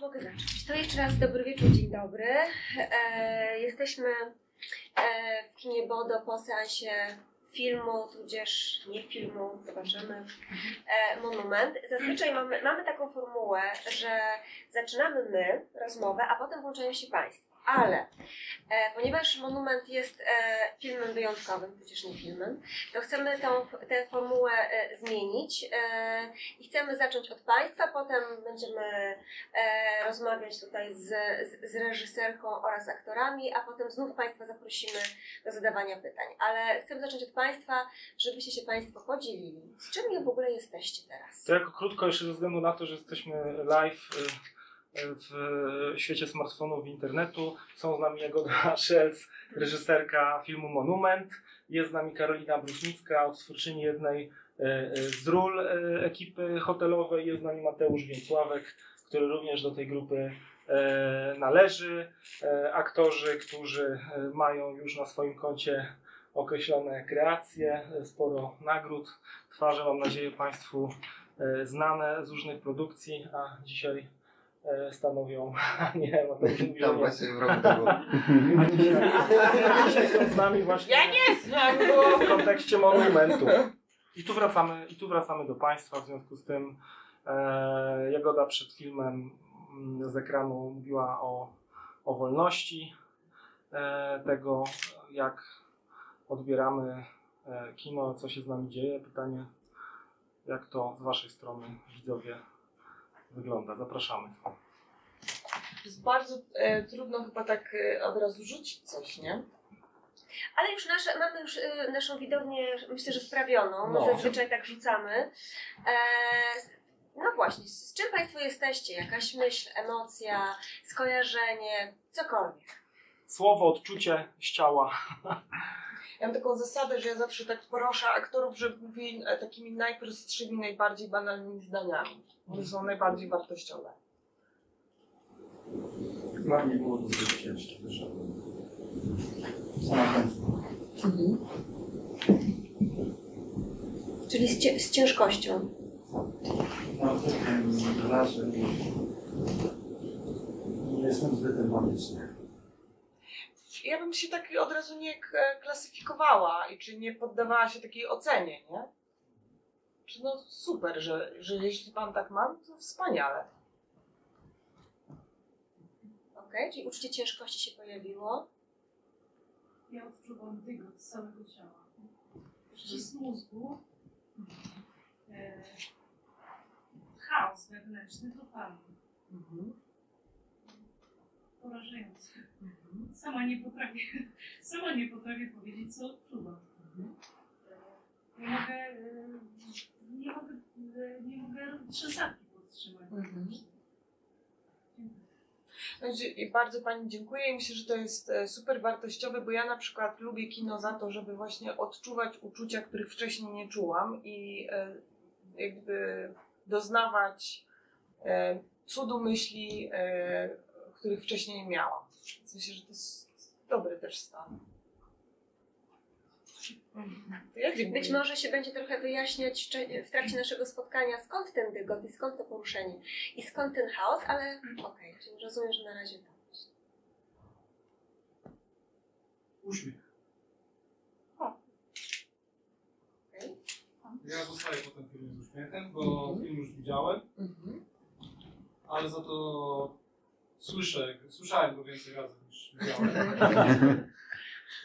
Mogę zacząć. To jeszcze raz dobry wieczór, dzień dobry. Jesteśmy w kinie BODO po seansie filmu, tudzież nie filmu, zobaczymy, Monument. Zazwyczaj mamy taką formułę, że zaczynamy my rozmowę, a potem włączają się Państwo. Ale ponieważ Monument jest filmem wyjątkowym, przecież nie filmem, to chcemy tę formułę zmienić i chcemy zacząć od Państwa, potem będziemy rozmawiać tutaj z reżyserką oraz aktorami, a potem znów Państwa zaprosimy do zadawania pytań. Ale chcemy zacząć od Państwa, żebyście się Państwo podzielili. Z czym wy w ogóle jesteście teraz? To jako krótko, jeszcze ze względu na to, że jesteśmy live w świecie smartfonów i internetu. Są z nami Jagoda Szelc, reżyserka filmu Monument. Jest z nami Karolina Bruchnicka, twórczyni jednej z ról ekipy hotelowej. Jest z nami Mateusz Więcławek, który również do tej grupy należy. Aktorzy, którzy mają już na swoim koncie określone kreacje, sporo nagród. Twarze, mam nadzieję, Państwu znane z różnych produkcji, a dzisiaj stanowią, nie, mówię, tam właśnie w roku było. Dzisiaj są z nami właśnie. Ja nie znam go! W kontekście Monumentu. I tu wracamy do Państwa, w związku z tym Jagoda przed filmem z ekranu mówiła o wolności, tego jak odbieramy kino, co się z nami dzieje. Pytanie, jak to z Waszej strony, widzowie, wygląda? Zapraszamy. Jest bardzo trudno chyba tak od razu rzucić coś, nie? Ale już mamy naszą widownię, myślę, że wprawioną. No. Zazwyczaj tak rzucamy. No właśnie, z czym Państwo jesteście? Jakaś myśl, emocja, skojarzenie, cokolwiek? Słowo, odczucie z ciała. Ja mam taką zasadę, że ja zawsze tak proszę aktorów, żeby mówili takimi najprostszymi, najbardziej banalnymi zdaniami. One są najbardziej wartościowe. Dla mnie było to zbyt ciężkie. Czyli z ciężkością. No, nie jestem zbyt empatyczny. Ja bym się tak od razu nie klasyfikowała i czy nie poddawała się takiej ocenie, nie? Czy no super, że jeśli pan tak ma, to wspaniale. Okej, czyli uczucie ciężkości się pojawiło? Ja odczuwam dygot z samego ciała. Ścisk mózgu, chaos wewnętrzny totalny. Porażający. Sama nie potrafię powiedzieć, co odczuwam. Nie mogę trzasatki podtrzymać. I bardzo Pani dziękuję i myślę, że to jest super wartościowe, bo ja na przykład lubię kino za to, żeby właśnie odczuwać uczucia, których wcześniej nie czułam i jakby doznawać cudu myśli, których wcześniej nie miałam. Więc myślę, że to jest dobry też stan. Być może się będzie trochę wyjaśniać w trakcie naszego spotkania, skąd ten dygot i skąd to poruszenie i skąd ten chaos, ale okej, czyli rozumiem, że na razie tak. Uśmiech. Okay. Ja zostaję po tym filmie z uśmiechem, bo film już widziałem, ale za to słyszałem go więcej razy niż widziałem.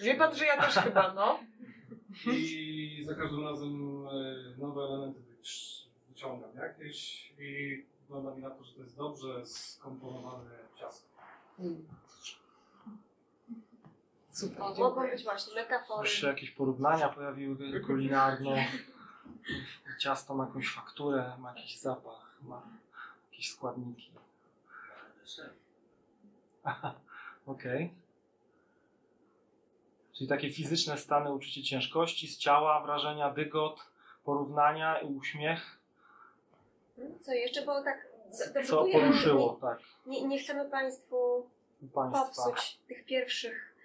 Wie pan, że ja też chyba, no. I za każdym razem nowe elementy wyciągam jakieś i wygląda mi na to, że to jest dobrze skomponowane ciasto. Super. Mogą być właśnie metafory. Jeszcze jakieś porównania pojawiły kulinarne. Ciasto ma jakąś fakturę, ma jakiś zapach, ma jakieś składniki. Okej. Czyli takie fizyczne stany, uczucie ciężkości z ciała, wrażenia, dygot, porównania i uśmiech. Co jeszcze, bo tak co poruszyło, tak. Nie chcemy Państwu popsuć tych pierwszych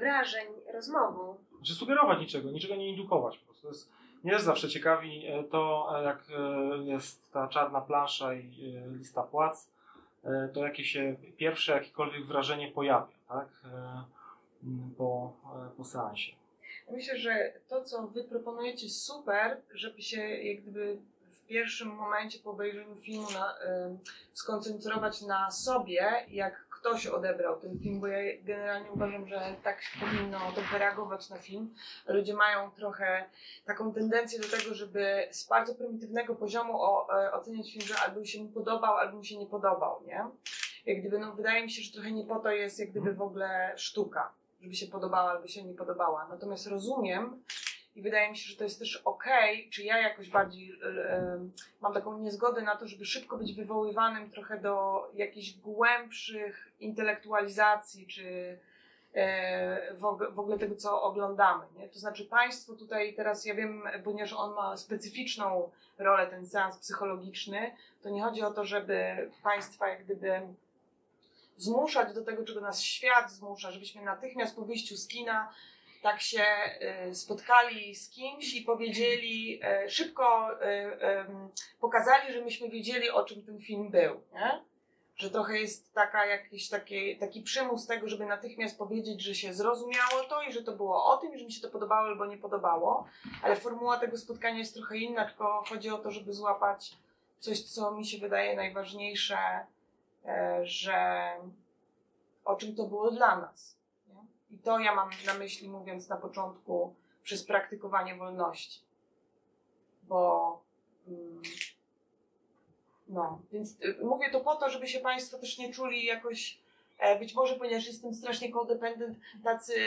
wrażeń rozmową. Znaczy sugerować niczego nie indukować. Po prostu mnie zawsze ciekawi to, jak jest ta czarna plansza i lista płac. to jakie się pierwsze jakiekolwiek wrażenie pojawia, tak? Po seansie. Myślę, że to, co wy proponujecie, super, żeby się jak gdyby w pierwszym momencie po obejrzeniu filmu skoncentrować na sobie, jak ktoś odebrał ten film, bo ja generalnie uważam, że tak się powinno reagować na film. Ludzie mają trochę taką tendencję do tego, żeby z bardzo prymitywnego poziomu oceniać film, że albo mi się mu podobał, albo mi się nie podobał, nie? Jak gdyby, no, wydaje mi się, że trochę nie po to jest jak gdyby w ogóle sztuka, żeby się podobała, albo się nie podobała. Natomiast rozumiem i wydaje mi się, że to jest też okej, czy ja jakoś bardziej mam taką niezgodę na to, żeby szybko być wywoływanym trochę do jakichś głębszych intelektualizacji, czy w ogóle tego, co oglądamy, nie? To znaczy państwo tutaj teraz, ja wiem, ponieważ on ma specyficzną rolę, ten seans psychologiczny, to nie chodzi o to, żeby państwa jak gdyby zmuszać do tego, czego nas świat zmusza, żebyśmy natychmiast po wyjściu z kina tak się spotkali z kimś i powiedzieli, szybko pokazali, że myśmy wiedzieli, o czym ten film był, nie? Że trochę jest taki przymus tego, żeby natychmiast powiedzieć, że się zrozumiało to i że to było o tym, i że mi się to podobało albo nie podobało, ale formuła tego spotkania jest trochę inna, tylko chodzi o to, żeby złapać coś, co mi się wydaje najważniejsze, że o czym to było dla nas. Nie? I to ja mam na myśli, mówiąc na początku, przez praktykowanie wolności. Bo no, więc mówię to po to, żeby się państwo też nie czuli jakoś, być może ponieważ jestem strasznie codependent, tacy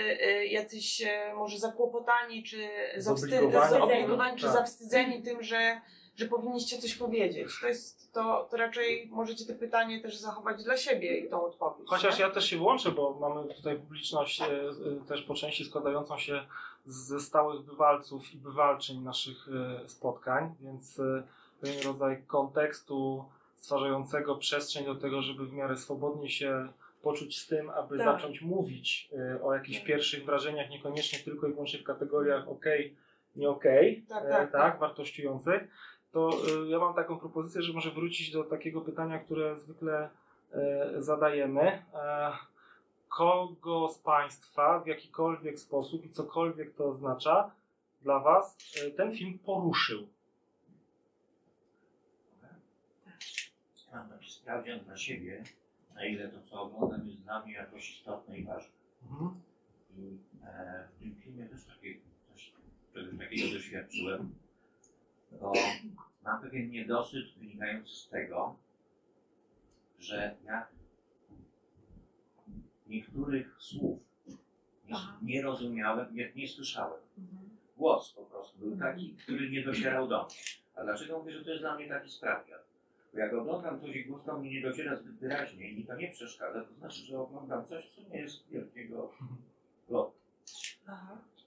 jacyś może zakłopotani, czy zobligowani, czy zawstydzeni tym, że powinniście coś powiedzieć. To raczej możecie to pytanie też zachować dla siebie i tą odpowiedź. Chociaż nie? Ja też się włączę, bo mamy tutaj publiczność też po części składającą się ze stałych bywalców i bywalczyń naszych spotkań, więc pewien rodzaj kontekstu stwarzającego przestrzeń do tego, żeby w miarę swobodnie się poczuć z tym, aby zacząć mówić o jakichś pierwszych wrażeniach, niekoniecznie tylko i wyłącznie w kategoriach okej, nie okej, wartościujących. To ja mam taką propozycję, że może wrócić do takiego pytania, które zwykle zadajemy. Kogo z Państwa w jakikolwiek sposób i cokolwiek to oznacza dla Was ten film poruszył? Mam taki sprawdzian dla siebie, na ile to, co oglądam, jest dla mnie jakoś istotne i ważne. I w tym filmie też czegoś takiego doświadczyłem, bo mam pewien niedosyt wynikający z tego, że ja niektórych słów nie rozumiałem, nie słyszałem. Głos po prostu był taki, który nie docierał do mnie. A dlaczego mówię, że to jest dla mnie taki sprawdzian? Bo jak oglądam coś i głos do mnie nie dociera zbyt wyraźnie i mi to nie przeszkadza, to znaczy, że oglądam coś, co nie jest wielkiego lotu.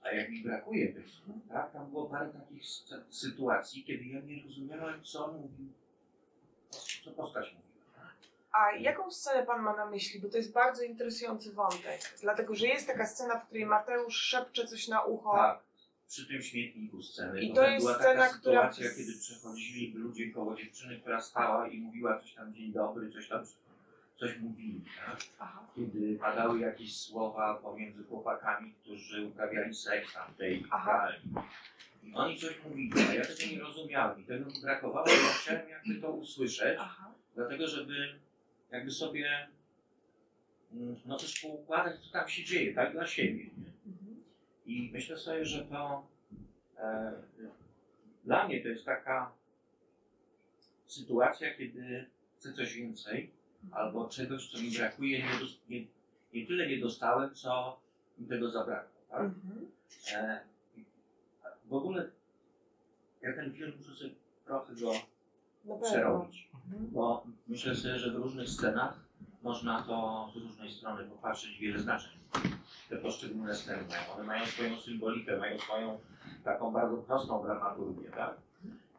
A jak mi brakuje tych słów, tak? Tam było parę takich sytuacji, kiedy ja nie rozumiałem, co mówił, co postać mówiła. A jaką scenę pan ma na myśli? Bo to jest bardzo interesujący wątek. Dlatego, że jest taka scena, w której Mateusz szepcze coś na ucho. Tak, przy tym śmietniku sceny. I to jest była scena, taka sytuacja, kiedy przechodzili ludzie koło dziewczyny, która stała i mówiła coś tam dzień dobry, coś tam. Coś mówili, tak? Kiedy padały jakieś słowa pomiędzy chłopakami, którzy uprawiali seks tam w tej kralni. I oni coś mówili, a ja tego nie rozumiałem i tego mi brakowało, bo chciałem jakby to usłyszeć, dlatego żeby jakby sobie no też poukładać, co tam się dzieje, tak dla siebie. Nie? I myślę sobie, że to dla mnie to jest taka sytuacja, kiedy chcę coś więcej, albo czegoś, co mi brakuje, nie tyle nie dostałem, co mi tego zabrakło, tak? W ogóle ja ten film muszę sobie trochę go przerobić, bo myślę sobie, że w różnych scenach można to z różnej strony popatrzeć, wiele znaczeń. Te poszczególne sceny mają, one mają swoją symbolikę, mają swoją taką bardzo prostą dramaturgię, tak?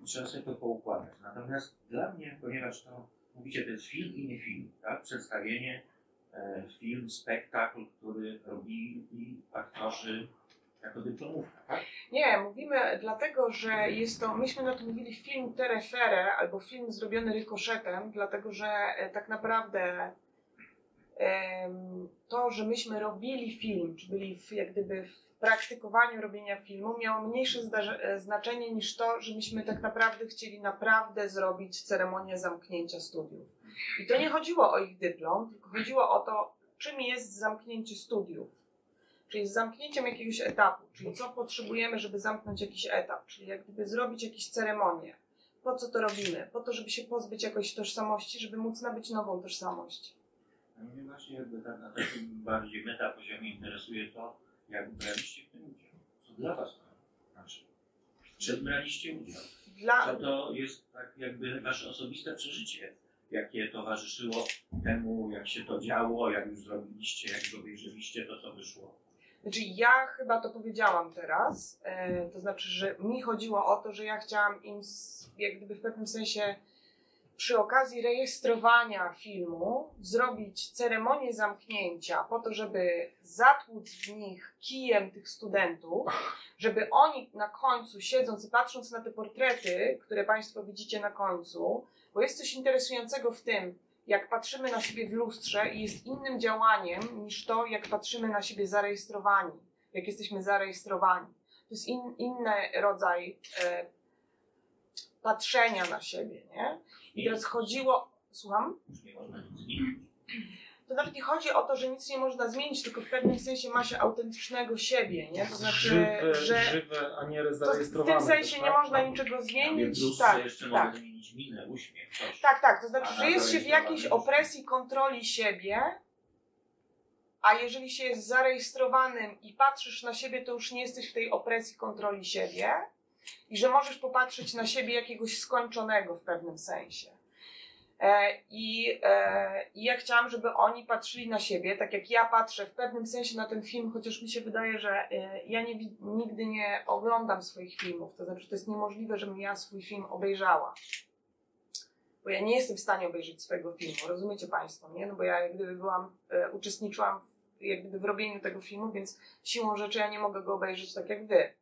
I trzeba sobie to poukładać. Natomiast dla mnie, ponieważ to mówicie, to jest film i nie film, tak? Przedstawienie, film, spektakl, który robili aktorzy jako dyplomówka, tak? Nie, mówimy ciekawe dlatego, że jest to, myśmy na to mówili film terefere, albo film zrobiony rykoszetem, dlatego że tak naprawdę to, że myśmy robili film, czy byli jak gdyby w praktykowaniu robienia filmu, miało mniejsze znaczenie niż to, że myśmy tak naprawdę chcieli zrobić ceremonię zamknięcia studiów. I to nie chodziło o ich dyplom, tylko chodziło o to, czym jest zamknięcie studiów. Czyli z zamknięciem jakiegoś etapu, czyli co potrzebujemy, żeby zamknąć jakiś etap, czyli jak gdyby zrobić jakieś ceremonię. Po co to robimy? Po to, żeby się pozbyć jakiejś tożsamości, żeby móc nabyć nową tożsamość. A mnie właśnie jakby tak na takim bardziej metapoziomie interesuje to, jak braliście w tym udział. Co dla was to znaczy? Czy braliście udział? Co to jest tak jakby wasze osobiste przeżycie, jakie towarzyszyło temu, jak się to działo, jak już zrobiliście, jak obejrzeliście to, co wyszło? Znaczy ja chyba to powiedziałam teraz, to znaczy, że mi chodziło o to, że ja chciałam im jak gdyby w pewnym sensie przy okazji rejestrowania filmu zrobić ceremonię zamknięcia po to, żeby zatłuc w nich kijem tych studentów, żeby oni na końcu siedząc i patrząc na te portrety, które Państwo widzicie na końcu, bo jest coś interesującego w tym, jak patrzymy na siebie w lustrze i jest innym działaniem niż to, jak patrzymy na siebie zarejestrowani, jak jesteśmy zarejestrowani. To jest inny rodzaj patrzenia na siebie, nie? I teraz chodziło... Słucham? To nawet nie chodzi o to, że nic nie można zmienić, tylko w pewnym sensie ma się autentycznego siebie, nie? To znaczy, żywe, a nie zarejestrowane. W tym sensie nie można niczego zmienić. Jeszcze zmienić minę, uśmiech, coś. Tak, to znaczy, że jest się w jakiejś opresji kontroli siebie, a jeżeli się jest zarejestrowanym i patrzysz na siebie, to już nie jesteś w tej opresji kontroli siebie i że możesz popatrzeć na siebie jakiegoś skończonego w pewnym sensie. I ja chciałam, żeby oni patrzyli na siebie, tak jak ja patrzę w pewnym sensie na ten film, chociaż mi się wydaje, że ja nigdy nie oglądam swoich filmów, to znaczy to jest niemożliwe, żebym ja swój film obejrzała, bo ja nie jestem w stanie obejrzeć swojego filmu, rozumiecie Państwo, nie? No bo ja jak gdyby uczestniczyłam w robieniu tego filmu, więc siłą rzeczy ja nie mogę go obejrzeć tak jak Wy.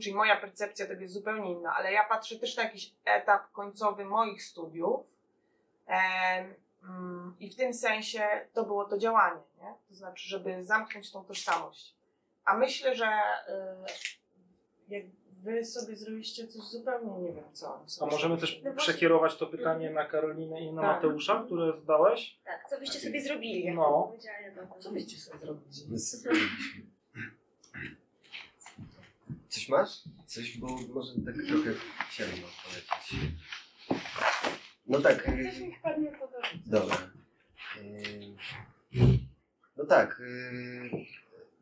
Czyli moja percepcja tego jest zupełnie inna, ale ja patrzę też na jakiś etap końcowy moich studiów i w tym sensie to było to działanie, nie? To znaczy, żeby zamknąć tą tożsamość. A myślę, że jak wy sobie zrobiliście coś zupełnie nie wiem co. A możemy też przekierować to pytanie na Karolinę i na Mateusza, które zdałeś? Tak, co byście sobie zrobili? Jak co byście sobie zrobili? Coś masz? Coś, bo może tak trochę ciemno polecieć. No tak. Coś mi wpadnie po drodze. Dobra. No tak.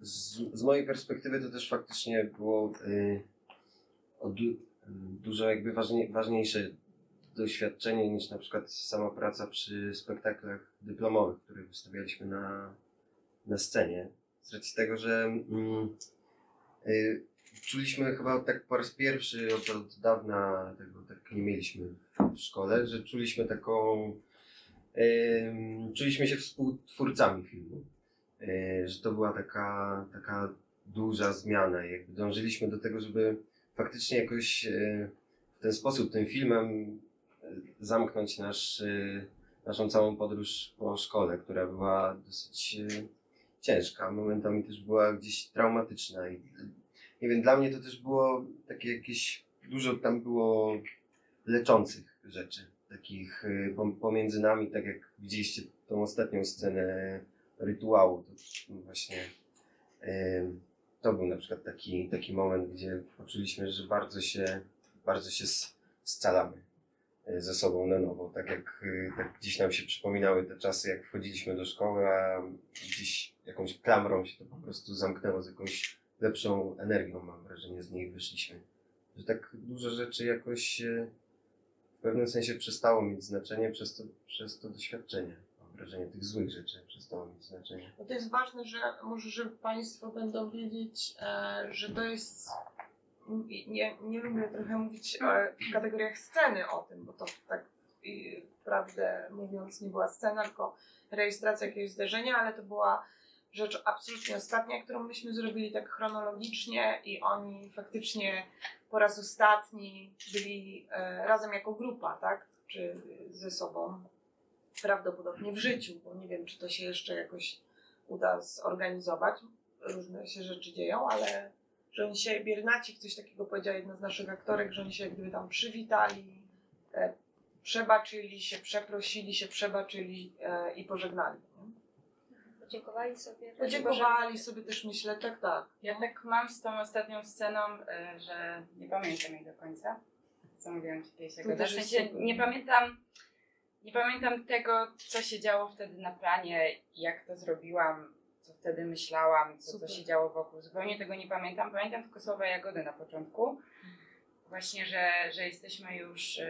Z mojej perspektywy to też faktycznie było dużo jakby ważniejsze doświadczenie niż na przykład sama praca przy spektaklach dyplomowych, które wystawialiśmy na scenie. Z racji tego, że czuliśmy chyba tak po raz pierwszy od dawna, tego tak nie mieliśmy w szkole, że czuliśmy taką, czuliśmy się współtwórcami filmu, że to była taka duża zmiana, jakby dążyliśmy do tego, żeby faktycznie jakoś w ten sposób, tym filmem zamknąć naszą całą podróż po szkole, która była dosyć ciężka, momentami też była gdzieś traumatyczna i nie wiem, dla mnie to też było takie jakieś, dużo tam było leczących rzeczy, takich pomiędzy nami, tak jak widzieliście tą ostatnią scenę rytuału, to właśnie to był na przykład taki moment, gdzie poczuliśmy, że bardzo się scalamy ze sobą na nowo, tak gdzieś nam się przypominały te czasy, jak wchodziliśmy do szkoły, a gdzieś jakąś klamrą się to po prostu zamknęło z jakąś lepszą energią, mam wrażenie, z niej wyszliśmy. Że tak dużo rzeczy jakoś w pewnym sensie przestało mieć znaczenie przez to doświadczenie. Mam wrażenie, tych złych rzeczy przestało mieć znaczenie. No to jest ważne, że może, że Państwo będą wiedzieć, że to jest... Nie lubię trochę mówić w kategoriach sceny o tym, bo to tak prawdę mówiąc nie była scena, tylko rejestracja jakiegoś zdarzenia, ale to była rzecz absolutnie ostatnia, którą myśmy zrobili tak chronologicznie i oni faktycznie po raz ostatni byli razem jako grupa, tak? Czy ze sobą prawdopodobnie w życiu, bo nie wiem, czy to się jeszcze jakoś uda zorganizować. Różne się rzeczy dzieją, ale że oni się, Biernacik coś takiego powiedziała, jedna z naszych aktorek, że oni się jakby tam przywitali, przebaczyli się, przeprosili się, przebaczyli i pożegnali. Nie? Podziękowali sobie. Podziękowali sobie też, myślę, tak, tak. Ja tak mam z tą ostatnią sceną, że nie pamiętam jej do końca, co mówiłam ci kiedyś. Nie pamiętam tego, co się działo wtedy na planie, jak to zrobiłam, co wtedy myślałam, co się działo wokół. Zupełnie tego nie pamiętam. Pamiętam tylko słowa Jagody na początku. Właśnie, że jesteśmy już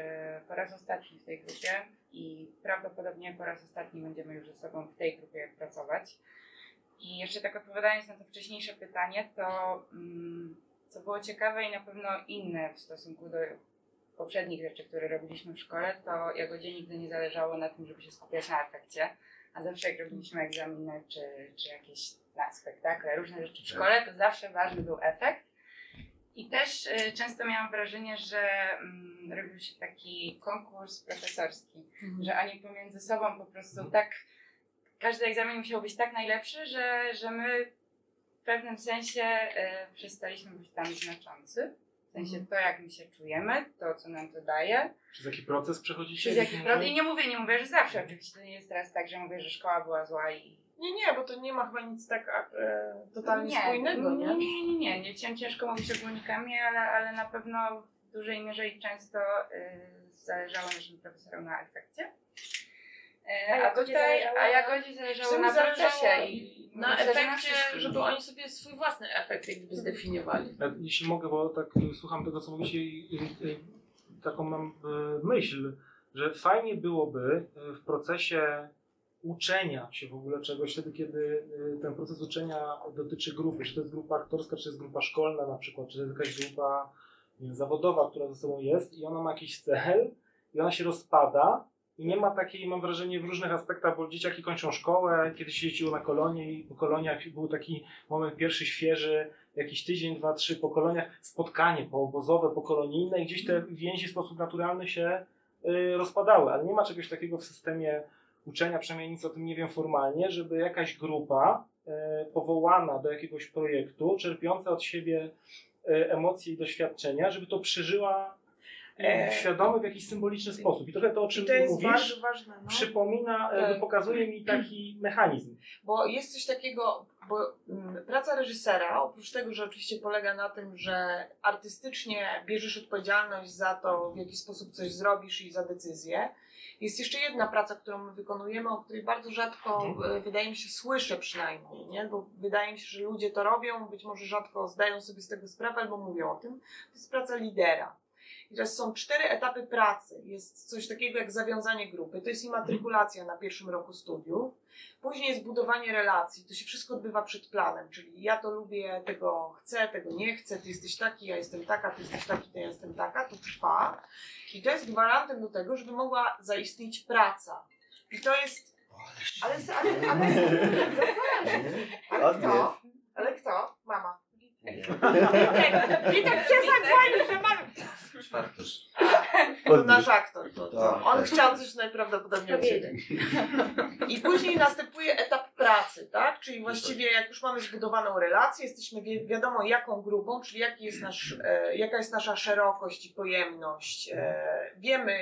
po raz ostatni w tej grupie i prawdopodobnie po raz ostatni będziemy już ze sobą w tej grupie pracować. I jeszcze tak odpowiadając na to wcześniejsze pytanie, to co było ciekawe i na pewno inne w stosunku do poprzednich rzeczy, które robiliśmy w szkole, to Jagodzie nigdy nie zależało na tym, żeby się skupiać na efekcie. A zawsze jak robiliśmy egzaminy czy jakieś spektakle, różne rzeczy w szkole, to zawsze ważny był efekt. I też często miałam wrażenie, że robił się taki konkurs profesorski, że oni pomiędzy sobą po prostu tak, każdy egzamin musiał być tak najlepszy, że my w pewnym sensie przestaliśmy być tam znaczący. W sensie to, jak my się czujemy, to, co nam to daje. Przez jaki proces przechodzicie? I nie mówię, że zawsze. Oczywiście to nie jest teraz tak, że mówię, że szkoła była zła i... Nie, bo to nie ma chyba nic tak totalnie spójnego, nie? Nie. Ciężko mówić ogólnikami, ale na pewno w dużej mierze i często zależało naszym profesorom na efekcie. A Jagodzie zależało na procesie i na efekcie, żeby oni sobie swój własny efekt jakby zdefiniowali. Ja, jeśli mogę, bo tak słucham tego, co mówicie i taką mam myśl, że fajnie byłoby w procesie uczenia się w ogóle czegoś, wtedy kiedy ten proces uczenia dotyczy grupy, czy to jest grupa aktorska, czy to jest grupa szkolna na przykład, czy to jest jakaś grupa zawodowa, która ze sobą jest i ona ma jakiś cel i ona się rozpada. I nie ma takiej, mam wrażenie, w różnych aspektach, bo dzieciaki kończą szkołę, kiedyś się jeździło na kolonie i po koloniach był taki moment pierwszy, świeży, jakiś tydzień, dwa, trzy po koloniach, spotkanie poobozowe, pokolonijne i gdzieś te więzi w sposób naturalny się rozpadały. Ale nie ma czegoś takiego w systemie uczenia, przynajmniej nic o tym nie wiem formalnie, żeby jakaś grupa powołana do jakiegoś projektu, czerpiąca od siebie emocje i doświadczenia, żeby to przeżyła świadomy w jakiś symboliczny sposób. I trochę to, o czym mówisz, bardzo ważne, no. Przypomina, pokazuje mi taki mechanizm. Bo jest coś takiego, bo praca reżysera, oprócz tego, że oczywiście polega na tym, że artystycznie bierzesz odpowiedzialność za to, w jaki sposób coś zrobisz i za decyzję, jest jeszcze jedna praca, którą my wykonujemy, o której bardzo rzadko, wydaje mi się, słyszę przynajmniej, nie? Bo wydaje mi się, że ludzie to robią, być może rzadko zdają sobie z tego sprawę albo mówią o tym. To jest praca lidera. I teraz są 4 etapy pracy. Jest coś takiego jak zawiązanie grupy, to jest imatrykulacja na pierwszym roku studiów. Później jest budowanie relacji, to się wszystko odbywa przed planem, czyli ja to lubię, tego chcę, tego nie chcę, ty jesteś taki, ja jestem taka, ty jesteś taki, ja jestem taka, to trwa. I to jest gwarantem do tego, żeby mogła zaistnieć praca. I to jest... Ale kto? Mama. Witek się zagłonił, że mamy. To nasz aktor. To. On chciał coś najprawdopodobniej powiedzieć. I później następuje etap pracy, tak? Czyli właściwie jak już mamy zbudowaną relację, jesteśmy wiadomo jaką grupą, czyli jaka jest nasza szerokość i pojemność. Wiemy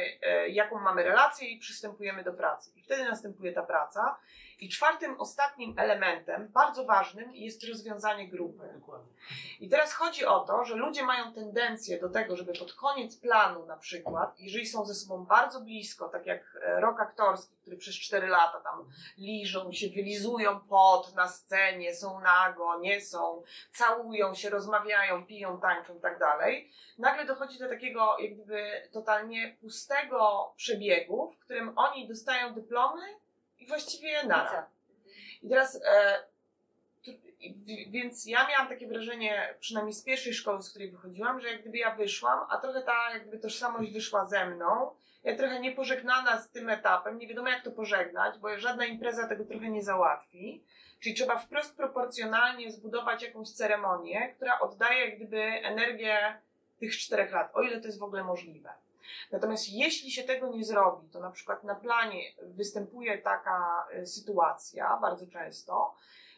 jaką mamy relację i przystępujemy do pracy. I wtedy następuje ta praca. I czwartym, ostatnim elementem, bardzo ważnym, jest rozwiązanie grupy. Dokładnie. I teraz chodzi o to, że ludzie mają tendencję do tego, żeby pod koniec planu na przykład, jeżeli są ze sobą bardzo blisko, tak jak rok aktorski, który przez 4 lata tam liżą się, wylizują pot na scenie, są nago, nie są, całują się, rozmawiają, piją, tańczą i tak dalej, nagle dochodzi do takiego jakby totalnie pustego przebiegu, w którym oni dostają dyplomy, i właściwie nara. I teraz, więc ja miałam takie wrażenie, przynajmniej z pierwszej szkoły, z której wychodziłam, że jak gdyby ja wyszłam, a trochę ta jakby tożsamość wyszła ze mną, ja trochę niepożegnana z tym etapem, nie wiadomo jak to pożegnać, bo żadna impreza tego trochę nie załatwi. Czyli trzeba wprost proporcjonalnie zbudować jakąś ceremonię, która oddaje gdyby energię tych 4 lat, o ile to jest w ogóle możliwe. Natomiast jeśli się tego nie zrobi, to na przykład na planie występuje taka sytuacja bardzo często,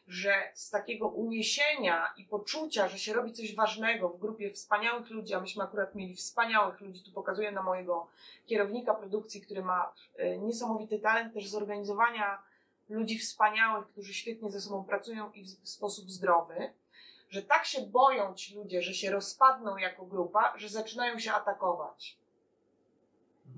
że z takiego uniesienia i poczucia, że się robi coś ważnego w grupie wspaniałych ludzi, a myśmy akurat mieli wspaniałych ludzi, tu pokazuję na mojego kierownika produkcji, który ma niesamowity talent też zorganizowania ludzi wspaniałych, którzy świetnie ze sobą pracują i w sposób zdrowy, że tak się boją ci ludzie, że się rozpadną jako grupa, że zaczynają się atakować.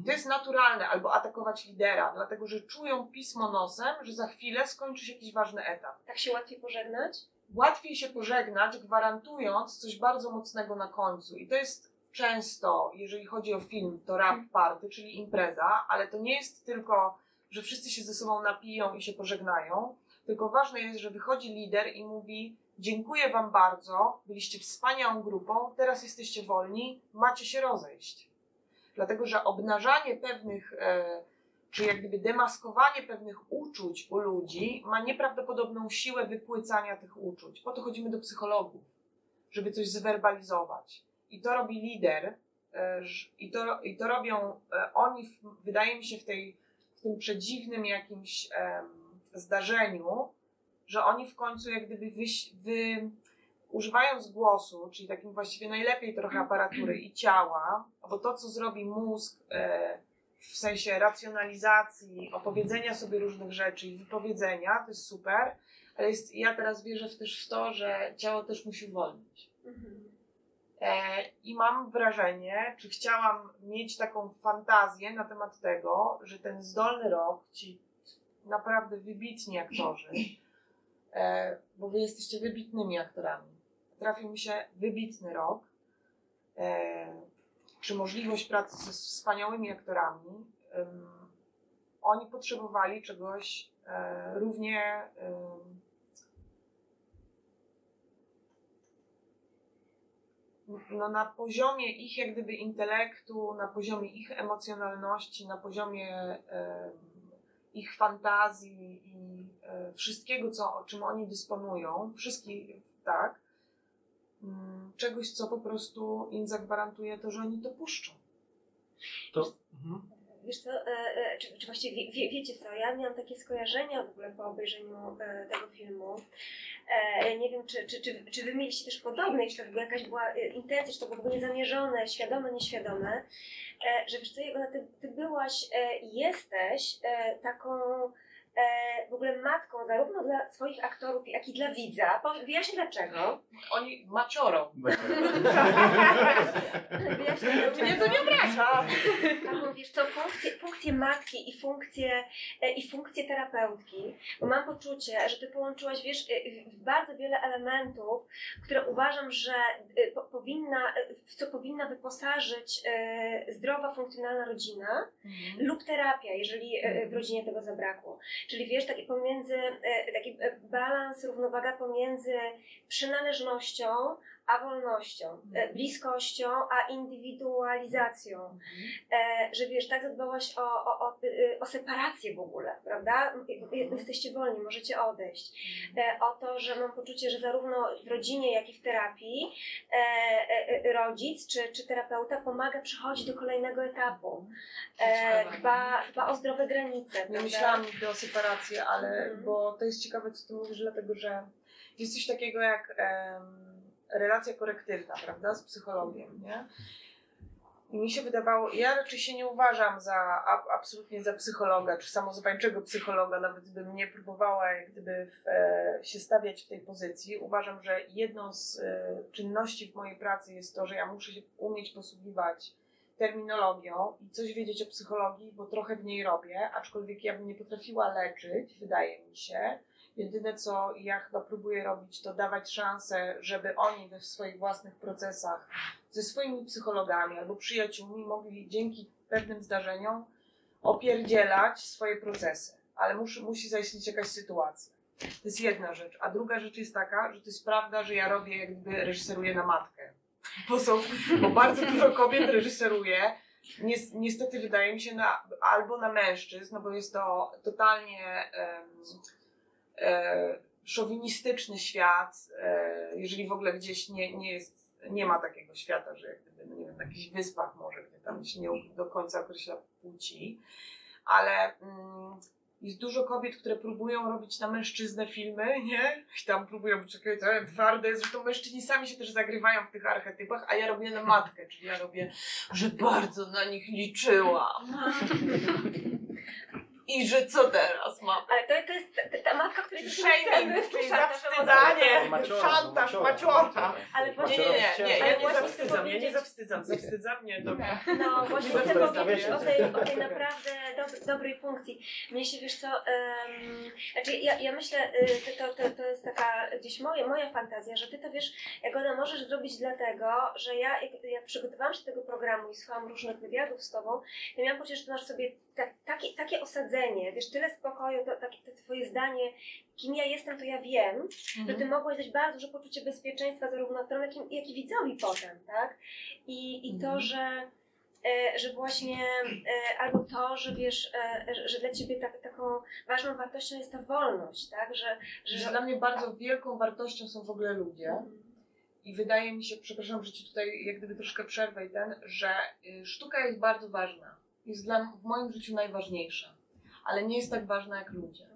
To jest naturalne, albo atakować lidera, dlatego że czują pismo nosem, że za chwilę skończy się jakiś ważny etap. Tak się łatwiej pożegnać? Łatwiej się pożegnać, gwarantując coś bardzo mocnego na końcu. I to jest często, jeżeli chodzi o film, to rap party, czyli impreza, ale to nie jest tylko, że wszyscy się ze sobą napiją i się pożegnają, tylko ważne jest, że wychodzi lider i mówi: dziękuję wam bardzo, byliście wspaniałą grupą, teraz jesteście wolni, macie się rozejść. Dlatego że obnażanie pewnych, czy jak gdyby demaskowanie pewnych uczuć u ludzi ma nieprawdopodobną siłę wypłycania tych uczuć. Po to chodzimy do psychologów, żeby coś zwerbalizować. I to robi lider, i to robią oni, wydaje mi się, w tym przedziwnym jakimś zdarzeniu, że oni w końcu jak gdyby używając głosu, czyli takim właściwie najlepiej trochę aparatury i ciała, bo to, co zrobi mózg w sensie racjonalizacji, opowiedzenia sobie różnych rzeczy i wypowiedzenia, to jest super, ale ja teraz wierzę też w to, że ciało też musi uwolnić. I mam wrażenie, czy chciałam mieć taką fantazję na temat tego, że ten zdolny rok, ci naprawdę wybitni aktorzy, bo wy jesteście wybitnymi aktorami, trafił mi się wybitny rok, czy możliwość pracy ze wspaniałymi aktorami, oni potrzebowali czegoś równie na poziomie ich jak gdyby intelektu, na poziomie ich emocjonalności, na poziomie ich fantazji i wszystkiego, czym oni dysponują, tak, czegoś, co po prostu im zagwarantuje to, że oni to puszczą. Wiesz co, czy właściwie wiecie co, ja miałam takie skojarzenia w ogóle po obejrzeniu tego filmu. Nie wiem, czy wy mieliście też podobne, czy to w ogóle jakaś była intencja, czy to było w ogóle niezamierzone, świadome, nieświadome, że wiesz co, Jagoda, ty byłaś i jesteś taką w ogóle matką zarówno dla swoich aktorów, jak i dla widza. Wyjaśnię dlaczego. Oni maciorą. Wyjaśnię dlaczego. Mnie to nie obraża. Taką, wiesz co, funkcję matki i funkcję terapeutki. Bo mam poczucie, że ty połączyłaś, wiesz, bardzo wiele elementów, które uważam, że w co powinna wyposażyć zdrowa, funkcjonalna rodzina lub terapia, jeżeli w rodzinie tego zabrakło. Czyli wiesz, taki balans, równowaga pomiędzy przynależnością a wolnością, bliskością a indywidualizacją. Że wiesz, tak zadbałaś o separację w ogóle, prawda? Jesteście wolni, możecie odejść. O to, że mam poczucie, że zarówno w rodzinie, jak i w terapii rodzic czy terapeuta pomaga przechodzić do kolejnego etapu. Dba o zdrowe granice. Nie myślałam nigdy o separacji, ale bo to jest ciekawe, co tu mówisz, dlatego że jest coś takiego jak relacja korektywna, prawda, z psychologiem, nie? I mi się wydawało, ja raczej się nie uważam absolutnie za psychologa, czy samozwańczego psychologa, nawet bym nie próbowała jak gdyby się stawiać w tej pozycji. Uważam, że jedną z czynności w mojej pracy jest to, że ja muszę się umieć posługiwać terminologią i coś wiedzieć o psychologii, bo trochę w niej robię, aczkolwiek ja bym nie potrafiła leczyć, wydaje mi się. Jedyne, co ja chyba próbuję robić, to dawać szansę, żeby oni we swoich własnych procesach ze swoimi psychologami albo przyjaciółmi mogli dzięki pewnym zdarzeniom opierdzielać swoje procesy. Ale musi zaistnieć jakaś sytuacja. To jest jedna rzecz. A druga rzecz jest taka, że to jest prawda, że ja robię, jakby reżyseruję na matkę. Bo bardzo dużo kobiet reżyseruje. Niestety wydaje mi się albo na mężczyzn, no bo jest to totalnie szowinistyczny świat, jeżeli w ogóle gdzieś nie ma takiego świata, że jak gdyby, nie wiem, na jakichś wyspach może, gdy tam się nie do końca określa płci, ale jest dużo kobiet, które próbują robić na mężczyznę filmy, nie? I tam próbują być takie twarde, jest, że to mężczyźni sami się też zagrywają w tych archetypach, a ja robię na matkę, czyli ja robię, że bardzo na nich liczyłam. I że co teraz mam? Ale to jest ta matka, której shaming, czyli zawstydzanie, szantaż, maciora. Ale nie, ja nie zawstydzam, zawstydzam mnie do mnie. No właśnie chcę powiedzieć o tej naprawdę dobrej funkcji. Mnie się, wiesz co, znaczy ja myślę, to jest taka gdzieś moja fantazja, że ty to wiesz, Jagoda, możesz zrobić dlatego, że ja przygotowałam się do tego programu i słuchałam różnych wywiadów z tobą, to miałam poczucie, że ty masz sobie takie osadzenie, wiesz, tyle spokoju, to twoje zdanie, kim ja jestem, to ja wiem, że ty mogłaś dać bardzo duże poczucie bezpieczeństwa zarówno stronie, jak i widzowi potem, tak? I to, że właśnie, albo to, że wiesz, że dla ciebie taką ważną wartością jest ta wolność, tak? Że dla mnie bardzo wielką wartością są w ogóle ludzie. I wydaje mi się, przepraszam, że ci tutaj jak gdyby troszkę przerwę że sztuka jest bardzo ważna. Jest w moim życiu najważniejsza, ale nie jest tak ważna jak ludzie.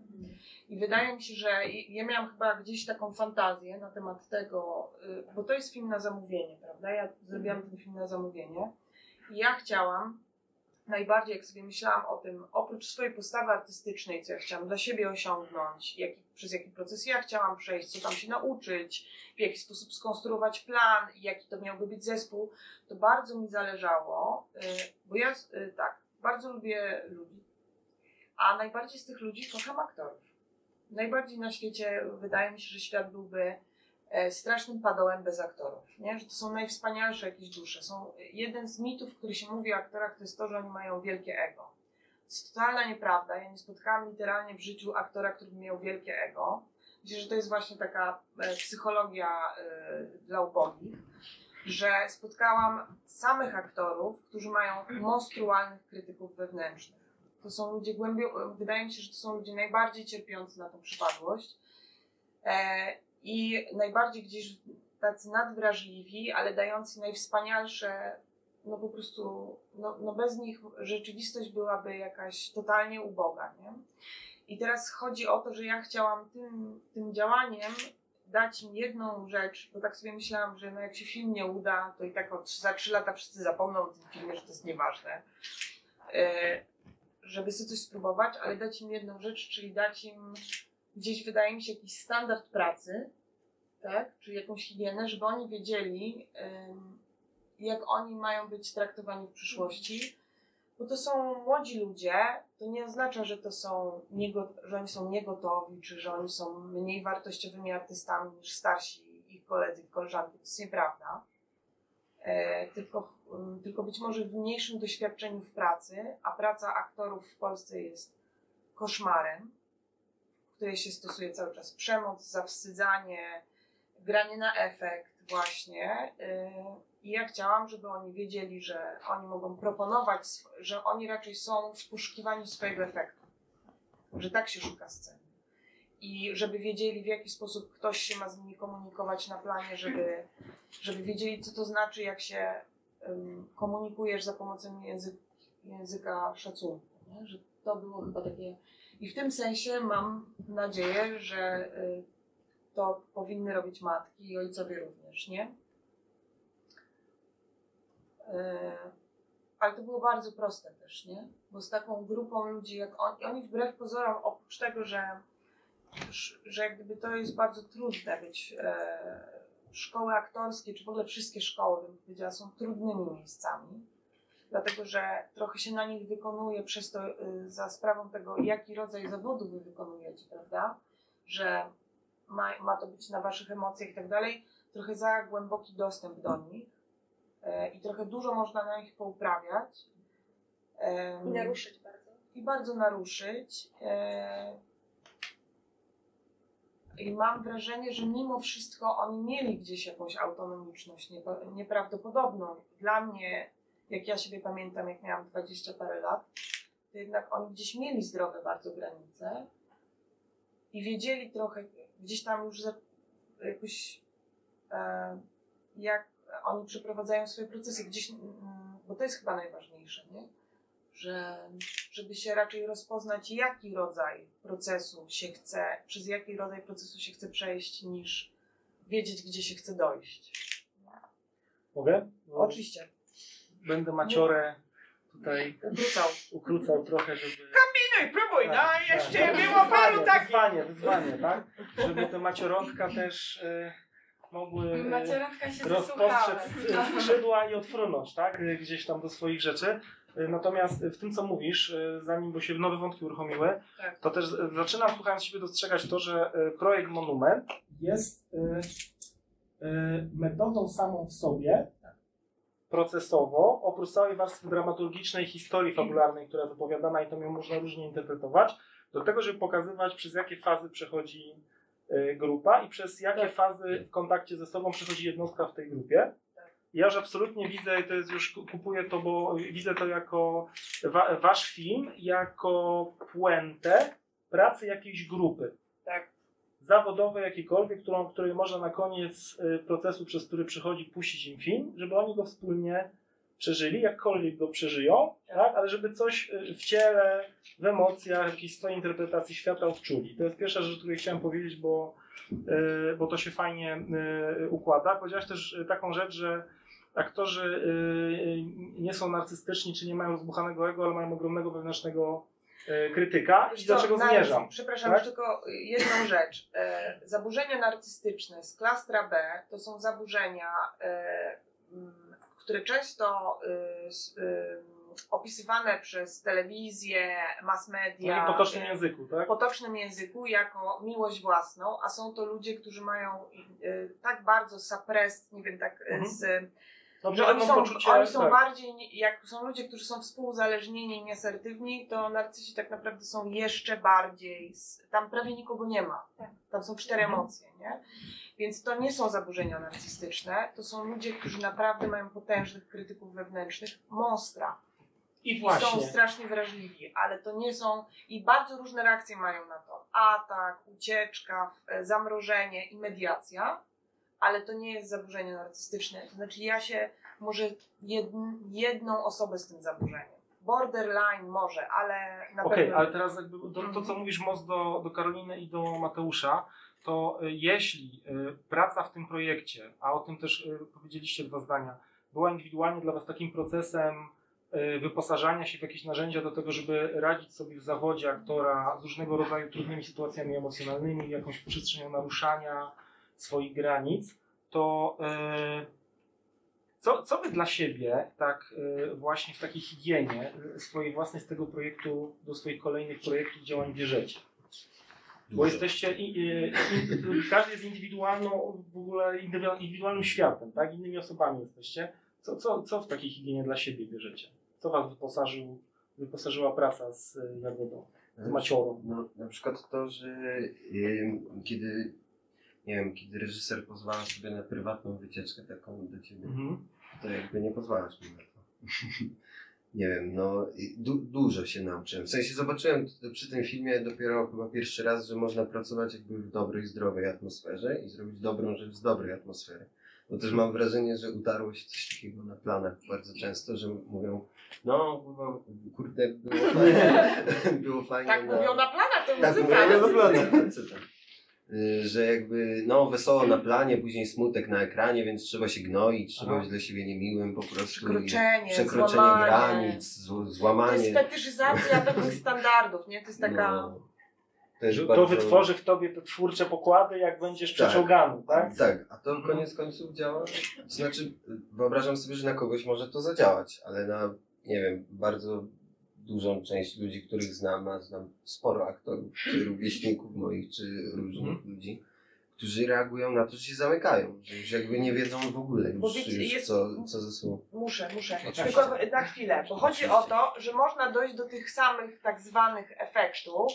I wydaje mi się, że ja miałam chyba gdzieś taką fantazję na temat tego, bo to jest film na zamówienie, prawda? Ja zrobiłam ten film na zamówienie i ja chciałam, najbardziej jak sobie myślałam o tym, oprócz swojej postawy artystycznej, co ja chciałam dla siebie osiągnąć, przez jaki proces ja chciałam przejść, co tam się nauczyć, w jaki sposób skonstruować plan, jaki to miałby być zespół, to bardzo mi zależało, bo ja tak, bardzo lubię ludzi, a najbardziej z tych ludzi kocham aktorów. Najbardziej na świecie wydaje mi się, że świat byłby strasznym padołem bez aktorów, nie? Że to są najwspanialsze jakieś dusze. Jeden z mitów, który się mówi o aktorach, to jest to, że oni mają wielkie ego. To jest totalna nieprawda. Ja nie spotkałam literalnie w życiu aktora, który miał wielkie ego. Myślę, że to jest właśnie taka psychologia dla ubogich, że spotkałam samych aktorów, którzy mają monstrualnych krytyków wewnętrznych. To są ludzie wydaje mi się, że to są ludzie najbardziej cierpiący na tą przypadłość. I najbardziej gdzieś tacy nadwrażliwi, ale dający najwspanialsze, no po prostu, no bez nich rzeczywistość byłaby jakaś totalnie uboga, nie? I teraz chodzi o to, że ja chciałam tym działaniem dać im jedną rzecz, bo tak sobie myślałam, że no jak się film nie uda, to i tak za 3 lata wszyscy zapomną o tym filmie, że to jest nieważne. Żeby sobie coś spróbować, ale dać im jedną rzecz, czyli dać im gdzieś, wydaje mi się, jakiś standard pracy, tak? Czy jakąś higienę, żeby oni wiedzieli, jak oni mają być traktowani w przyszłości. Bo to są młodzi ludzie, to nie oznacza, że że oni są niegotowi, czy że oni są mniej wartościowymi artystami niż starsi ich koledzy i koleżanki. To jest nieprawda. Tylko być może w mniejszym doświadczeniu w pracy, a praca aktorów w Polsce jest koszmarem, w której się stosuje cały czas przemoc, zawstydzanie, granie na efekt właśnie. I ja chciałam, żeby oni wiedzieli, że oni mogą proponować, że oni raczej są w poszukiwaniu swojego efektu, że tak się szuka sceny. I żeby wiedzieli, w jaki sposób ktoś się ma z nimi komunikować na planie, żeby wiedzieli, co to znaczy, jak się komunikujesz za pomocą języka szacunku, nie? Że to było chyba takie... I w tym sensie mam nadzieję, że to powinny robić matki i ojcowie również, nie? Ale to było bardzo proste też, nie? Bo z taką grupą ludzi jak oni wbrew pozorom, oprócz tego, że jak gdyby to jest bardzo trudne być, szkoły aktorskie, czy w ogóle wszystkie szkoły, bym powiedziała, są trudnymi miejscami. Dlatego, że trochę się na nich wykonuje przez to, za sprawą tego, jaki rodzaj zawodu wy wykonujecie, prawda? Że ma to być na waszych emocjach i tak dalej. Trochę za głęboki dostęp do nich i trochę dużo można na nich pouprawiać. I naruszyć bardzo. I bardzo naruszyć. I mam wrażenie, że mimo wszystko oni mieli gdzieś jakąś autonomiczność nieprawdopodobną. Dla mnie, jak ja siebie pamiętam, jak miałam 20 parę lat, to jednak oni gdzieś mieli zdrowe bardzo granice i wiedzieli trochę, gdzieś tam już jakoś jak oni przeprowadzają swoje procesy gdzieś, bo to jest chyba najważniejsze, nie? Żeby się raczej rozpoznać, jaki rodzaj procesu się chce, przez jaki rodzaj procesu się chce przejść, niż wiedzieć, gdzie się chce dojść. Mogę? No, oczywiście. Będę maciorę tutaj ukrócał trochę, żeby... Kombinuj, próbuj, tak, no jeszcze tak. Było paru takich... Wyzwanie, tak? Żeby te macioronka też... mogły rozpostrzec skrzydła i odfrunąć, tak? Gdzieś tam do swoich rzeczy. Natomiast w tym, co mówisz, zanim bo się nowe wątki uruchomiły, to też zaczynam, słuchając siebie, dostrzegać to, że projekt Monument jest metodą samą w sobie, procesowo, oprócz całej warstwy dramaturgicznej historii fabularnej, która jest opowiadana i to ją można różnie interpretować, do tego, żeby pokazywać, przez jakie fazy przechodzi grupa i przez jakie fazy w kontakcie ze sobą przechodzi jednostka w tej grupie. Ja już absolutnie widzę, to jest już, kupuję to, bo widzę to jako wasz film, jako puentę pracy jakiejś grupy. Tak. Zawodowej jakiejkolwiek, której można na koniec procesu, przez który przychodzi, puścić im film, żeby oni go wspólnie przeżyli, jakkolwiek go przeżyją, tak? Ale żeby coś w ciele, w emocjach, w jakiejś swojej interpretacji świata odczuli. To jest pierwsza rzecz, o której chciałem powiedzieć, bo to się fajnie układa. Powiedziałaś też taką rzecz, że aktorzy nie są narcystyczni, czy nie mają rozbuchanego ego, ale mają ogromnego wewnętrznego krytyka. I do czego zmierzam? Przepraszam, tak? Już tylko jedną rzecz. Zaburzenia narcystyczne z klastra B to są zaburzenia, które często opisywane przez telewizję, mass media. No i potocznym języku, tak? Potocznym języku jako miłość własną, a są to ludzie, którzy mają tak bardzo suppressed, nie wiem, tak że oni są bardziej, jak są ludzie, którzy są współuzależnieni i nieasertywni, to narcysi tak naprawdę są jeszcze bardziej, tam prawie nikogo nie ma, tam są 4 emocje, nie? Więc to nie są zaburzenia narcystyczne, to są ludzie, którzy naprawdę mają potężnych krytyków wewnętrznych, monstra. I właśnie. Są strasznie wrażliwi, ale to nie są, i bardzo różne reakcje mają na to, atak, ucieczka, zamrożenie i mediacja. Ale to nie jest zaburzenie narcystyczne. To znaczy ja się może jedną osobę z tym zaburzeniem. Borderline może, ale na pewno... Okej, ale teraz jakby to co mówisz most do Karoliny i do Mateusza, to jeśli praca w tym projekcie, a o tym też powiedzieliście 2 zdania, była indywidualnie dla was takim procesem wyposażania się w jakieś narzędzia do tego, żeby radzić sobie w zawodzie aktora z różnego rodzaju trudnymi sytuacjami emocjonalnymi, jakąś przestrzenią naruszania swoich granic, to co wy dla siebie, tak właśnie w takiej higienie swojej własnej z tego projektu do swoich kolejnych projektów, działań bierzecie? Bo jesteście, każdy jest indywidualną, w ogóle indywidualnym światem, tak? Innymi osobami jesteście. Co w takiej higienie dla siebie bierzecie? Co was wyposażyła praca z Jagodą, z Maciorą? No, na przykład to, że kiedy reżyser pozwala sobie na prywatną wycieczkę taką do ciebie, to jakby nie pozwalasz mi na to. Nie wiem, no dużo się nauczyłem. W sensie zobaczyłem przy tym filmie dopiero chyba pierwszy raz, że można pracować jakby w dobrej, zdrowej atmosferze i zrobić dobrą rzecz z dobrej atmosfery. Bo też mam wrażenie, że utarło się coś takiego na planach bardzo często, że mówią, no kurde, było fajnie. Było fajnie tak mówią na planach, to tak mówią na planach. Że jakby, no wesoło na planie, później smutek na ekranie, więc trzeba się gnoić, trzeba być dla siebie niemiłym po prostu. Przekroczenie granic, złamanie. To jest fetyszyzacja pewnych standardów, nie? To jest taka... No, to bardzo... wytworzy w tobie te twórcze pokłady, jak będziesz przeciągany, tak? Tak, a to koniec końców działa. To znaczy, wyobrażam sobie, że na kogoś może to zadziałać, ale na, nie wiem, bardzo... dużą część ludzi, których znam, a znam sporo aktorów, czy rówieśników moich, czy różnych ludzi, którzy reagują na to, że się zamykają, że już jakby nie wiedzą w ogóle co ze sobą. Muszę. Oczywiście. Tylko na chwilę, bo chodzi o to, że można dojść do tych samych tak zwanych efektów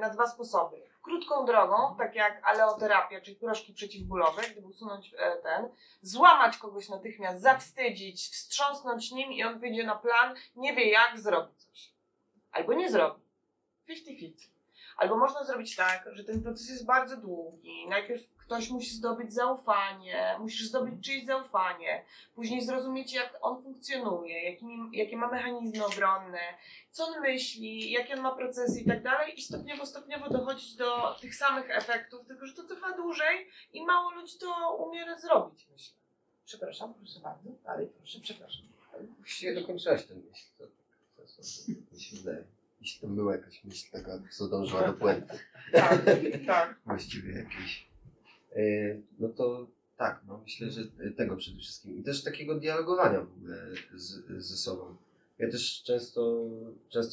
na 2 sposoby. Krótką drogą, tak jak aleoterapia, czyli proszki przeciwbólowe, gdyby usunąć złamać kogoś natychmiast, zawstydzić, wstrząsnąć nim i on wyjdzie na plan, nie wie jak, zrobi coś. Albo nie zrobi. 50-50. Albo można zrobić tak, że ten proces jest bardzo długi, najpierw ktoś musi zdobyć zaufanie, musisz zdobyć czyjeś zaufanie, później zrozumieć, jak on funkcjonuje, jakie ma mechanizmy obronne, co on myśli, jakie on ma procesy i tak dalej, i stopniowo dochodzić do tych samych efektów, tylko że to trwa dłużej i mało ludzi to umie zrobić, myślę. Przepraszam, proszę bardzo, dalej proszę, przepraszam. Właściwie dokończyłaś tę myśl, to się wydaje. Jeśli to była jakaś myśl taka, co dążyła do puenty. Tak, tak. Właściwie jakieś. No to tak, no myślę, że tego przede wszystkim. I też takiego dialogowania w ogóle ze sobą. Ja też często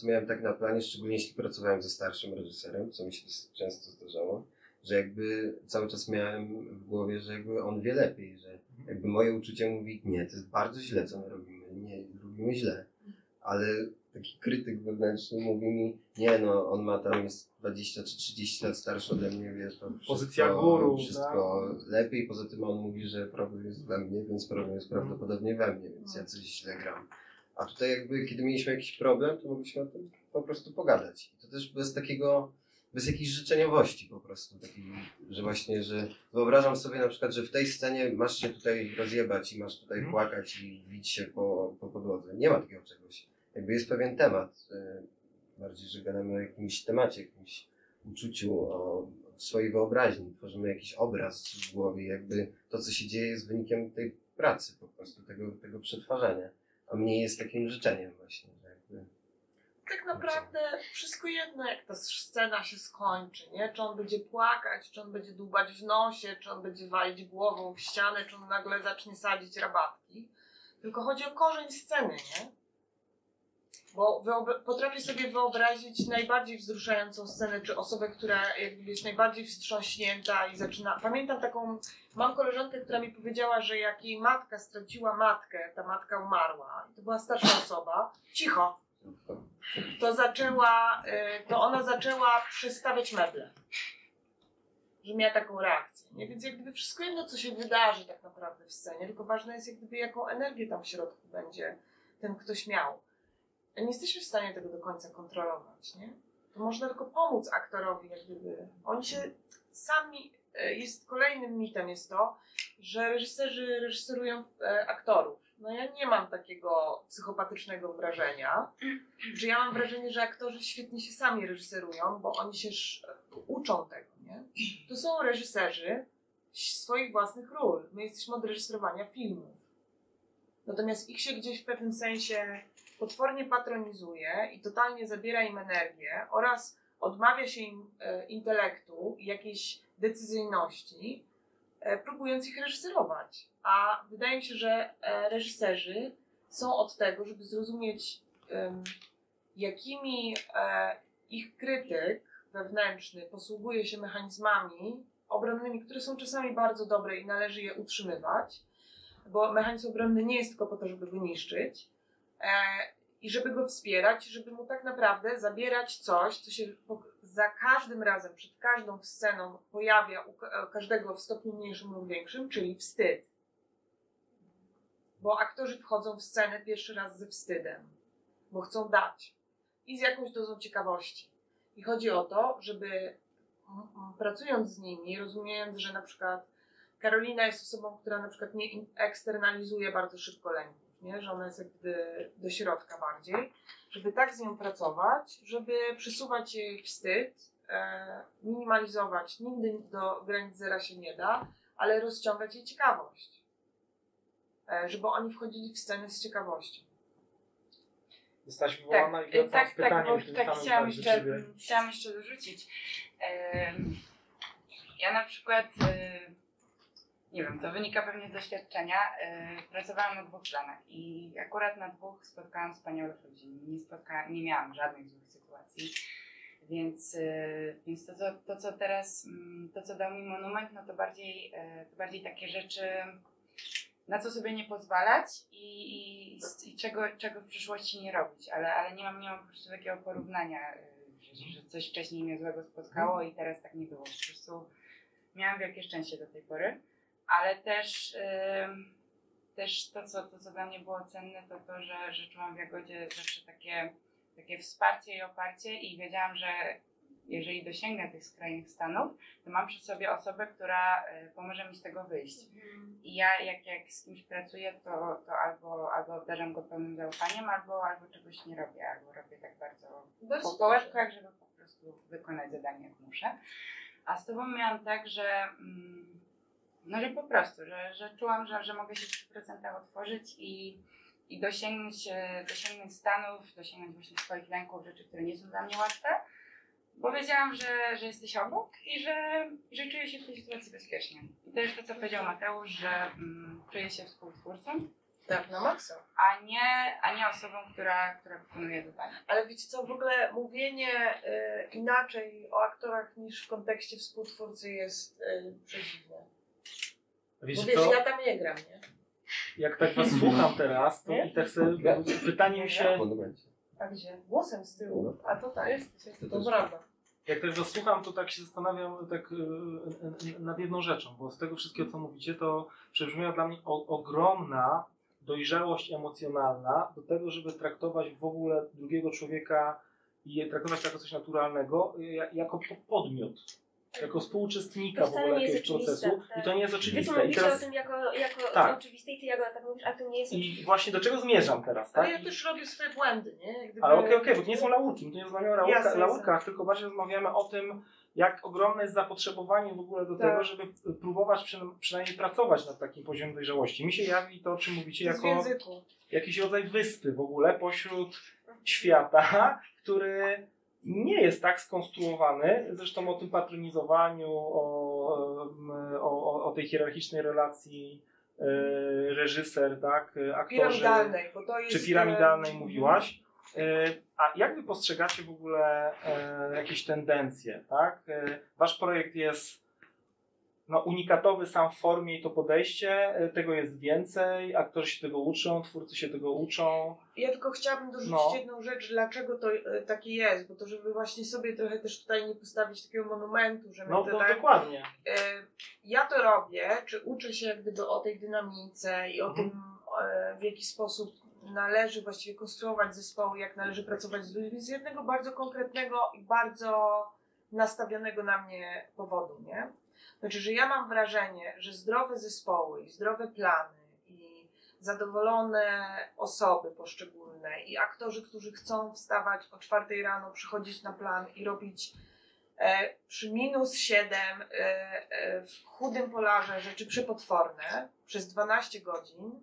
miałem tak na planie, szczególnie jeśli pracowałem ze starszym reżyserem, co mi się często zdarzało, że jakby cały czas miałem w głowie, że jakby on wie lepiej, że jakby moje uczucie mówi, nie, to jest bardzo źle, co my robimy, nie, robimy źle, ale taki krytyk wewnętrzny mówi mi, nie no, on ma tam, jest 20 czy 30 lat starszy ode mnie, wiesz, tam pozycja guru, wszystko tak? Lepiej, poza tym on mówi, że problem jest we mnie, więc problem jest prawdopodobnie we mnie, więc ja coś źle gram. A tutaj jakby, kiedy mieliśmy jakiś problem, to mogliśmy o tym po prostu pogadać. I to też bez takiego, bez jakiejś życzeniowości po prostu, takiej, że właśnie, że wyobrażam sobie na przykład, że w tej scenie masz się tutaj rozjebać i masz tutaj płakać i bić się po podłodze. Nie ma takiego czegoś. Jakby jest pewien temat, bardziej, że gadamy o jakimś temacie, jakimś uczuciu, o swojej wyobraźni, tworzymy jakiś obraz w głowie, jakby to, co się dzieje, jest wynikiem tej pracy po prostu, tego przetwarzania, a mniej jest takim życzeniem właśnie, że jakby... Tak naprawdę wszystko jedno, jak ta scena się skończy, nie? Czy on będzie płakać, czy on będzie dłubać w nosie, czy on będzie walić głową w ścianę, czy on nagle zacznie sadzić rabatki, tylko chodzi o korzeń sceny, nie? Bo potrafię sobie wyobrazić najbardziej wzruszającą scenę, czy osobę, która jakby jest najbardziej wstrząśnięta i zaczyna... Pamiętam taką... Mam koleżankę, która mi powiedziała, że jak jej matka straciła matkę, ta matka umarła, to była starsza osoba, cicho, to ona zaczęła przestawiać meble. Że miała taką reakcję, nie? Więc jak gdyby wszystko jedno, co się wydarzy tak naprawdę w scenie, tylko ważne jest jak gdyby jaką energię tam w środku będzie ten ktoś miał. Nie jesteśmy w stanie tego do końca kontrolować, nie? To można tylko pomóc aktorowi, jak gdyby. Oni się sami... Kolejnym mitem jest to, że reżyserzy reżyserują aktorów. No ja nie mam takiego psychopatycznego wrażenia, że ja mam wrażenie, że aktorzy świetnie się sami reżyserują, bo oni się uczą tego, nie? To są reżyserzy swoich własnych ról. My jesteśmy od reżyserowania filmów. Natomiast ich się gdzieś w pewnym sensie potwornie patronizuje i totalnie zabiera im energię oraz odmawia się im intelektu i jakiejś decyzyjności, próbując ich reżyserować. A wydaje mi się, że reżyserzy są od tego, żeby zrozumieć, jakimi ich krytyk wewnętrzny posługuje się mechanizmami obronnymi, które są czasami bardzo dobre i należy je utrzymywać, bo mechanizm obronny nie jest tylko po to, żeby go niszczyć, i żeby go wspierać, żeby mu tak naprawdę zabierać coś, co się za każdym razem, przed każdą sceną pojawia u każdego w stopniu mniejszym lub większym, czyli wstyd. Bo aktorzy wchodzą w scenę pierwszy raz ze wstydem, bo chcą dać i z jakąś dozą ciekawości. I chodzi o to, żeby pracując z nimi, rozumiejąc, że na przykład Karolina jest osobą, która na przykład nie eksternalizuje bardzo szybko lęku. Nie? Że ona jest jakby do środka bardziej, żeby tak z nią pracować, żeby przesuwać jej wstyd, minimalizować, nigdy do granic zera się nie da, ale rozciągać jej ciekawość, żeby oni wchodzili w scenę z ciekawością. Zostałaś wywołana i wracam z pytaniem. Tak, chciałam jeszcze dorzucić. Ja na przykład... Nie wiem, to wynika pewnie z doświadczenia. Pracowałam na dwóch planach i akurat na dwóch spotkałam wspaniałych ludzi. Nie miałam żadnych złych sytuacji, więc to, co dał mi Monument, no to bardziej takie rzeczy, na co sobie nie pozwalać i czego w przyszłości nie robić, ale nie mam po prostu takiego porównania, że coś wcześniej mnie złego spotkało i teraz tak nie było. Po prostu miałam wielkie szczęście do tej pory. Ale też to, co dla mnie było cenne, to to, że czułam w Jagodzie zawsze takie wsparcie i oparcie i wiedziałam, że jeżeli dosięgnę tych skrajnych stanów, to mam przy sobie osobę, która pomoże mi z tego wyjść. I ja jak z kimś pracuję, to albo obdarzam go pełnym zaufaniem, albo czegoś nie robię, albo robię tak bardzo po kołeczkach, żeby po prostu wykonać zadanie jak muszę. A z tobą miałam tak, że po prostu, że czułam, że mogę się w 100% otworzyć i dosięgnąć stanów, dosięgnąć właśnie swoich lęków, rzeczy, które nie są dla mnie łatwe, bo wiedziałam, że jesteś obok i że czuję się w tej sytuacji bezpiecznie. I to jest to, co powiedział Mateusz, że czuję się współtwórcą. Tak, na maksa. A nie osobą, która wykonuje zadanie. Ale wiecie co, w ogóle mówienie inaczej o aktorach niż w kontekście współtwórcy jest przeciwne. Bo wiesz, ja tam nie gram, nie? Jak tak was słucham teraz, to i tak sobie pytanie mi się... A gdzie? Głosem z tyłu. A to tak jest, to prawda. Jak tak was słucham, to tak się zastanawiam nad jedną rzeczą, bo z tego wszystkiego, co mówicie, to przebrzmiała dla mnie ogromna dojrzałość emocjonalna do tego, żeby traktować w ogóle drugiego człowieka i traktować jako coś naturalnego, jako podmiot. Jako współuczestnika w ogóle jakiegoś procesu. Tak. I to nie jest oczywiste. Ty mówisz o tym jako tak. Oczywiste i ty Jagoda tak mówisz, a to nie jest oczywiste. I właśnie do czego zmierzam teraz, tak? Ale ja też robię swoje błędy, nie? Gdyby... Ale okej, bo to nie są laurki, my tu nie rozmawiamy o laurkach, tylko bardziej rozmawiamy o tym, jak ogromne jest zapotrzebowanie w ogóle do tego, żeby próbować przynajmniej pracować nad takim poziomem dojrzałości. Mi się jawi to, o czym mówicie, jako jakiś rodzaj wyspy w ogóle pośród świata, który... nie jest tak skonstruowany, zresztą o tym patronizowaniu, o tej hierarchicznej relacji reżyser, tak, aktorzy, czy piramidalnej mówiłaś. A jak wy postrzegacie w ogóle jakieś tendencje, tak? Wasz projekt jest unikatowy sam w formie i to podejście, tego jest więcej, aktorzy się tego uczą, twórcy się tego uczą. Ja tylko chciałabym dorzucić jedną rzecz, dlaczego to takie jest, bo to żeby właśnie sobie trochę też tutaj nie postawić takiego monumentu, że dokładnie. Ja to robię, czy uczę się jak gdyby o tej dynamice i o tym, w jaki sposób należy właściwie konstruować zespoły, jak należy pracować z ludźmi, z jednego bardzo konkretnego i bardzo nastawionego na mnie powodu, nie? Znaczy, że ja mam wrażenie, że zdrowe zespoły, zdrowe plany i zadowolone osoby poszczególne i aktorzy, którzy chcą wstawać o 4 rano, przychodzić na plan i robić przy -7 w chudym polarze rzeczy przepotworne przez 12 godzin,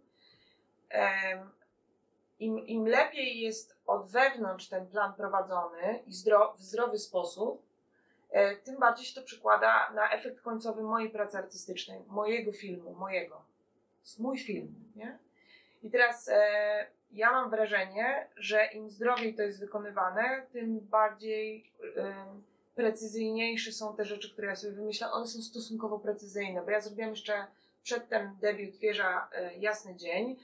im lepiej jest od wewnątrz ten plan prowadzony i w zdrowy sposób, tym bardziej się to przekłada na efekt końcowy mojej pracy artystycznej, mojego filmu, To jest mój film, nie? I teraz ja mam wrażenie, że im zdrowiej to jest wykonywane, tym bardziej precyzyjniejsze są te rzeczy, które ja sobie wymyślam. One są stosunkowo precyzyjne, bo ja zrobiłam jeszcze przedtem debiut Wieża Jasny Dzień,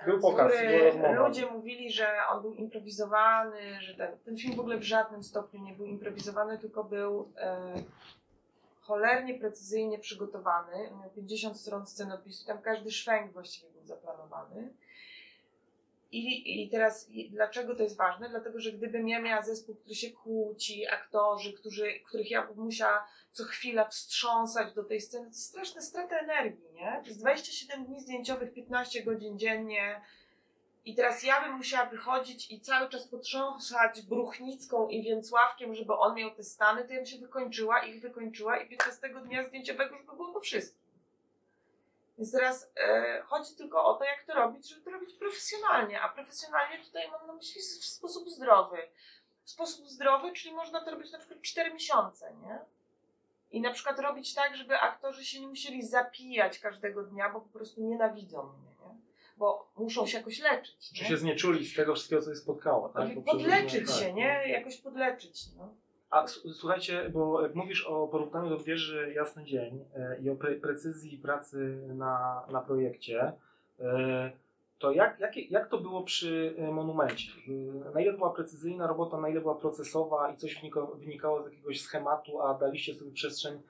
który ludzie mówili, że on był improwizowany, że ten film w ogóle w żadnym stopniu nie był improwizowany, tylko był cholernie precyzyjnie przygotowany. Miał 50 stron scenopisu, tam każdy szwęk właściwie był zaplanowany. I teraz dlaczego to jest ważne? Dlatego, że gdybym ja miała zespół, który się kłóci, aktorzy, których ja bym musiała co chwila wstrząsać do tej sceny, to jest straszna strata energii, nie? To jest 27 dni zdjęciowych, 15 godzin dziennie i teraz ja bym musiała wychodzić i cały czas potrząsać Bruchnicką i Więcławkiem, żeby on miał te stany, to ja bym się wykończyła i 15 dnia zdjęciowego już by było po wszystkim. Więc teraz chodzi tylko o to, jak to robić, żeby to robić profesjonalnie, a profesjonalnie tutaj mam na myśli w sposób zdrowy. W sposób zdrowy, czyli można to robić na przykład 4 miesiące, nie? I na przykład robić tak, żeby aktorzy się nie musieli zapijać każdego dnia, bo po prostu nienawidzą mnie, nie? Bo muszą się jakoś leczyć. Czy się znieczuli z tego wszystkiego, co je spotkało, tak? Podleczyć się, nie? Jakoś podleczyć, no. A słuchajcie, bo jak mówisz o porównaniu do Wieży Jasny Dzień i o precyzji pracy na projekcie, to jak to było przy Monumencie? Na ile była precyzyjna robota, na ile była procesowa i coś wynikało z jakiegoś schematu, a daliście sobie przestrzeń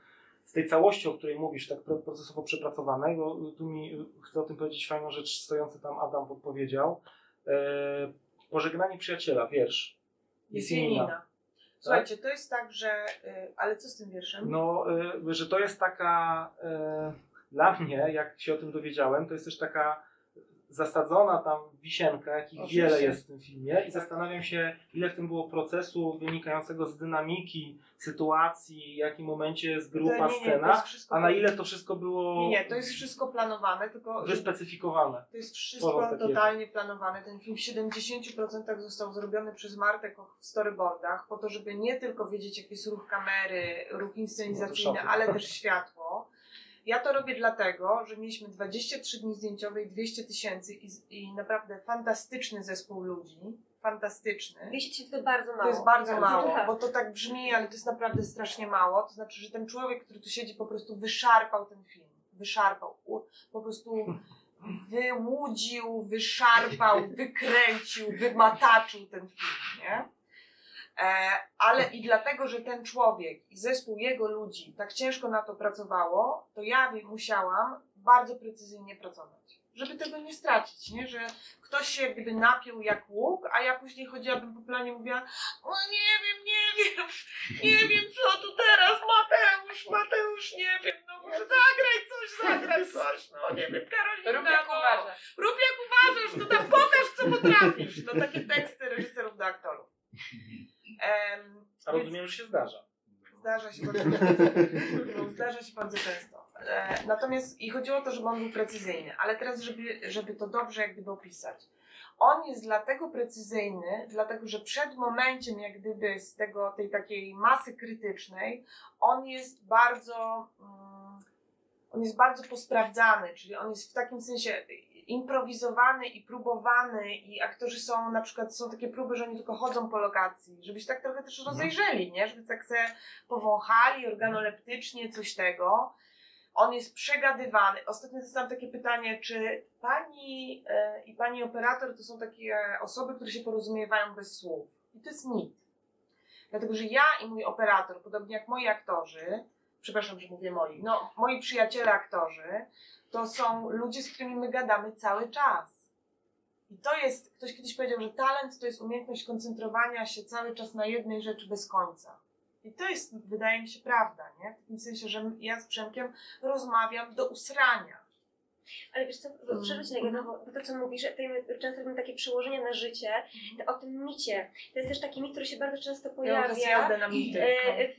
z tej całości, o której mówisz, tak procesowo przepracowanej, bo tu mi chcę o tym powiedzieć fajną rzecz, stojący tam Adam podpowiedział. Pożegnanie przyjaciela, wiersz. Jest imienina. Słuchajcie, to jest tak, że... Ale co z tym wierszem? No, że to jest taka... Dla mnie, jak się o tym dowiedziałem, to jest też taka zasadzona tam wisienka, jakich oczywiście wiele jest w tym filmie, i zastanawiam się, ile w tym było procesu wynikającego z dynamiki sytuacji, w jakim momencie jest grupa, scena, a na ile to wszystko było... Nie, to jest wszystko planowane, tylko... Wyspecyfikowane. To jest wszystko totalnie planowane. Ten film w 70% został zrobiony przez Martę Koch w storyboardach, po to, żeby nie tylko wiedzieć, jaki jest ruch kamery, ruch inscenizacyjny, ale też światło. Ja to robię dlatego, że mieliśmy 23 dni zdjęciowe i 200 000 i naprawdę fantastyczny zespół ludzi, fantastyczny. 200 000 to bardzo mało. To jest bardzo mało, bo to tak brzmi, ale to jest naprawdę strasznie mało. To znaczy, że ten człowiek, który tu siedzi, po prostu wyszarpał ten film, wyszarpał, po prostu wyłudził, wyszarpał, wykręcił, wymataczył ten film, nie? Ale i dlatego, że ten człowiek i zespół jego ludzi tak ciężko na to pracowało, to ja musiałam bardzo precyzyjnie pracować, żeby tego nie stracić, nie? Że ktoś się jakby napiął jak łuk, a ja później chodziłabym po planie i mówiła: o, nie wiem co tu teraz, Mateusz, nie wiem, no muszę zagrać coś, no nie wiem, Karolina, rób jak uważasz, no tam pokaż co potrafisz, no takie teksty reżyserów do aktorów. A rozumiem, że się zdarza. Zdarza się bardzo często. Natomiast i chodziło o to, żeby on był precyzyjny, ale teraz, żeby to dobrze jak gdyby opisać. On jest dlatego precyzyjny, dlatego że przed momenciem jak gdyby z tej takiej masy krytycznej on jest bardzo posprawdzany, czyli on jest w takim sensie improwizowany i próbowany, i aktorzy są, na przykład są takie próby, że oni tylko chodzą po lokacji, żeby się tak trochę też rozejrzeli, nie? Żeby tak sobie powąchali organoleptycznie, coś tego. On jest przegadywany. Ostatnio dostałam takie pytanie, czy pani i pani operator to są takie osoby, które się porozumiewają bez słów. I to jest mit. Dlatego, że ja i mój operator, podobnie jak moi aktorzy, przepraszam, że mówię moi, no moi przyjaciele aktorzy, to są ludzie, z którymi my gadamy cały czas. I to jest, ktoś kiedyś powiedział, że talent to jest umiejętność koncentrowania się cały czas na jednej rzeczy bez końca. I to jest, wydaje mi się, prawda, nie? W takim sensie, że ja z Przemkiem rozmawiam do usrania. Ale wiesz co, przerwę cię na bo to co mówisz, to często robimy takie przełożenia na życie, o tym micie. To jest też taki mit, który się bardzo często pojawia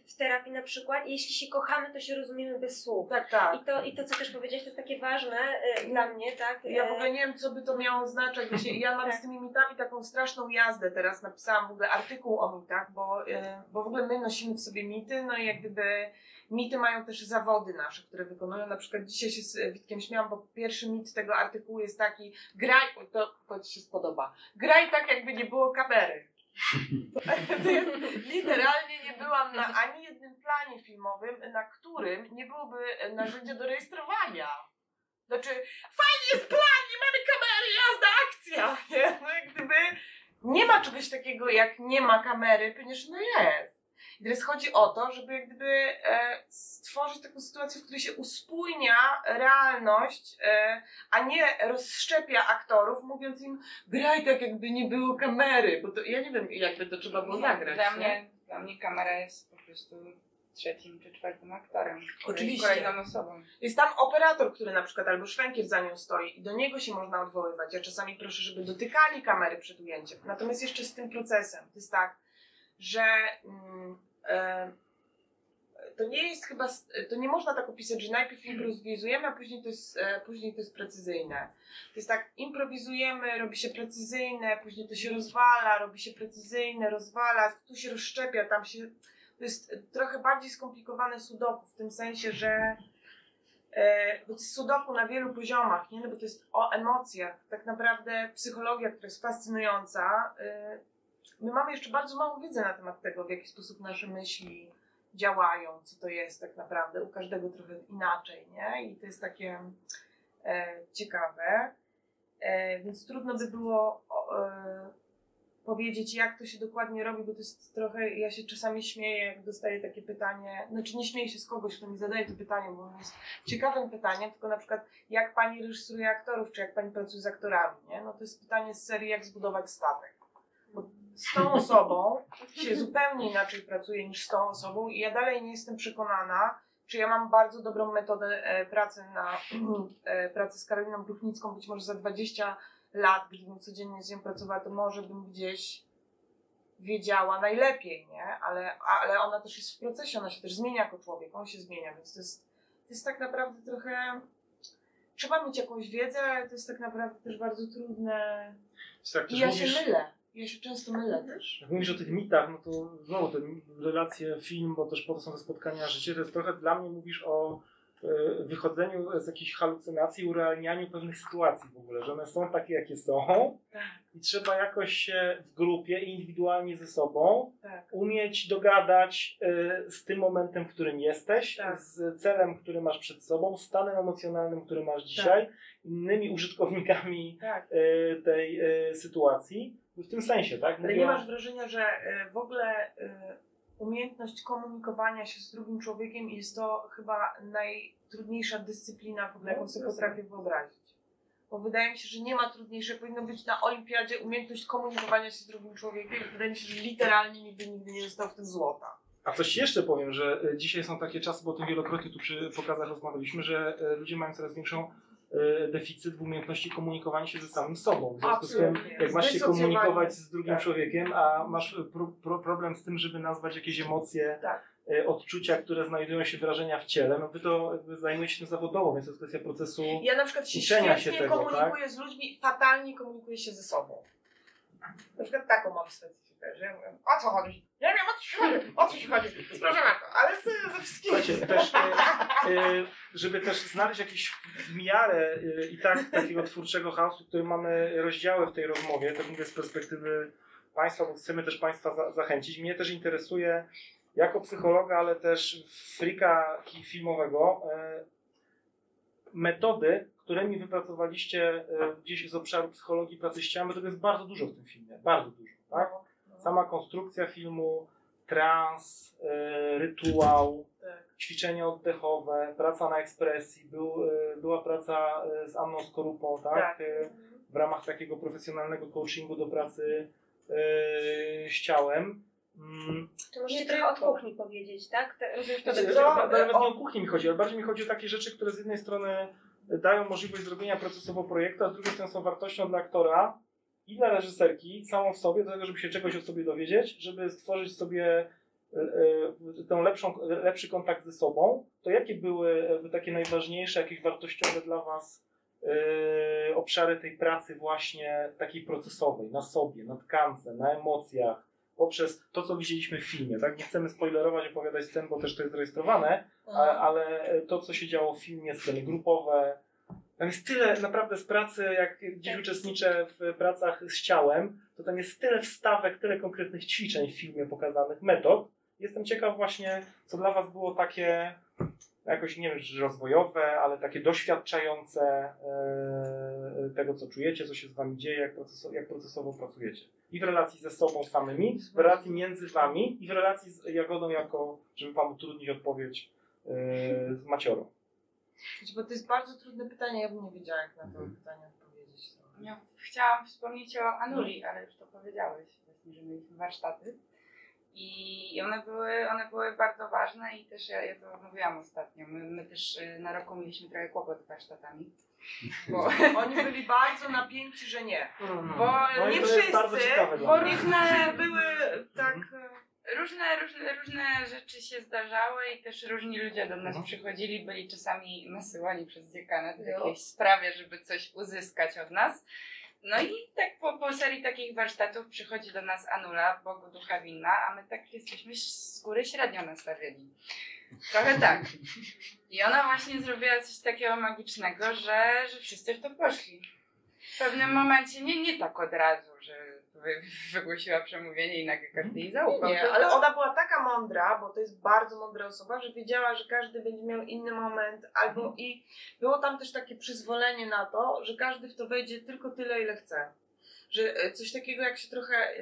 w terapii na przykład. Jeśli się kochamy, to się rozumiemy bez słów. Tak, tak. I to co też powiedziałeś, to jest takie ważne dla mnie, tak? Ja w ogóle nie wiem, co by to miało znaczyć. Ja mam z tymi mitami taką straszną jazdę teraz. Napisałam w ogóle artykuł o mitach, bo w ogóle my nosimy w sobie mity, no i jak gdyby... Mity mają też zawody nasze, które wykonują. Na przykład dzisiaj się z Witkiem śmiałam, bo pierwszy mit tego artykułu jest taki: graj, to ci się spodoba, graj tak, jakby nie było kamery. To jest, literalnie nie byłam na ani jednym planie filmowym, na którym nie byłoby narzędzia do rejestrowania. Znaczy, fajnie jest plan, nie mamy kamery, jazda, akcja. Nie? No jak gdyby nie ma czegoś takiego jak nie ma kamery, ponieważ no jest. I teraz chodzi o to, żeby jak gdyby stworzyć taką sytuację, w której się uspójnia realność, a nie rozszczepia aktorów, mówiąc im: graj tak, jakby nie było kamery, bo to, ja nie wiem, jakby to trzeba było zagrać. Dla mnie kamera jest po prostu trzecim czy czwartym aktorem. Oczywiście. Kolejną osobą. Jest tam operator, który na przykład albo szwękier za nią stoi i do niego się można odwoływać. Ja czasami proszę, żeby dotykali kamery przed ujęciem. Natomiast jeszcze z tym procesem, to jest tak, że to nie jest chyba, to nie można tak opisać, że najpierw improwizujemy, a później to jest precyzyjne. To jest tak, improwizujemy, robi się precyzyjne, później to się rozwala, robi się precyzyjne, rozwala, tu się rozszczepia, tam się... To jest trochę bardziej skomplikowane sudoku, w tym sensie, że... Bo to jest sudoku na wielu poziomach, nie? No bo to jest o emocjach. Tak naprawdę psychologia, która jest fascynująca, my mamy jeszcze bardzo mało wiedzy na temat tego, w jaki sposób nasze myśli działają, co to jest tak naprawdę. U każdego trochę inaczej, nie? I to jest takie ciekawe. Więc trudno by było powiedzieć, jak to się dokładnie robi, bo to jest trochę... Ja się czasami śmieję, jak dostaję takie pytanie. Znaczy nie śmieję się z kogoś, kto mi zadaje to pytanie, bo ono jest ciekawym pytaniem, tylko na przykład jak pani reżyseruje aktorów, czy jak pani pracuje z aktorami, nie? No to jest pytanie z serii, jak zbudować statek. Bo z tą osobą się zupełnie inaczej pracuje niż z tą osobą i ja dalej nie jestem przekonana, czy ja mam bardzo dobrą metodę pracy pracy z Karoliną Bruchnicką, być może za 20 lat, gdybym codziennie z nią pracowała, to może bym gdzieś wiedziała najlepiej, nie? Ale ona też jest w procesie, ona się też zmienia jako człowiek, on się zmienia, więc to jest tak naprawdę trochę... Trzeba mieć jakąś wiedzę, ale to jest tak naprawdę też bardzo trudne. Tak, i ja mówisz, się mylę. Ja się często mylę też. Jak mówisz o tych mitach, no to znowu te relacje, film, bo też po to są te spotkania, życie, to jest trochę dla mnie mówisz o wychodzeniu z jakichś halucynacji, urealnianiu pewnych sytuacji w ogóle, że one są takie, jakie są i trzeba jakoś się w grupie, indywidualnie ze sobą umieć dogadać z tym momentem, w którym jesteś, z celem, który masz przed sobą, stanem emocjonalnym, który masz dzisiaj, innymi użytkownikami tej sytuacji, w tym sensie, tak? Ale nie masz wrażenia, że w ogóle... Umiejętność komunikowania się z drugim człowiekiem jest to chyba najtrudniejsza dyscyplina, w ogóle, jaką sobie potrafię wyobrazić. Bo wydaje mi się, że nie ma trudniejszej, powinno być na olimpiadzie umiejętność komunikowania się z drugim człowiekiem. Wydaje mi się, że literalnie nigdy nie dostał w tym złota. A coś jeszcze powiem, że dzisiaj są takie czasy, bo o tym wielokrotnie tu przy pokazach rozmawialiśmy, że ludzie mają coraz większą deficyt w umiejętności komunikowania się ze samym sobą. W związku z tym, jak masz się komunikować z drugim człowiekiem, a masz problem z tym, żeby nazwać jakieś emocje, odczucia, które znajdują się wyrażenia w ciele, no to zajmuje się tym zawodowo, więc to jest kwestia procesu uczenia się tego. Ja na przykład się świetnie komunikuję z ludźmi, fatalnie komunikuję się ze sobą. Na przykład taką mam specyfikę, że ja mówię, o co chodzi? Ja wiem, o co się chodzi, proszę bardzo, ale ze wszystkimi. Słuchajcie, też, żeby też znaleźć jakiś w miarę i tak takiego twórczego chaosu, który mamy rozdziały w tej rozmowie, tak mówię z perspektywy państwa, bo chcemy też państwa zachęcić. Mnie też interesuje, jako psychologa, ale też freaka filmowego, metody, którymi wypracowaliście gdzieś z obszaru psychologii pracy z ciałem, bo tego jest bardzo dużo w tym filmie, bardzo dużo, tak? Sama konstrukcja filmu, trans, rytuał, ćwiczenia oddechowe, praca na ekspresji, była praca z Anną Skorupą, tak? W ramach takiego profesjonalnego coachingu do pracy z ciałem. To możecie trochę od kuchni powiedzieć, tak? Nawet nie o kuchni mi chodzi, ale bardziej mi chodzi o takie rzeczy, które z jednej strony dają możliwość zrobienia procesowo projektu, a z drugiej strony są wartością dla aktora i dla reżyserki samą w sobie, do tego, żeby się czegoś o sobie dowiedzieć, żeby stworzyć sobie ten lepszy kontakt ze sobą. To jakie były takie najważniejsze, jakieś wartościowe dla was obszary tej pracy właśnie takiej procesowej, na sobie, na tkance, na emocjach, poprzez to, co widzieliśmy w filmie, tak? Nie chcemy spoilerować, opowiadać scen, bo też to jest rejestrowane, ale to, co się działo w filmie, sceny grupowe, tam jest tyle naprawdę z pracy, jak gdzieś uczestniczę w pracach z ciałem, to tam jest tyle wstawek, tyle konkretnych ćwiczeń w filmie pokazanych, metod. Jestem ciekaw właśnie, co dla was było takie, jakoś nie wiem, czy rozwojowe, ale takie doświadczające tego, co czujecie, co się z wami dzieje, jak procesowo pracujecie. I w relacji ze sobą samymi, w relacji między wami i w relacji z Jagodą jako, żeby wam utrudnić odpowiedź, z Maciorą. Bo to jest bardzo trudne pytanie, ja bym nie wiedziała, jak na to pytanie odpowiedzieć. Ja chciałam wspomnieć o Anuli, ale już to powiedziałeś, że mieliśmy warsztaty. I one były bardzo ważne i też ja to mówiłam ostatnio. My też na roku mieliśmy trochę kłopot z warsztatami. Bo oni byli bardzo napięci, że nie. Bo nie wszyscy, ciekawe, bo różne były tak... Różne rzeczy się zdarzały i też różni ludzie do nas przychodzili, byli czasami nasyłani przez dziekana do jakiejś sprawy, żeby coś uzyskać od nas. No i tak po serii takich warsztatów przychodzi do nas Anula, Bogu ducha winna, a my tak jesteśmy z góry średnio nastawieni. Trochę tak. I ona właśnie zrobiła coś takiego magicznego, że wszyscy w to poszli. W pewnym momencie, nie tak od razu, że wygłosiła przemówienie i nagle każdy jej zaufał. Nie, ale ona była taka mądra, bo to jest bardzo mądra osoba, że wiedziała, że każdy będzie miał inny moment, albo i było tam też takie przyzwolenie na to, że każdy w to wejdzie tylko tyle, ile chce. Że coś takiego, jak się trochę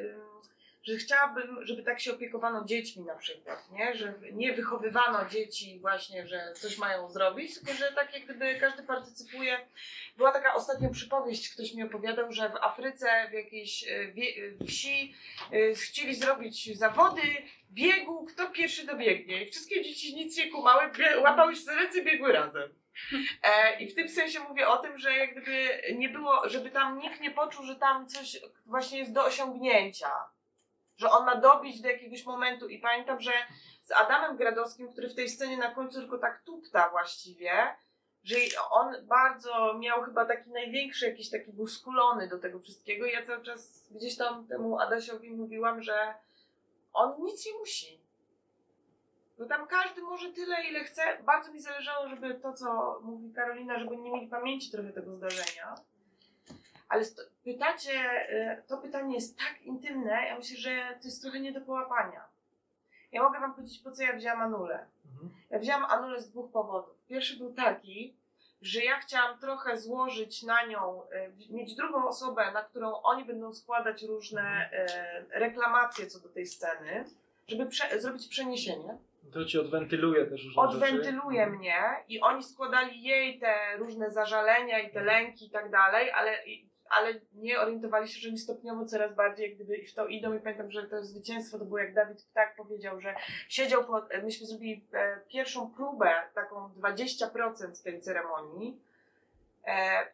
że chciałabym, żeby tak się opiekowano dziećmi na przykład, nie? Że nie wychowywano dzieci właśnie, że coś mają zrobić, tylko że tak jak gdyby każdy partycypuje. Była taka ostatnia przypowieść, ktoś mi opowiadał, że w Afryce w jakiejś wsi chcieli zrobić zawody, biegu, kto pierwszy dobiegnie. I wszystkie dzieci nic nie kumały, łapały się za ręce, biegły razem. I w tym sensie mówię o tym, że jak gdyby nie było, żeby tam nikt nie poczuł, że tam coś właśnie jest do osiągnięcia, że on ma dobić do jakiegoś momentu. I pamiętam, że z Adamem Gradowskim, który w tej scenie na końcu tylko tak tupta właściwie, że on bardzo miał chyba taki największy, jakiś taki był skulony do tego wszystkiego. I ja cały czas gdzieś tam temu Adasiowi mówiłam, że on nic nie musi. Bo tam każdy może tyle, ile chce. Bardzo mi zależało, żeby to, co mówi Karolina, żeby nie mieli pamięci trochę tego zdarzenia. Ale to pytanie jest tak intymne, ja myślę, że to jest trochę nie do połapania. Ja mogę wam powiedzieć, po co ja wzięłam Anulę. Ja wzięłam Anulę z dwóch powodów. Pierwszy był taki, że ja chciałam trochę złożyć na nią, mieć drugą osobę, na którą oni będą składać różne reklamacje co do tej sceny, żeby zrobić przeniesienie. To ci odwentyluje też różne odwentyluje rzeczy. Mnie i oni składali jej te różne zażalenia i te lęki i tak dalej, ale nie orientowali się, że oni stopniowo coraz bardziej jak gdyby w to idą. I pamiętam, że to zwycięstwo to było jak Dawid Ptak powiedział, że siedział, myśmy zrobili pierwszą próbę, taką 20% tej ceremonii,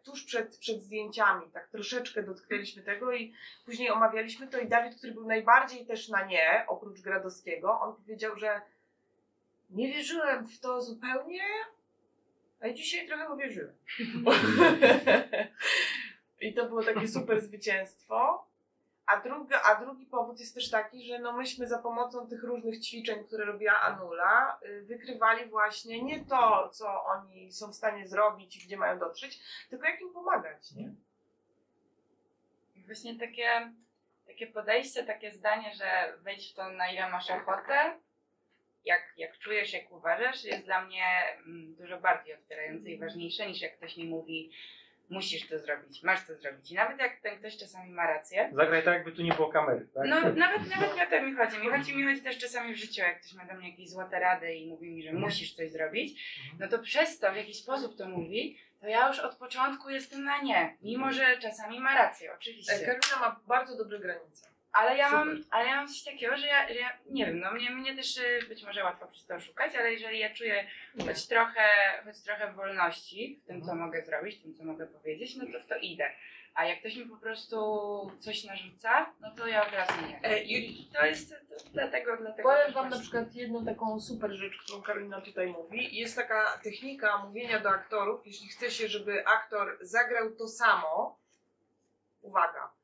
tuż przed zdjęciami, tak troszeczkę dotknęliśmy tego i później omawialiśmy to i Dawid, który był najbardziej też na nie, oprócz Gradowskiego, on powiedział, że nie wierzyłem w to zupełnie, ale dzisiaj trochę uwierzyłem. I to było takie super zwycięstwo. A drugi powód jest też taki, że no myśmy za pomocą tych różnych ćwiczeń, które robiła Anula, wykrywali właśnie nie to, co oni są w stanie zrobić i gdzie mają dotrzeć, tylko jak im pomagać, nie? Właśnie takie podejście, takie zdanie, że wejdź w to na ile masz ochotę, jak czujesz, jak uważasz, jest dla mnie dużo bardziej otwierające i ważniejsze niż jak ktoś mi mówi, musisz to zrobić, masz to zrobić. I nawet jak ten ktoś czasami ma rację. Zagraj tak, jakby tu nie było kamery, tak? No nawet nie o to mi chodzi. Mi chodzi też czasami w życiu, jak ktoś ma do mnie jakieś złote rady i mówi mi, że musisz coś zrobić, no to przez to, w jaki sposób to mówi, to ja już od początku jestem na nie. Mimo, że czasami ma rację, oczywiście. Karolina ma bardzo dobre granice. Ale ja mam coś takiego, że ja nie wiem, no mnie też być może łatwo przez to oszukać, ale jeżeli ja czuję choć trochę wolności w tym, co mogę zrobić, w tym, co mogę powiedzieć, no to w to idę. A jak ktoś mi po prostu coś narzuca, no to ja od razu nie. To jest dlatego. Powiem wam na przykład jedną taką super rzecz, którą Karolina tutaj mówi. Jest taka technika mówienia do aktorów, jeśli chce się, żeby aktor zagrał to samo, uwaga,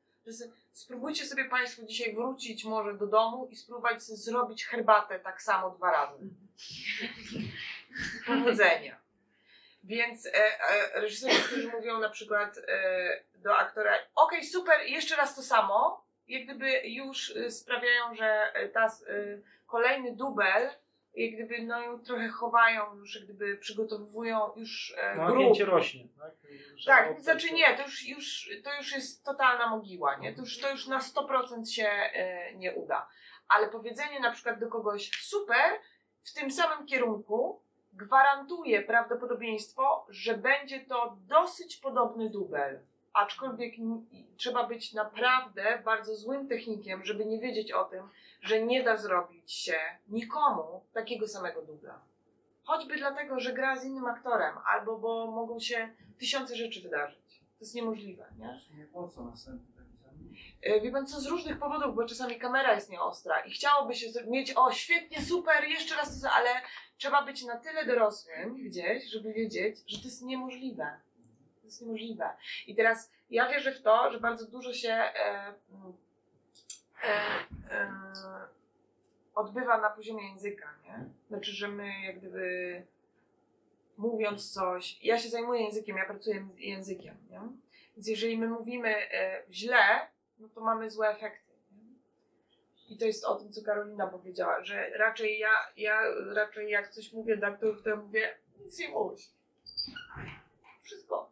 spróbujcie sobie Państwo dzisiaj wrócić może do domu i spróbować sobie zrobić herbatę tak samo 2 razy. Powodzenia. Więc reżyserzy, którzy mówią na przykład do aktora, okej, super, jeszcze raz to samo, jak gdyby już sprawiają, że kolejny dubel, jak gdyby ją trochę chowają, już jak gdyby przygotowują już napięcie rośnie, tak? Tak, znaczy nie, to już jest totalna mogiła, nie? To już na 100% się nie uda. Ale powiedzenie na przykład do kogoś super w tym samym kierunku gwarantuje prawdopodobieństwo, że będzie to dosyć podobny dubel. Aczkolwiek trzeba być naprawdę bardzo złym technikiem, żeby nie wiedzieć o tym, że nie da zrobić się nikomu takiego samego dubla. Choćby dlatego, że gra z innym aktorem, albo bo mogą się 1000 rzeczy wydarzyć. To jest niemożliwe, nie? Nie po co następny taki sam? Wie pan co, z różnych powodów, bo czasami kamera jest nieostra i chciałoby się mieć, świetnie, super, jeszcze raz to, ale trzeba być na tyle dorosłym gdzieś, żeby wiedzieć, że to jest niemożliwe. To jest niemożliwe. I teraz ja wierzę w to, że bardzo dużo się odbywa na poziomie języka, nie? Znaczy, że my jak gdyby mówiąc coś, ja się zajmuję językiem, ja pracuję językiem, nie? Więc jeżeli my mówimy źle, no to mamy złe efekty, nie? I to jest o tym, co Karolina powiedziała, że raczej ja jak coś mówię do aktorów, to ja mówię, nic nie mówisz. Wszystko.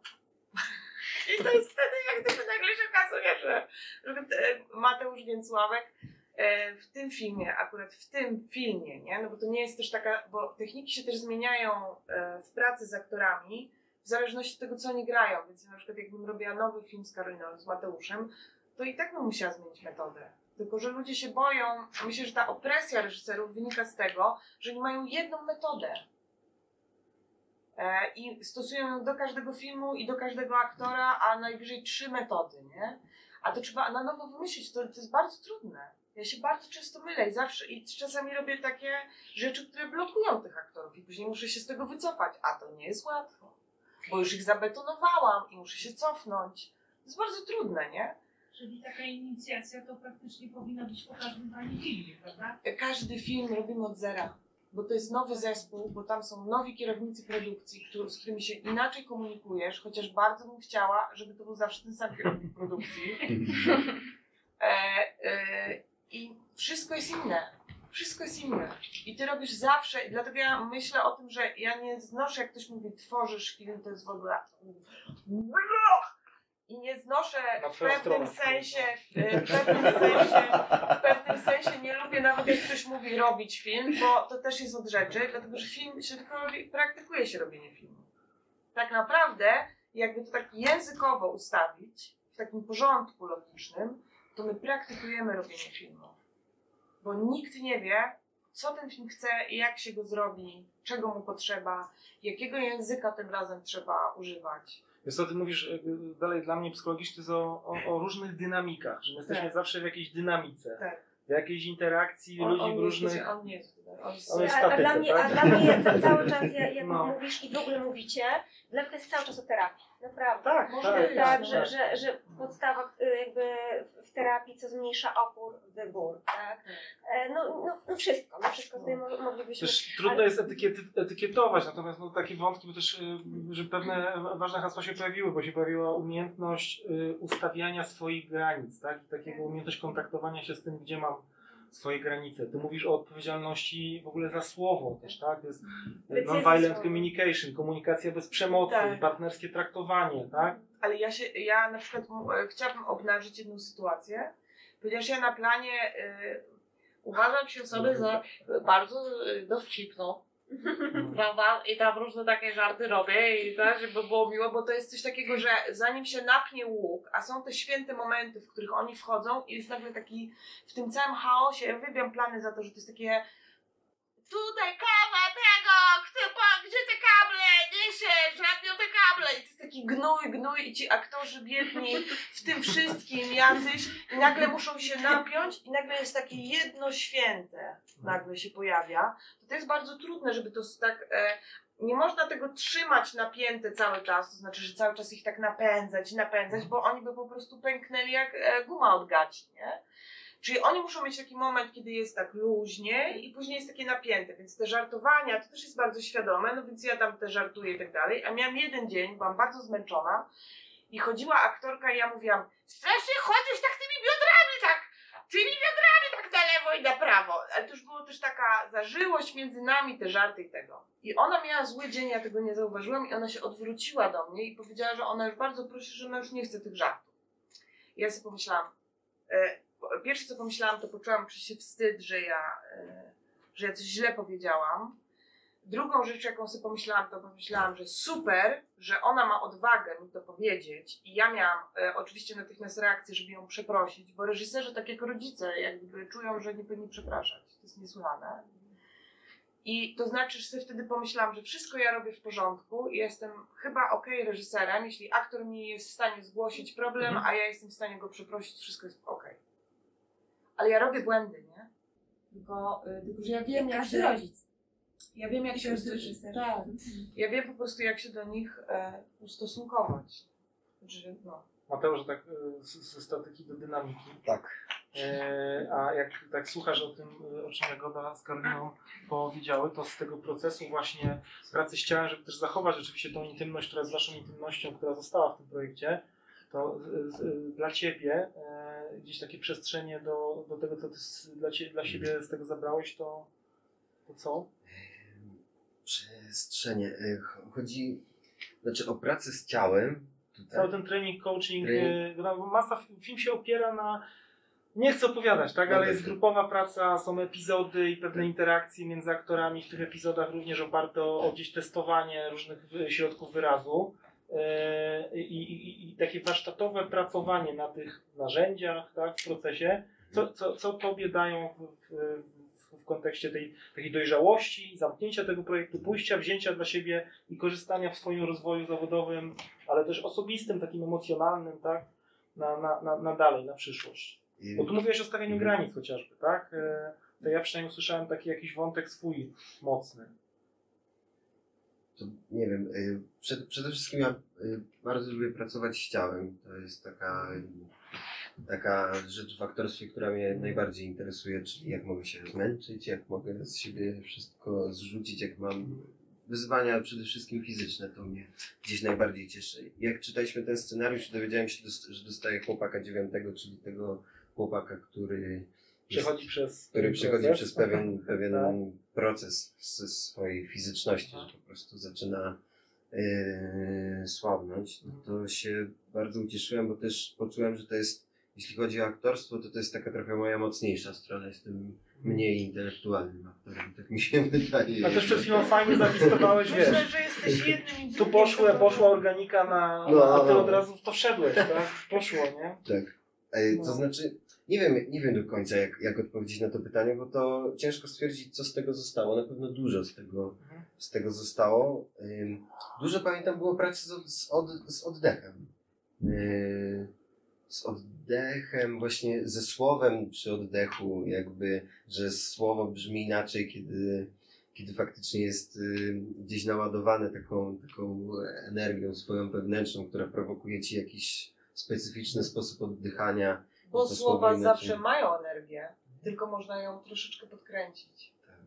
I to jest wtedy, jak gdyby nagle się okazuje, że Mateusz Więcławek w tym filmie, akurat w tym filmie, nie? No bo to nie jest też taka, bo techniki się też zmieniają w pracy z aktorami w zależności od tego, co oni grają, więc na przykład jakbym robiła nowy film z Karoliną, z Mateuszem, to i tak bym musiała zmienić metodę. Tylko że ludzie się boją, myślę, że ta opresja reżyserów wynika z tego, że oni mają jedną metodę i stosują ją do każdego filmu i do każdego aktora, a najwyżej 3 metody, nie? A to trzeba na nowo wymyślić, to jest bardzo trudne. Ja się bardzo często mylę i zawsze, i czasami robię takie rzeczy, które blokują tych aktorów i później muszę się z tego wycofać, a to nie jest łatwo, bo już ich zabetonowałam i muszę się cofnąć. To jest bardzo trudne, nie? Czyli taka inicjacja to praktycznie powinna być po każdym pani filmie, prawda? Każdy film robimy od zera, bo to jest nowy zespół, bo tam są nowi kierownicy produkcji, z którymi się inaczej komunikujesz, chociaż bardzo bym chciała, żeby to był zawsze ten sam kierownik produkcji. I wszystko jest inne. Wszystko jest inne. I ty robisz zawsze, dlatego ja myślę o tym, że ja nie znoszę, jak ktoś mówi, tworzysz film, to jest w ogóle... I nie znoszę w pewnym sensie nie lubię nawet, jak ktoś mówi, robić film, bo to też jest od rzeczy, dlatego że film się tylko robi, praktykuje się robienie filmu. Tak naprawdę, jakby to tak językowo ustawić, w takim porządku logicznym, to my praktykujemy robienie filmu. Bo nikt nie wie, co ten film chce, jak się go zrobi, czego mu potrzeba, jakiego języka tym razem trzeba używać. Więc to ty mówisz dalej, dla mnie psychologicznie to jest o różnych dynamikach, że my jesteśmy zawsze w jakiejś dynamice, w jakiejś interakcji ludzi w różnych... A dla mnie cały czas, jak mówisz i w ogóle mówicie, dla mnie to jest cały czas o terapii, naprawdę. Tak, że podstawa jakby w terapii, co zmniejsza opór, wybór, tak? No wszystko tutaj moglibyśmy... Też trudno jest etykietować, natomiast no, takie wątki, bo też że pewne ważne hasła się pojawiły, bo się pojawiła umiejętność ustawiania swoich granic, tak? Takiego umiejętność kontaktowania się z tym, gdzie mam swoje granice. Ty mówisz o odpowiedzialności w ogóle za słowo też, tak? To jest non-violent communication, komunikacja bez przemocy, partnerskie traktowanie, tak? Ale ja na przykład chciałabym obnażyć jedną sytuację, ponieważ ja na planie uważam się sobie za bardzo dowcipną, prawda? I tam różne takie żarty robię i tak, żeby było miło, bo to jest coś takiego, że zanim się napnie łuk, a są te święte momenty, w których oni wchodzą i jest nagle taki, w tym całym chaosie, ja wybiam plany za to, że to jest takie tutaj kawa tego, gdzie te kable, niesiesz, radnią te kable i to jest taki gnój i ci aktorzy biedni w tym wszystkim jacyś i nagle muszą się napiąć i nagle jest takie jedno święte, nagle się pojawia. To jest bardzo trudne, żeby to tak, nie można tego trzymać napięte cały czas, to znaczy, że cały czas ich tak napędzać, bo oni by po prostu pęknęli jak guma od gaci, nie? Czyli oni muszą mieć taki moment, kiedy jest tak luźnie i później jest takie napięte, więc te żartowania, to też jest bardzo świadome, no więc ja tam też żartuję i tak dalej, a miałam jeden dzień, byłam bardzo zmęczona i chodziła aktorka i ja mówiłam, strasznie chodzisz tak tymi biodrami tak na lewo i na prawo, ale to już było też taka zażyłość między nami, te żarty i tego. I ona miała zły dzień, ja tego nie zauważyłam i ona się odwróciła do mnie i powiedziała, że ona już bardzo prosi, że ona już nie chce tych żartów. I ja sobie pomyślałam, pierwsze co pomyślałam, to poczułam oczywiście wstyd, że ja coś źle powiedziałam. Drugą rzecz, jaką sobie pomyślałam, to pomyślałam, że super, że ona ma odwagę mi to powiedzieć i ja miałam oczywiście natychmiast reakcję, żeby ją przeprosić, bo reżyserzy, tak jak rodzice, jakby czują, że nie powinni przepraszać, to jest niesłychane. I to znaczy, że sobie wtedy pomyślałam, że wszystko ja robię w porządku i jestem chyba okej reżyserem, jeśli aktor mi jest w stanie zgłosić problem, a ja jestem w stanie go przeprosić, wszystko jest okej. Ale ja robię błędy, nie? Tylko że ja wiem, jak się rodzić. Ja wiem, jak się tak. Ja wiem po prostu, jak się do nich ustosunkować. Znaczy, no. Mateusz, tak ze statyki do dynamiki. Tak. A jak tak słuchasz o tym, o czym Jagoda z Karoliną powiedziały, to z tego procesu właśnie pracy z ciałem, żeby też zachować rzeczywiście tą intymność, która jest naszą intymnością, która została w tym projekcie, to dla ciebie gdzieś takie przestrzenie do tego, co ty dla siebie z tego zabrałeś, to co? Przestrzenie. Chodzi o pracę z ciałem. Cały ten trening, coaching, masa film się opiera na Nie chcę opowiadać, tak? Ale jest grupowa praca, są epizody i pewne interakcje między aktorami. W tych epizodach również oparte o gdzieś testowanie różnych środków wyrazu i takie warsztatowe pracowanie na tych narzędziach, tak? W procesie. Co tobie dają w kontekście tej takiej dojrzałości, zamknięcia tego projektu, pójścia, wzięcia dla siebie i korzystania w swoim rozwoju zawodowym, ale też osobistym, takim emocjonalnym, tak? Na dalej, na przyszłość. Bo tu mówiłeś o stawianiu granic chociażby, tak? To ja przynajmniej usłyszałem taki jakiś wątek swój mocny. To nie wiem, przede wszystkim ja bardzo lubię pracować z ciałem. To jest taka rzecz w aktorstwie, która mnie najbardziej interesuje, czyli jak mogę się zmęczyć, jak mogę z siebie wszystko zrzucić, jak mam wyzwania przede wszystkim fizyczne, to mnie gdzieś najbardziej cieszy. Jak czytaliśmy ten scenariusz, dowiedziałem się, że dostaję chłopaka 9, czyli tego chłopaka, który przechodzi przez pewien tak? proces ze swojej fizyczności, że po prostu zaczyna słabnąć. No to się bardzo ucieszyłem, bo też poczułem, że to jest, jeśli chodzi o aktorstwo, to jest taka trochę moja mocniejsza strona. Jestem mniej intelektualnym aktorem, tak mi się wydaje. A też przed chwilą fajnie zapisywałeś, wiesz. Myślę, że jesteś jednym. Tu poszła organika a ty od razu w to wszedłeś, tak? Poszło, nie? Tak. To znaczy, nie wiem do końca, jak odpowiedzieć na to pytanie, bo to ciężko stwierdzić, co z tego zostało. Na pewno dużo z tego zostało. Dużo, pamiętam, było pracy z oddechem. Z oddechem, właśnie ze słowem przy oddechu, jakby, że słowo brzmi inaczej, kiedy faktycznie jest gdzieś naładowane taką energią swoją wewnętrzną, która prowokuje ci jakiś specyficzny sposób oddychania. Bo słowa zawsze mają energię, tylko można ją troszeczkę podkręcić. Tak.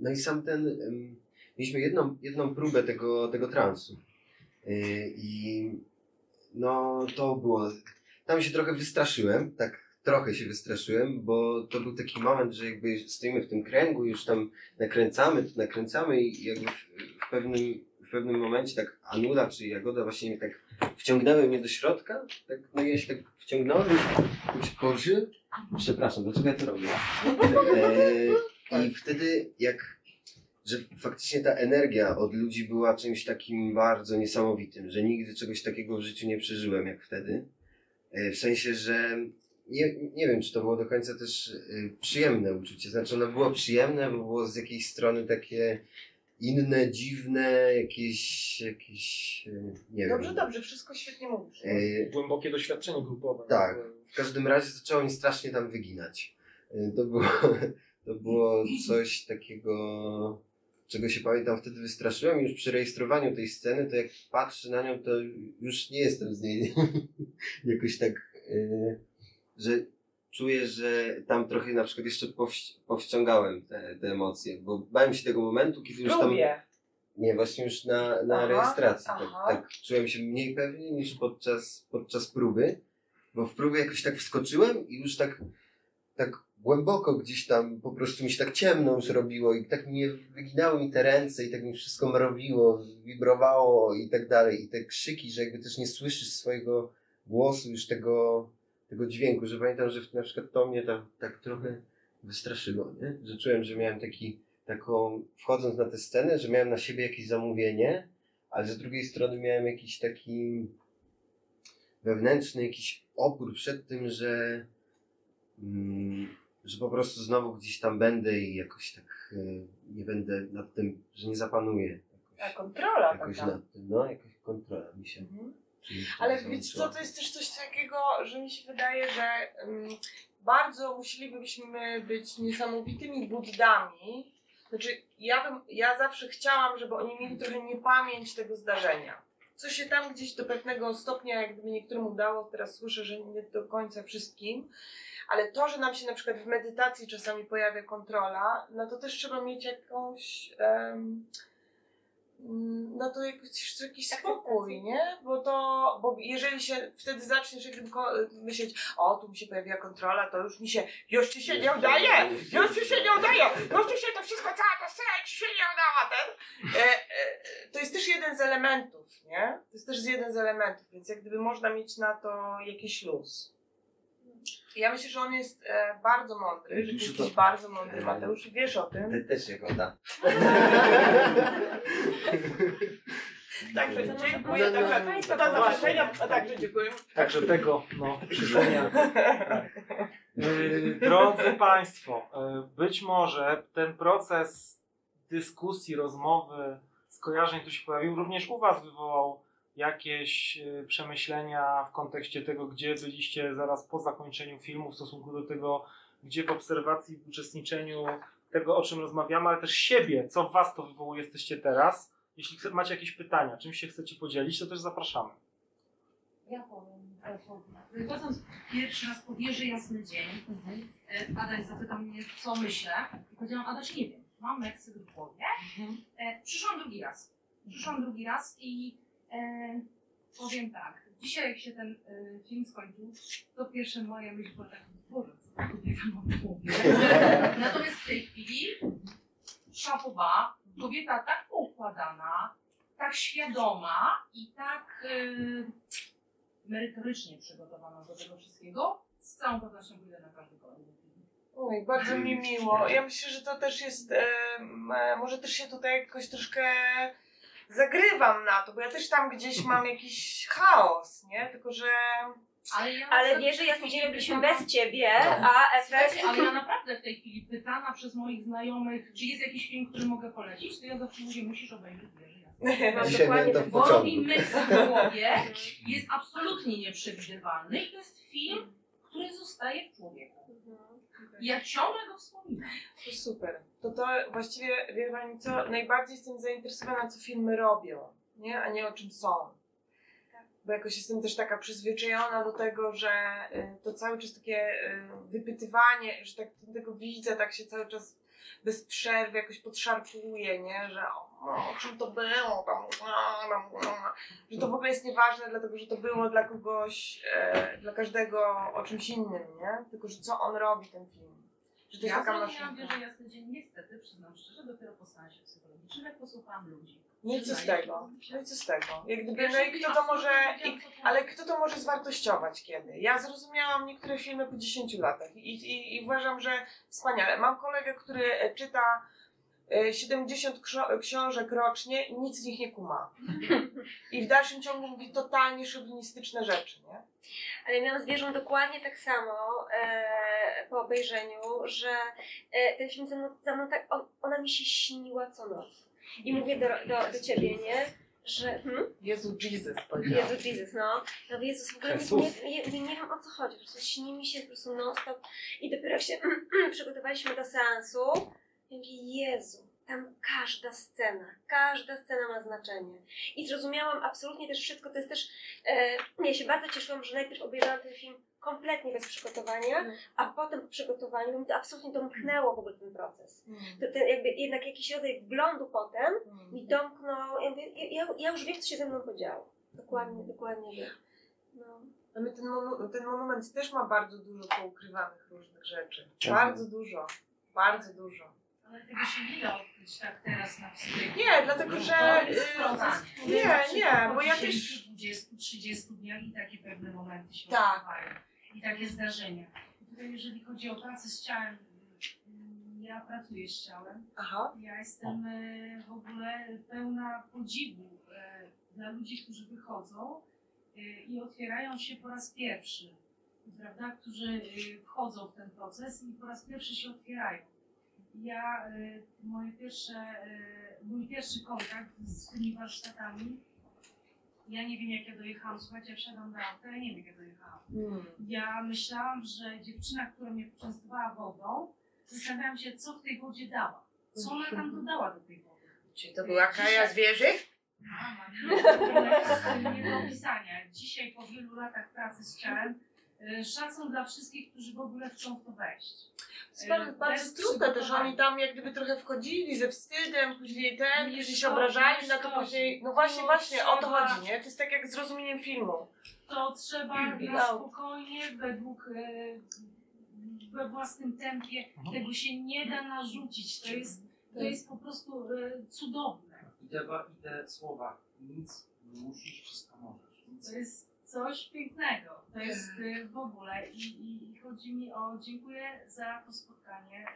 No i sam ten, mieliśmy jedną próbę tego transu. No to było, tam się trochę wystraszyłem, bo to był taki moment, że jakby stoimy w tym kręgu, już tam nakręcamy i jakby w pewnym momencie tak Anula czy Jagoda właśnie tak wciągnęły mnie do środka, tak, no ja się tak wciągnąłem, przepraszam, dlaczego ja to robię? I wtedy że faktycznie ta energia od ludzi była czymś takim bardzo niesamowitym, że nigdy czegoś takiego w życiu nie przeżyłem jak wtedy. W sensie, że nie wiem, czy to było do końca też przyjemne uczucie. Znaczy ono było przyjemne, bo było z jakiejś strony takie inne, dziwne, jakieś nie wiem. Dobrze, wszystko świetnie mówisz. Głębokie doświadczenie grupowe. Tak, w każdym razie zaczęło mi strasznie tam wyginać. To było coś takiego, czego się pamiętam, wtedy wystraszyłem. Już przy rejestrowaniu tej sceny, to jak patrzę na nią, to już nie jestem z niej jakoś tak, że czuję, że tam trochę na przykład jeszcze powściągałem te emocje, bo bałem się tego momentu, kiedy już tam... Nie, właśnie już na rejestracji. Tak, czułem się mniej pewnie niż podczas próby, bo w próbie jakoś tak wskoczyłem i już tak głęboko gdzieś tam, po prostu mi się tak ciemno już robiło i tak mnie wyginały mi te ręce i tak mi wszystko mrowiło, wibrowało i tak dalej. I te krzyki, że jakby też nie słyszysz swojego głosu, już tego dźwięku, że pamiętam, że na przykład to mnie tak trochę wystraszyło, nie? Że czułem, że miałem wchodząc na tę scenę, że miałem na siebie jakieś zamówienie, ale z drugiej strony miałem jakiś taki wewnętrzny jakiś opór przed tym, że po prostu znowu gdzieś tam będę i jakoś tak nie będę nad tym, że nie zapanuję. Jakoś, kontrola jakoś taka. Nad tym, no, jakaś kontrola mi się... Ale wiecie co, to jest też coś takiego, że mi się wydaje, że bardzo musielibyśmy być niesamowitymi buddami. Znaczy, ja zawsze chciałam, żeby oni mieli trochę niepamięć tego zdarzenia. Co się tam gdzieś do pewnego stopnia, jak gdyby niektórym udało, teraz słyszę, że nie do końca wszystkim, ale to, że nam się na przykład w medytacji czasami pojawia kontrola, no to też trzeba mieć jakąś, no to jakiś spokój, nie? Bo jeżeli się wtedy zaczniesz myśleć, o tu mi się pojawiła kontrola, to już ci się nie udaje, to wszystko ci się nie udało, to jest też jeden z elementów, nie? To jest też jeden z elementów, więc jak gdyby można mieć na to jakiś luz. Ja myślę, że on jest bardzo mądry, że ty jesteś bardzo mądry, Mateusz, wiesz o tym. Ty też się goda. Także dziękuję, także do zobaczenia, a także dziękuję. Także tego, no, życzenia. Drodzy Państwo, być może ten proces dyskusji, rozmowy, skojarzeń, który się pojawił, również u Was wywołał jakieś przemyślenia w kontekście tego, gdzie byliście zaraz po zakończeniu filmu w stosunku do tego, gdzie w obserwacji, w uczestniczeniu tego, o czym rozmawiamy, ale też siebie, co w Was to wywołuje, jesteście teraz. Jeśli macie jakieś pytania, czym się chcecie podzielić, to też zapraszamy. Ja powiem. Wychodząc pierwszy raz po wieży Jasny Dzień, Adaś zapytał mnie, co myślę. I powiedziałam, Adaś, nie wiem, mam Meksyk w głowie. Przyszłam drugi raz. I powiem tak, dzisiaj jak się ten film skończył, to pierwsze moje myśli były tak, Boże, co kobieta ma w głowie. Natomiast w tej chwili, szapoba, kobieta tak poukładana, tak świadoma i tak merytorycznie przygotowana do tego wszystkiego, z całą pewnością pójdę na każdy kolejny film. Oj, bardzo mi miło. Ja myślę, że to też jest, może też się tutaj jakoś troszkę zagrywam na to, bo ja też tam gdzieś mam jakiś chaos, nie? Tylko, że... Ale wiesz, że Jasny Dzień byliśmy bez ciebie, a efekt... Ale ja naprawdę w tej chwili pytana przez moich znajomych, czy jest jakiś film, który mogę polecić, to ja zawsze mówię, musisz obejrzeć Wieżę Jasną. Bo robi myk w głowie, jest absolutnie nieprzewidywalny i to jest film, który zostaje w człowieku. Ja ciągle go wspominam. To super. To właściwie, wie Pani co, najbardziej jestem zainteresowana, co filmy robią, nie? A nie o czym są. Bo jakoś jestem też taka przyzwyczajona do tego, że to cały czas takie wypytywanie, że tak tego widza tak się cały czas bez przerwy jakoś podszarpuje, nie? Że o czym to było, że to w ogóle jest nieważne, dlatego że to było dla kogoś, dla każdego o czymś innym, nie? Tylko, że co on robi ten film. Że to jest taka maszyna. Ja że Jasny Dzień niestety, przyznam szczerze, dopiero po seansie psychologicznym, jak posłuchałam ludzi. No i co z tego? Jak gdyby, no i kto to może, ale kto to może zwartościować kiedy? Ja zrozumiałam niektóre filmy po 10 latach i uważam, że wspaniale. Mam kolegę, który czyta 70 książek rocznie i nic z nich nie kuma. I w dalszym ciągu mówi totalnie szowinistyczne rzeczy, nie? Ale ja miałam z Wieżą dokładnie tak samo po obejrzeniu, że ten film za mną tak, ona mi się śniła co noc. I mówię do ciebie, nie? Że. Jezu Jesus, no. No Jezus, w ogóle nie wiem o co chodzi. Po prostu śni mi się po prostu non-stop. I dopiero jak się przygotowaliśmy do seansu, ja mówię, Jezu, tam każda scena ma znaczenie. I zrozumiałam absolutnie też wszystko. To jest też. Ja się bardzo cieszyłam, że najpierw obejrzałam ten film kompletnie bez przygotowania, a potem po przygotowaniu mi to absolutnie domknęło w ogóle ten proces. To jakby jednak jakiś rodzaj wglądu potem mi domknął, ja już wiem, co się ze mną podziało. Dokładnie wiem. No. Ale ten monument też ma bardzo dużo poukrywanych różnych rzeczy. Bardzo dużo. Ale tego się nie da odkryć tak teraz na wstępie. Nie, dlatego że... Nie, bo ja też... 20-30 dniach i takie pewne momenty się odbywają. I takie zdarzenia. I tutaj jeżeli chodzi o pracę z ciałem, ja pracuję z ciałem. Aha. Ja jestem w ogóle pełna podziwu dla ludzi, którzy wychodzą i otwierają się po raz pierwszy, prawda? Którzy wchodzą w ten proces i po raz pierwszy się otwierają. Ja, mój pierwszy kontakt z tymi warsztatami, ja nie wiem jak ja dojechałam, słuchajcie, ja wsiadłam do auta, ja nie wiem jak ja dojechałam. Ja myślałam, że dziewczyna, która mnie poczęstowała wodą, zastanawiałam się, co w tej wodzie dała, co ona tam dodała do tej wody. Czy to była Kaja z Wieży? Mama, nie do opisania. Dzisiaj po wielu latach pracy z ciałem, szacun dla wszystkich, którzy w ogóle chcą w to wejść. Bardzo trudne też, oni tam jak gdyby trochę wchodzili ze wstydem, później później się obrażali na to później. No właśnie, o to chodzi, nie? To jest tak jak z rozumieniem filmu. To trzeba na spokojnie, we własnym tempie, tego się nie da narzucić. To jest po prostu cudowne. I te słowa, nic nie musisz, wszystko możesz. To jest coś pięknego. To jest w ogóle i chodzi mi o dziękuję za to spotkanie.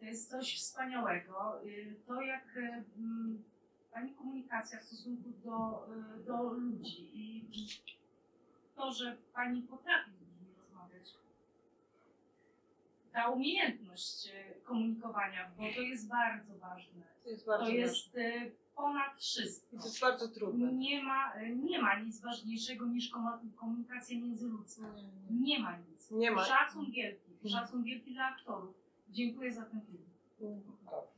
To jest coś wspaniałego. To jak pani komunikacja w stosunku do ludzi i to, że pani potrafi z ludźmi rozmawiać. Ta umiejętność komunikowania, bo to jest bardzo ważne. To jest bardzo ważne. Ponad wszystko. To jest bardzo trudne. Nie ma nic ważniejszego niż komunikacja międzyludzka. Nie ma nic. Nie ma. Szacun wielki dla aktorów. Dziękuję za ten film.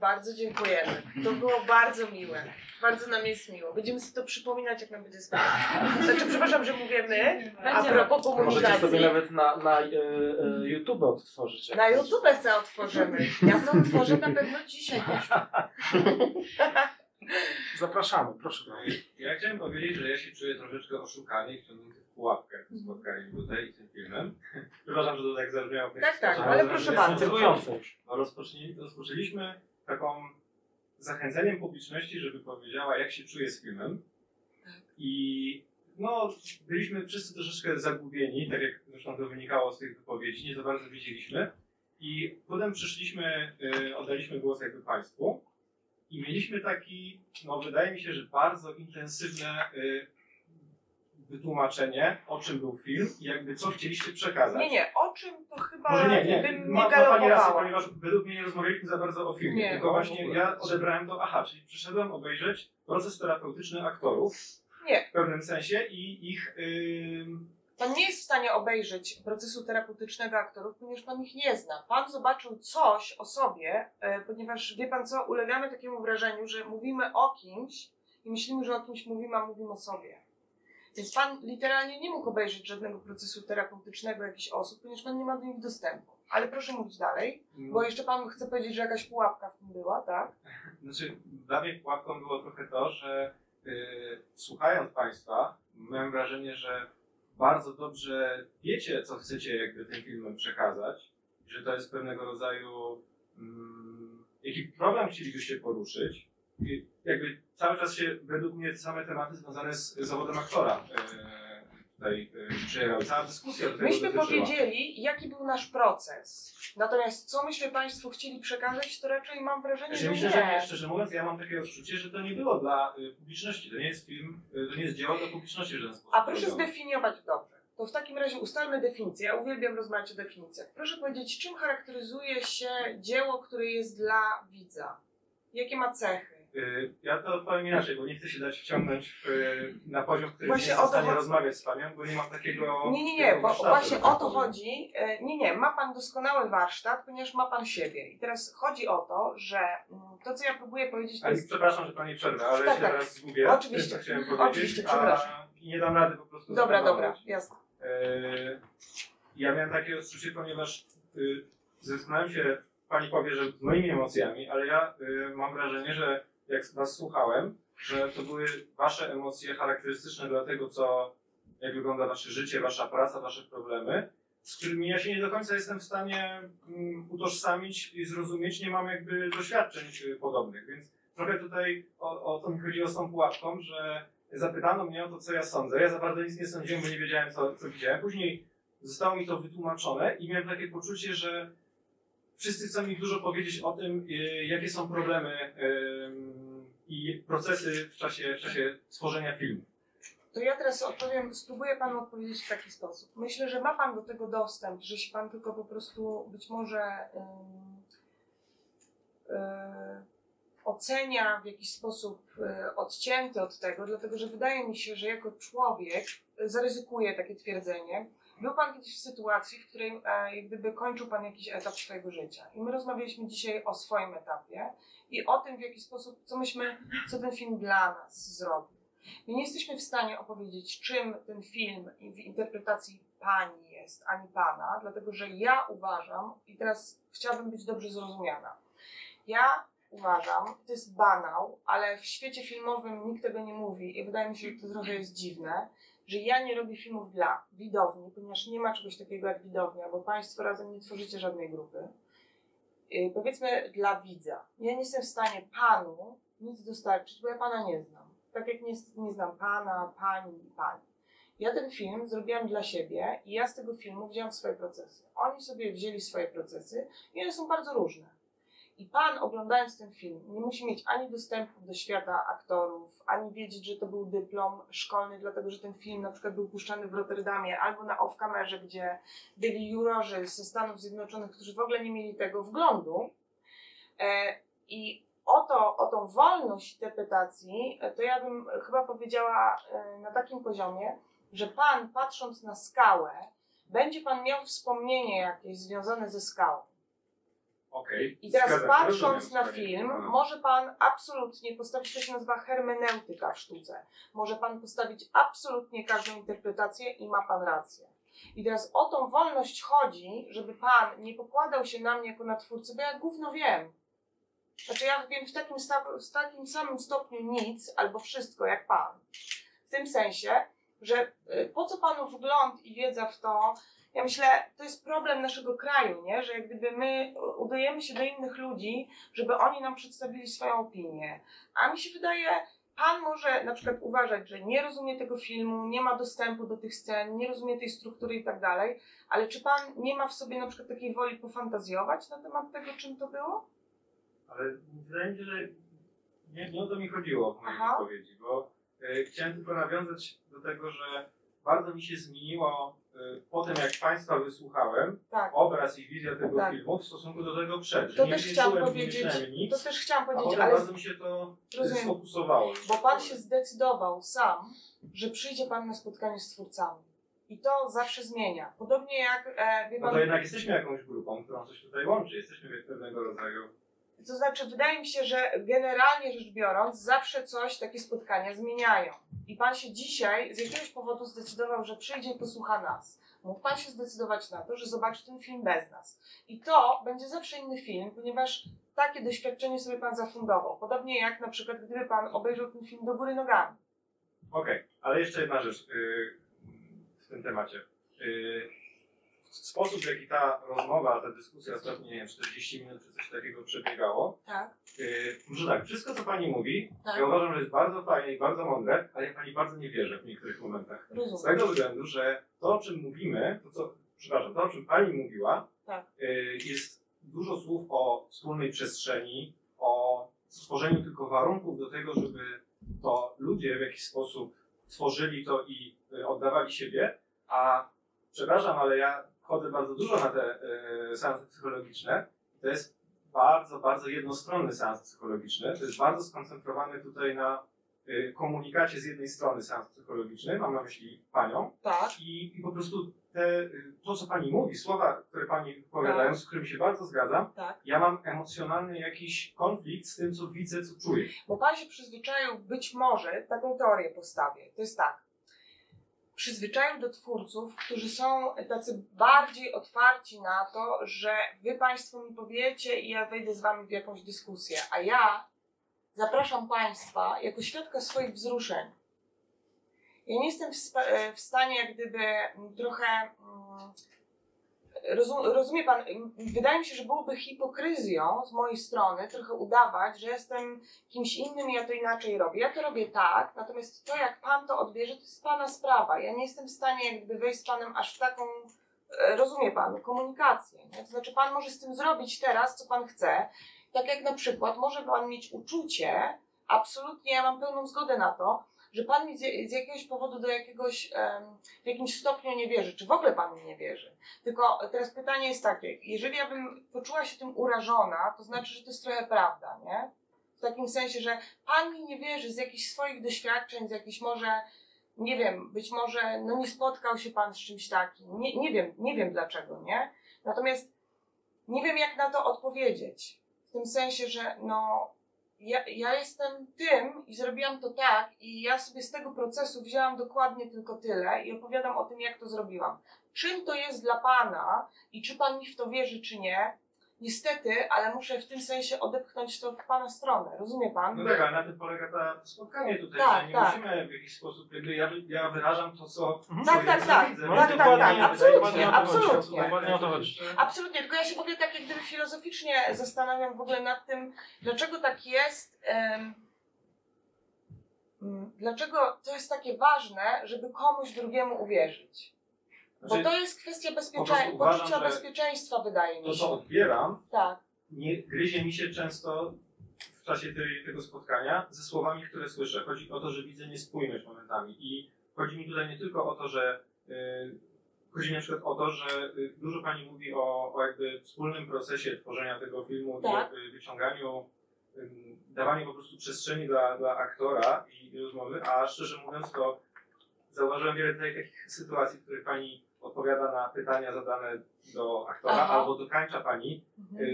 Bardzo dziękujemy. To było bardzo miłe. Bardzo nam jest miło. Będziemy sobie to przypominać, jak nam będzie sprawdzać. Znaczy, przepraszam, że mówimy. A propos komunikacji. Możecie sobie nawet na YouTube odtworzyć. Na YouTube sobie otworzymy. Ja to otworzę na pewno dzisiaj. Zapraszamy, proszę bardzo. Ja chciałem powiedzieć, że ja się czuję troszeczkę oszukany i wciągnięty w pułapkę w tym spotkaniu tutaj i tym filmem. Przepraszam, że to tak zabrzmiało. Tak, ale proszę bardzo. Rozpoczęliśmy taką zachęceniem publiczności, żeby powiedziała, jak się czuje z filmem. I byliśmy wszyscy troszeczkę zagubieni, tak jak zresztą to wynikało z tych wypowiedzi, nie za bardzo wiedzieliśmy. I potem przyszliśmy, oddaliśmy głos jakby Państwu. I mieliśmy taki, wydaje mi się, że bardzo intensywne wytłumaczenie, o czym był film i jakby co chcieliście przekazać. Nie, o czym to chyba może nie galopowała. Pani rację, ponieważ według mnie nie rozmawialiśmy za bardzo o filmie, tylko właśnie ja odebrałem to, czyli przyszedłem obejrzeć proces terapeutyczny aktorów w pewnym sensie i ich... Pan nie jest w stanie obejrzeć procesu terapeutycznego aktorów, ponieważ Pan ich nie zna. Pan zobaczył coś o sobie, ponieważ wie Pan co, ulegamy takiemu wrażeniu, że mówimy o kimś i myślimy, że o kimś mówimy, a mówimy o sobie. Więc Pan literalnie nie mógł obejrzeć żadnego procesu terapeutycznego jakichś osób, ponieważ Pan nie ma do nich dostępu. Ale proszę mówić dalej, bo jeszcze Pan chce powiedzieć, że jakaś pułapka w tym była, tak? Znaczy, dla mnie pułapką było trochę to, że słuchając Państwa, miałem wrażenie, że bardzo dobrze wiecie, co chcecie jakby tym filmem przekazać, że to jest pewnego rodzaju, jaki problem chcielibyście poruszyć. I jakby cały czas się według mnie same tematy związane z zawodem aktora tutaj przejechały. Cała dyskusja do tego myśmy powiedzieli, jaki był nasz proces. Natomiast co myślę Państwo chcieli przekazać, to raczej mam wrażenie, że nie. Szczerze mówiąc, ja mam takie odczucie, że to nie było dla publiczności. To nie jest film, to nie jest dzieło dla publiczności w żaden sposób. A proszę zdefiniować dobrze. To w takim razie ustalmy definicję. Ja uwielbiam rozmawiać o definicjach. Proszę powiedzieć, czym charakteryzuje się dzieło, które jest dla widza? Jakie ma cechy? Ja to odpowiem inaczej, bo nie chcę się dać wciągnąć na poziom, który właśnie nie jest w stanie rozmawiać z Panią, bo nie mam takiego... Nie, bo właśnie o to chodzi. Ma Pan doskonały warsztat, ponieważ ma Pan siebie. I teraz chodzi o to, że to, co ja próbuję powiedzieć... To jest... Przepraszam, że Pani przerwę, ale tak, się teraz zgubię. Oczywiście, tym, co chciałem powiedzieć, przepraszam. I nie dam rady po prostu... Dobra, jasne. Ja miałem takie odczucie, ponieważ zastanawiam się, Pani powie, że z moimi emocjami, ale ja mam wrażenie, że jak Was słuchałem, że to były Wasze emocje charakterystyczne dla tego, jak wygląda Wasze życie, Wasza praca, Wasze problemy, z którymi ja się nie do końca jestem w stanie utożsamić i zrozumieć, nie mam jakby doświadczeń podobnych, więc trochę tutaj o to mi chodziło z tą pułapką, że zapytano mnie o to, co ja sądzę. Ja za bardzo nic nie sądziłem, bo nie wiedziałem, co widziałem. Później zostało mi to wytłumaczone i miałem takie poczucie, że wszyscy chcą mi dużo powiedzieć o tym, jakie są problemy i procesy w czasie tworzenia filmu. To ja teraz odpowiem, spróbuję Panu odpowiedzieć w taki sposób. Myślę, że ma Pan do tego dostęp, że się Pan tylko po prostu być może ocenia w jakiś sposób odcięty od tego, dlatego że wydaje mi się, że jako człowiek zaryzykuje takie twierdzenie. Był Pan kiedyś w sytuacji, w której jak gdyby kończył Pan jakiś etap swojego życia. I my rozmawialiśmy dzisiaj o swoim etapie i o tym, w jaki sposób, co ten film dla nas zrobił. My nie jesteśmy w stanie opowiedzieć, czym ten film w interpretacji Pani jest, ani Pana, dlatego że ja uważam, i teraz chciałabym być dobrze zrozumiana, ja uważam, to jest banał, ale w świecie filmowym nikt tego nie mówi i wydaje mi się, że to trochę jest dziwne, że ja nie robię filmów dla widowni, ponieważ nie ma czegoś takiego jak widownia, bo Państwo razem nie tworzycie żadnej grupy. Powiedzmy dla widza. Ja nie jestem w stanie Panu nic dostarczyć, bo ja Pana nie znam. Tak jak nie znam Pana, Pani i Pani. Ja ten film zrobiłam dla siebie i ja z tego filmu wzięłam swoje procesy. Oni sobie wzięli swoje procesy i one są bardzo różne. I pan, oglądając ten film, nie musi mieć ani dostępu do świata aktorów, ani wiedzieć, że to był dyplom szkolny, dlatego że ten film na przykład był puszczany w Rotterdamie albo na off-kamerze, gdzie byli jurorzy ze Stanów Zjednoczonych, którzy w ogóle nie mieli tego wglądu. I o tą wolność interpretacji, to ja bym chyba powiedziała na takim poziomie, że pan, patrząc na skałę, będzie pan miał wspomnienie jakieś związane ze skałą. Okay. I teraz patrząc na film, może pan absolutnie postawić, to się nazywa hermeneutyka w sztuce. Może pan postawić absolutnie każdą interpretację i ma pan rację. I teraz o tą wolność chodzi, żeby pan nie pokładał się na mnie jako na twórcy, bo ja gówno wiem. Znaczy ja wiem w takim samym stopniu nic albo wszystko jak pan. W tym sensie, że po co panu wgląd i wiedza w to. Ja myślę, to jest problem naszego kraju, nie? Że jak gdyby my udajemy się do innych ludzi, żeby oni nam przedstawili swoją opinię. A mi się wydaje, pan może na przykład uważać, że nie rozumie tego filmu, nie ma dostępu do tych scen, nie rozumie tej struktury i tak dalej, ale czy pan nie ma w sobie na przykład takiej woli pofantazjować na temat tego, czym to było? Ale wydaje mi się, że nie o to mi chodziło w mojej wypowiedzi, bo chciałem tylko nawiązać do tego, że bardzo mi się zmieniło po tym, jak państwa wysłuchałem, obraz i wizja tego filmu w stosunku do tego przed. To też chciałam powiedzieć, ale bardzo mi się to sfokusowało. Bo pan się zdecydował sam, że przyjdzie pan na spotkanie z twórcami. I to zawsze zmienia. Podobnie jak... to jednak jesteśmy jakąś grupą, którą coś tutaj łączy. Jesteśmy pewnego rodzaju... To znaczy, wydaje mi się, że generalnie rzecz biorąc, zawsze coś takie spotkania zmieniają. I pan się dzisiaj z jakiegoś powodu zdecydował, że przyjdzie i posłucha nas. Mógł pan się zdecydować na to, że zobaczy ten film bez nas. I to będzie zawsze inny film, ponieważ takie doświadczenie sobie pan zafundował. Podobnie jak na przykład, gdyby pan obejrzał ten film do góry nogami. Okej, ale jeszcze jedna rzecz w tym temacie. Sposób, w jaki ta rozmowa, ta dyskusja ostatnie, nie wiem, 40 minut czy coś takiego przebiegało. Tak. Może tak, wszystko co pani mówi, ja uważam, że jest bardzo fajne i bardzo mądre, ale ja pani bardzo nie wierzę w niektórych momentach. Rozumiem. Z tego względu, że to o czym mówimy, to o czym pani mówiła, jest dużo słów o wspólnej przestrzeni, o stworzeniu tylko warunków do tego, żeby to ludzie w jakiś sposób tworzyli to i oddawali siebie, a przepraszam, ale ja chodzę bardzo dużo na te seanse psychologiczne. To jest bardzo, bardzo jednostronny seans psychologiczny. To jest bardzo skoncentrowany tutaj na komunikacie z jednej strony seans psychologiczny. Mam na myśli panią. Tak. I po prostu to, co pani mówi, słowa, które pani wypowiadają, z którymi się bardzo zgadzam, ja mam emocjonalny jakiś konflikt z tym, co widzę, co czuję. Bo pan się przyzwyczaił, być może, taką teorię postawię. To jest tak. Przyzwyczają do twórców, którzy są tacy bardziej otwarci na to, że wy państwo mi powiecie i ja wejdę z wami w jakąś dyskusję, a ja zapraszam państwa jako świadka swoich wzruszeń. Ja nie jestem w stanie jak gdyby trochę... Rozumie pan, wydaje mi się, że byłoby hipokryzją z mojej strony trochę udawać, że jestem kimś innym i ja to inaczej robię. Ja to robię tak, natomiast to jak pan to odbierze, to jest pana sprawa. Ja nie jestem w stanie jakby wejść z panem aż w taką, rozumie pan, komunikację. Nie? To znaczy pan może z tym zrobić teraz, co pan chce. Tak jak na przykład może pan mieć uczucie, absolutnie ja mam pełną zgodę na to, że pan mi z jakiegoś powodu w jakimś stopniu nie wierzy, czy w ogóle pan mi nie wierzy. Tylko teraz pytanie jest takie, jeżeli ja bym poczuła się tym urażona, to znaczy, że to jest trochę prawda, nie? W takim sensie, że pan mi nie wierzy z jakichś swoich doświadczeń, z jakichś może, nie wiem, być może no nie spotkał się pan z czymś takim, nie wiem dlaczego, nie? Natomiast nie wiem jak na to odpowiedzieć, w tym sensie, że no... Ja jestem tym i zrobiłam to tak i ja sobie z tego procesu wzięłam dokładnie tylko tyle i opowiadam o tym, jak to zrobiłam. Czym to jest dla pana i czy pan mi w to wierzy, czy nie? Niestety, ale muszę w tym sensie odepchnąć to w pana stronę. Rozumie pan? No tak, ale na tym polega to spotkanie tutaj, że nie musimy w jakiś sposób, jakby ja wyrażam to, co... Tak, absolutnie, tylko ja się w ogóle tak jak gdyby filozoficznie zastanawiam w ogóle nad tym, dlaczego tak jest, dlaczego to jest takie ważne, żeby komuś drugiemu uwierzyć? Bo to jest kwestia poczucia bezpieczeństwa, wydaje mi się. To, co odbieram, tak. Nie gryzie mi się często w czasie tego spotkania ze słowami, które słyszę. Chodzi o to, że widzę niespójność momentami. I chodzi mi tutaj nie tylko o to, że chodzi na przykład o to, że dużo pani mówi o jakby wspólnym procesie tworzenia tego filmu, tak. I wyciąganiu, dawaniu po prostu przestrzeni dla aktora i rozmowy, a szczerze mówiąc to zauważyłem wiele takich sytuacji, w których pani odpowiada na pytania zadane do aktora, aha. albo dokańcza pani,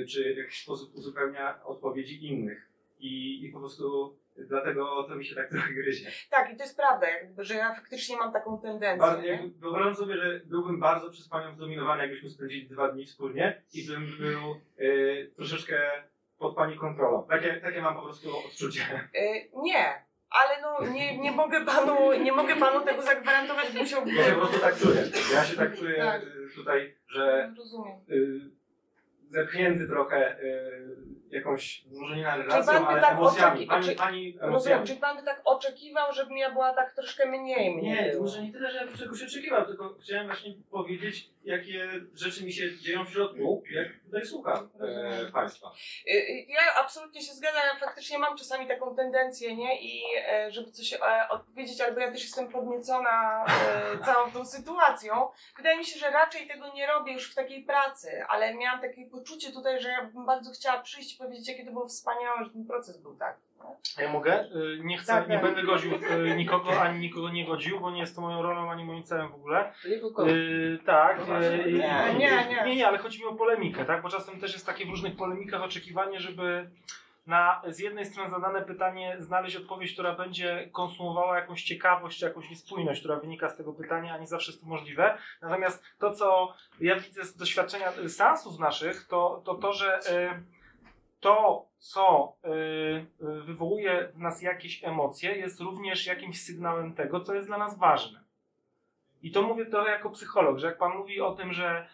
czy w jakiś sposób uzupełnia odpowiedzi innych. I po prostu dlatego to mi się tak trochę gryzie. Tak, i to jest prawda, że ja faktycznie mam taką tendencję. Wyobrażam sobie, że byłbym bardzo przez panią zdominowany, jakbyśmy spędzili 2 dni wspólnie i bym był troszeczkę pod pani kontrolą. Takie mam po prostu odczucie. Nie. Ale no, nie mogę panu tego zagwarantować, musiałbym... Ja się po prostu tak czuję. Ja się tak czuję tak. Tutaj, że... Rozumiem. Zepchnięty trochę jakąś, może nie na relacją, ale tak emocjami. Rozumiem, czy pan by tak oczekiwał, żebym ja była tak troszkę mniej? Nie, może nie tyle, że czegoś oczekiwał, tylko chciałem właśnie powiedzieć, jakie rzeczy mi się dzieją w środku, jak tutaj słucham państwa. Ja absolutnie się zgadzam, ja faktycznie mam czasami taką tendencję, nie? I żeby coś odpowiedzieć, albo ja też jestem podniecona całą tą sytuacją. Wydaje mi się, że raczej tego nie robię już w takiej pracy, ale miałam takie poczucie tutaj, że ja bym bardzo chciała przyjść i powiedzieć, jakie to było wspaniałe, że ten proces był taki. Nie? Ja mogę? Nie chcę, tak, nie będę godził nikogo, ani nikogo nie godził, bo nie jest to moją rolą, ani moim celem w ogóle. Tak. Nie, ale chodzi mi o polemikę, tak? Bo czasem też jest takie w różnych polemikach oczekiwanie, żeby na z jednej strony zadane pytanie znaleźć odpowiedź, która będzie konsumowała jakąś ciekawość, czy jakąś niespójność, która wynika z tego pytania, a nie zawsze jest to możliwe. Natomiast to, co ja widzę z doświadczenia seansów naszych, to że to, co wywołuje w nas jakieś emocje, jest również jakimś sygnałem tego, co jest dla nas ważne. I to mówię to jako psycholog, że jak pan mówi o tym, że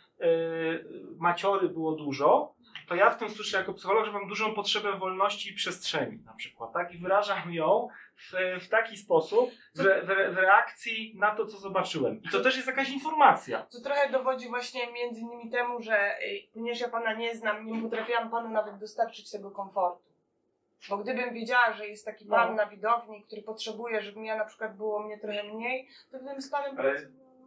maciory było dużo, to ja w tym słyszę jako psycholog, że mam dużą potrzebę wolności i przestrzeni na przykład, tak? I wyrażam ją w taki sposób, że w reakcji na to, co zobaczyłem. I to też jest jakaś informacja. Co trochę dowodzi właśnie między innymi temu, że ponieważ ja pana nie znam, nie potrafiłam panu nawet dostarczyć tego komfortu. Bo gdybym wiedziała, że jest taki pan na widowni, który potrzebuje, żeby ja na przykład było mnie trochę mniej, to bym z panem...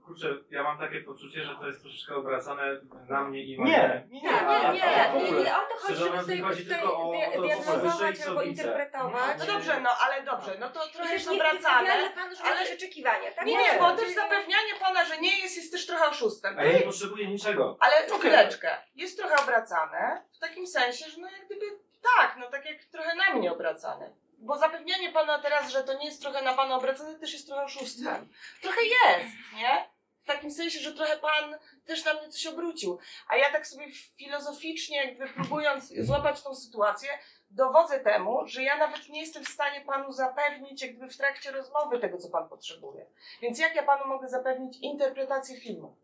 Kurczę, ja mam takie poczucie, że to jest troszeczkę obracane na mnie i moje... Nie, o to chodzi, żeby tutaj diagnozować albo interpretować. No dobrze, no to trochę jest obracane. Nie pan już ale oczekiwania, tak? Nie, bo też zapewnianie pana, że nie jest też trochę oszustem. A ja nie potrzebuję niczego. Ale chwileczkę, jest trochę obracane, w takim sensie, że no jak gdyby tak, no tak jak trochę na mnie obracane. Bo zapewnianie pana teraz, że to nie jest trochę na pana obracane, też jest trochę oszustwem. Trochę jest, nie? W takim sensie, że trochę pan też na mnie coś obrócił. A ja tak sobie filozoficznie, jakby próbując złapać tą sytuację, dowodzę temu, że ja nawet nie jestem w stanie panu zapewnić jakby w trakcie rozmowy tego, co pan potrzebuje. Więc jak ja panu mogę zapewnić interpretację filmu?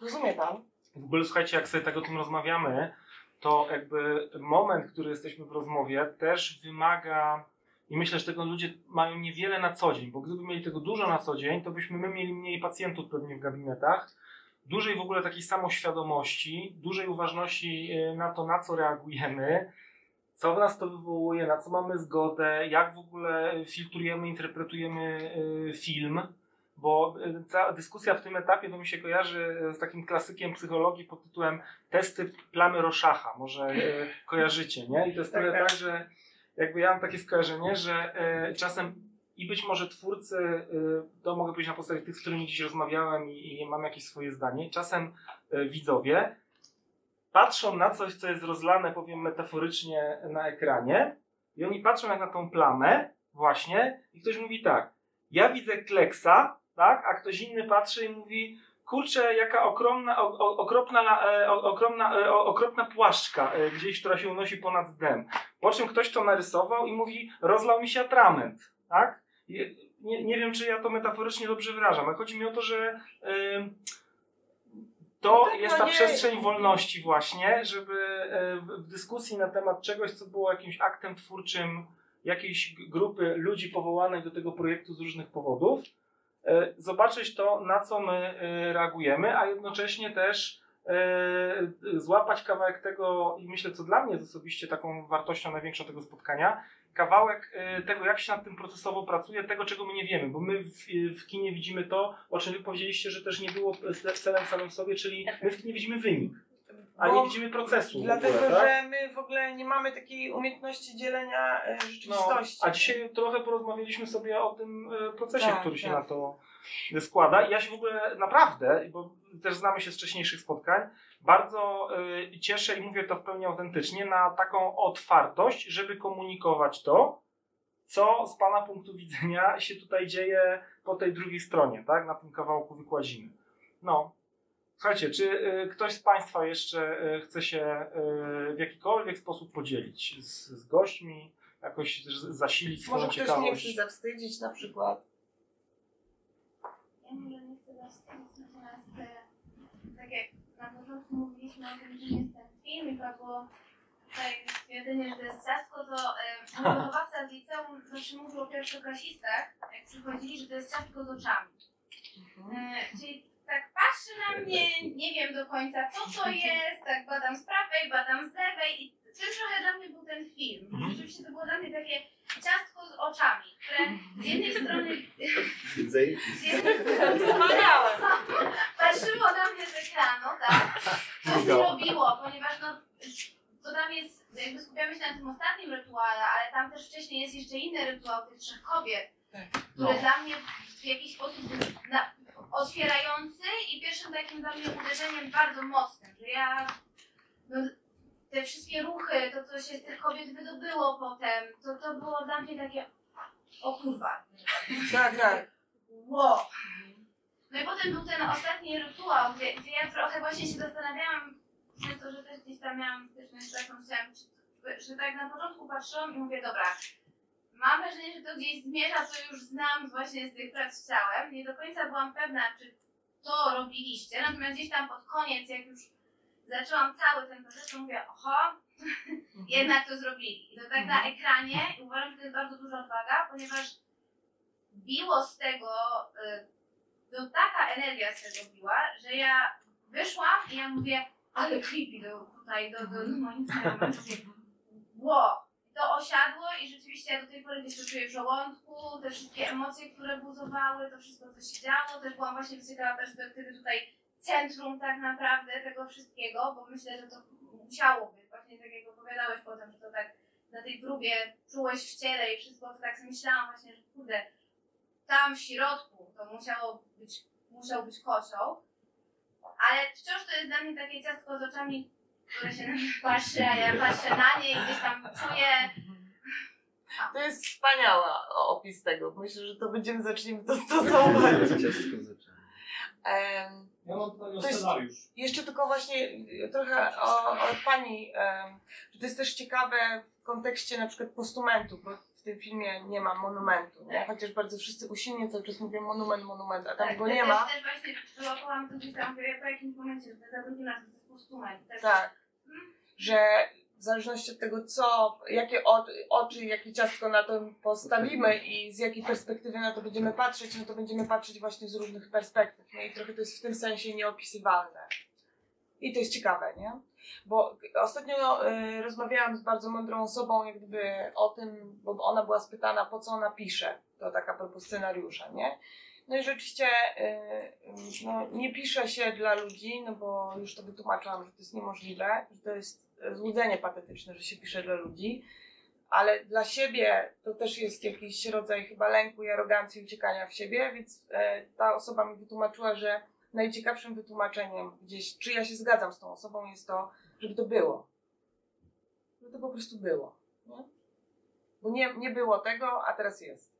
Rozumie pan? W ogóle słuchajcie, jak sobie tak o tym rozmawiamy, to jakby moment, który jesteśmy w rozmowie, też wymaga... I myślę, że tego ludzie mają niewiele na co dzień, bo gdyby mieli tego dużo na co dzień, to byśmy mieli mniej pacjentów pewnie w gabinetach, dużej w ogóle takiej samoświadomości, dużej uważności na to, na co reagujemy, co w nas to wywołuje, na co mamy zgodę, jak w ogóle filtrujemy, interpretujemy film, bo ta dyskusja w tym etapie to mi się kojarzy z takim klasykiem psychologii pod tytułem testy plamy Roszacha, może kojarzycie, nie? I to jest trochę tak, że jakby ja mam takie skojarzenie, że czasem i być może twórcy, to mogę powiedzieć na podstawie tych, z którymi dziś rozmawiałem i mam jakieś swoje zdanie, czasem widzowie patrzą na coś, co jest rozlane, powiem metaforycznie, na ekranie i oni patrzą jak na tą plamę właśnie i ktoś mówi tak, ja widzę kleksa, tak, a ktoś inny patrzy i mówi kurczę, jaka okropna płaszczka gdzieś, która się unosi ponad dnem. Po czym ktoś to narysował i mówi, rozlał mi się atrament, tak? Nie wiem, czy ja to metaforycznie dobrze wyrażam, ale chodzi mi o to, że jest ta przestrzeń wolności właśnie, żeby w dyskusji na temat czegoś, co było jakimś aktem twórczym, jakiejś grupy ludzi powołanych do tego projektu z różnych powodów, zobaczyć to, na co my reagujemy, a jednocześnie też złapać kawałek tego, i myślę, co dla mnie jest osobiście taką wartością największą tego spotkania, kawałek tego, jak się nad tym procesowo pracuje, tego, czego my nie wiemy, bo my w kinie widzimy to, o czym wy powiedzieliście, że też nie było celem samym w sobie, czyli my w kinie widzimy wynik, a nie widzimy procesu. Dlatego, w ogóle, tak? że my w ogóle nie mamy takiej umiejętności dzielenia rzeczywistości. No, a dzisiaj trochę porozmawialiśmy sobie o tym procesie, tak, który się na to składa. I ja się w ogóle naprawdę, bo też znamy się z wcześniejszych spotkań, bardzo cieszę i mówię to w pełni autentycznie, na taką otwartość, żeby komunikować to, co z pana punktu widzenia się tutaj dzieje po tej drugiej stronie, tak? Na tym kawałku wykładziny. No. Słuchajcie, czy ktoś z państwa jeszcze chce się w jakikolwiek sposób podzielić z gośćmi, jakoś też zasilić swoją ciekawość? Może ktoś nie chce zawstydzić na przykład? Ja może nie chcę zawstydzić, natomiast tak jak na początku mówiliśmy o tym, że jest ten film i to było tutaj stwierdzenie, że jest ciastko, to wychowawca z liceum zawsze mówił o pierwszoklasistach, jak przychodzili, że to jest ciastko z oczami. Czyli tak patrzy na mnie, nie wiem do końca, co to jest, tak badam z prawej, badam z lewej i tym trochę dla mnie był ten film. Rzeczywiście to było dla mnie takie ciastko z oczami, które z jednej strony patrzyło na mnie z ekranu, tak, coś mi robiło, ponieważ no, to tam jest, jakby skupiamy się na tym ostatnim rytuale, ale tam też wcześniej jest jeszcze inny rytuał tych trzech kobiet, który dla mnie w jakiś sposób otwierający i pierwszym takim dla mnie uderzeniem bardzo mocnym, że ja te wszystkie ruchy, to co się z tych kobiet wydobyło potem, to było dla mnie takie o kurwa. Tak, tak. Wow. No i potem był ten ostatni rytuał, gdzie ja trochę właśnie się zastanawiałam, przez to, że też gdzieś tam miałam styczność z taką że tak na początku patrzyłam i mówię, dobra, mam wrażenie, że to gdzieś zmierza, co już znam właśnie z tych prac z ciałem. Nie do końca byłam pewna, czy to robiliście. Natomiast gdzieś tam pod koniec, jak już zaczęłam cały ten proces, to mówię, oho, jednak to zrobili. I to tak na ekranie, i uważam, że to jest bardzo duża odwaga, ponieważ biło z tego, to taka energia z tego biła, że ja wyszłam i ja mówię, ale creepy tutaj do moim znajomym. Wow. To osiadło i rzeczywiście ja do tej pory gdzieś to czuję w żołądku, te wszystkie emocje, które buzowały, to wszystko, co się działo. Też byłam właśnie ciekawa perspektywy tutaj centrum tak naprawdę tego wszystkiego, bo myślę, że to musiało być. Właśnie tak jak opowiadałeś potem, że to tak na tej próbie czułeś w ciele i wszystko, to tak sobie myślałam właśnie, że kurde, tam w środku to musiał być kocioł. Ale wciąż to jest dla mnie takie ciastko z oczami, które się na mnie patrzy, a ja patrzę na nie i gdzieś tam czuję. To jest wspaniały opis tego. Myślę, że to będziemy zaczniemy to stosować. Ja mam pytanie o scenariusz. Jeszcze tylko właśnie trochę o pani, że to jest też ciekawe w kontekście na przykład postumentu, bo w tym filmie nie ma monumentu, nie? Chociaż bardzo wszyscy usilnie cały czas mówią monument, a tam tak, go nie ma. Też właśnie przyłapałam to gdzieś tam, ja po jakimś momencie, że zabroniłam to. Tak, że w zależności od tego, co, jakie oczy, jakie ciastko na to postawimy i z jakiej perspektywy na to będziemy patrzeć, no to będziemy patrzeć właśnie z różnych perspektyw. No i trochę to jest w tym sensie nieopisywalne. I to jest ciekawe, nie? Bo ostatnio rozmawiałam z bardzo mądrą osobą jak gdyby o tym, bo ona była spytana, po co ona pisze, to taka propos scenariusza, nie? No i rzeczywiście no, nie pisze się dla ludzi, no bo już to wytłumaczyłam, że to jest niemożliwe, że to jest złudzenie patetyczne, że się pisze dla ludzi, ale dla siebie to też jest jakiś rodzaj chyba lęku i arogancji, uciekania w siebie, więc ta osoba mi wytłumaczyła, że najciekawszym wytłumaczeniem gdzieś, czy ja się zgadzam z tą osobą, jest to, żeby to było. Żeby to po prostu było. Nie? Bo nie było tego, a teraz jest.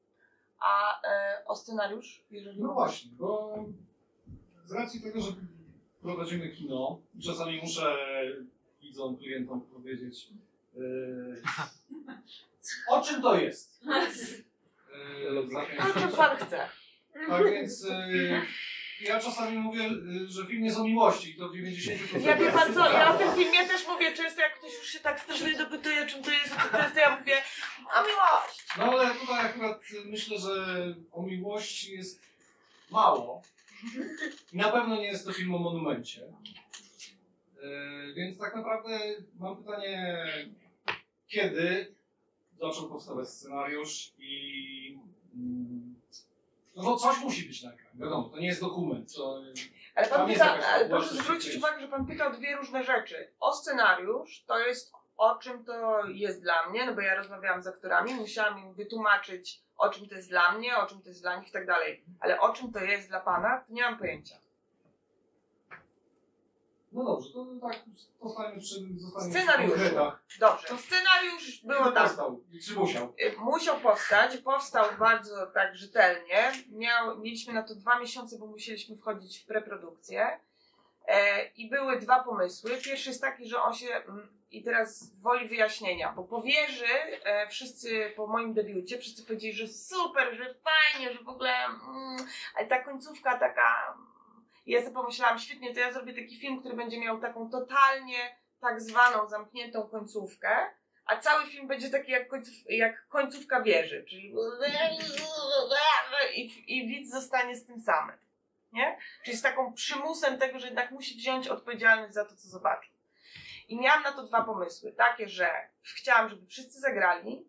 A o scenariusz? Jeżeli no właśnie, bo z racji tego, że prowadzimy kino, czasami muszę widzom, klientom powiedzieć, o czym to jest. O czym pan chce. A więc Ja czasami mówię, że film jest o miłości, to w 90%. Ja wie pan co, ja o tym filmie też mówię często, jak ktoś już się tak strasznie dopytuje, czym to jest, to ja mówię o miłości. No ale tutaj akurat myślę, że o miłości jest mało. I na pewno nie jest to film o monumencie. Więc tak naprawdę mam pytanie, kiedy zaczął powstawać scenariusz i... No to coś musi być na ekranie, wiadomo, to nie jest dokument. To... Ale pan pyta, proszę zwrócić uwagę, że pan pyta o dwie różne rzeczy. O scenariusz, to jest o czym to jest dla mnie, no bo ja rozmawiałam z aktorami, musiałam im wytłumaczyć o czym to jest dla mnie, o czym to jest dla nich i tak dalej. Ale o czym to jest dla pana, to nie mam pojęcia. No dobrze, to tak zostaniemy przy dobrze, to scenariusz było tak. Czy musiał? Musiał powstać, powstał bardzo tak rzetelnie. Mieliśmy na to 2 miesiące, bo musieliśmy wchodzić w preprodukcję. I były dwa pomysły. Pierwszy jest taki, że on się, i teraz woli wyjaśnienia, bo po wieży wszyscy po moim debiucie, wszyscy powiedzieli, że super, że fajnie, że w ogóle, ale ta końcówka taka... Ja sobie pomyślałam, świetnie, to ja zrobię taki film, który będzie miał taką totalnie tak zwaną zamkniętą końcówkę, a cały film będzie taki jak końcówka wieży, czyli i widz zostanie z tym samym, nie? Czyli z taką przymusem tego, że jednak musi wziąć odpowiedzialność za to, co zobaczył. I miałam na to dwa pomysły, takie, że chciałam, żeby wszyscy zagrali,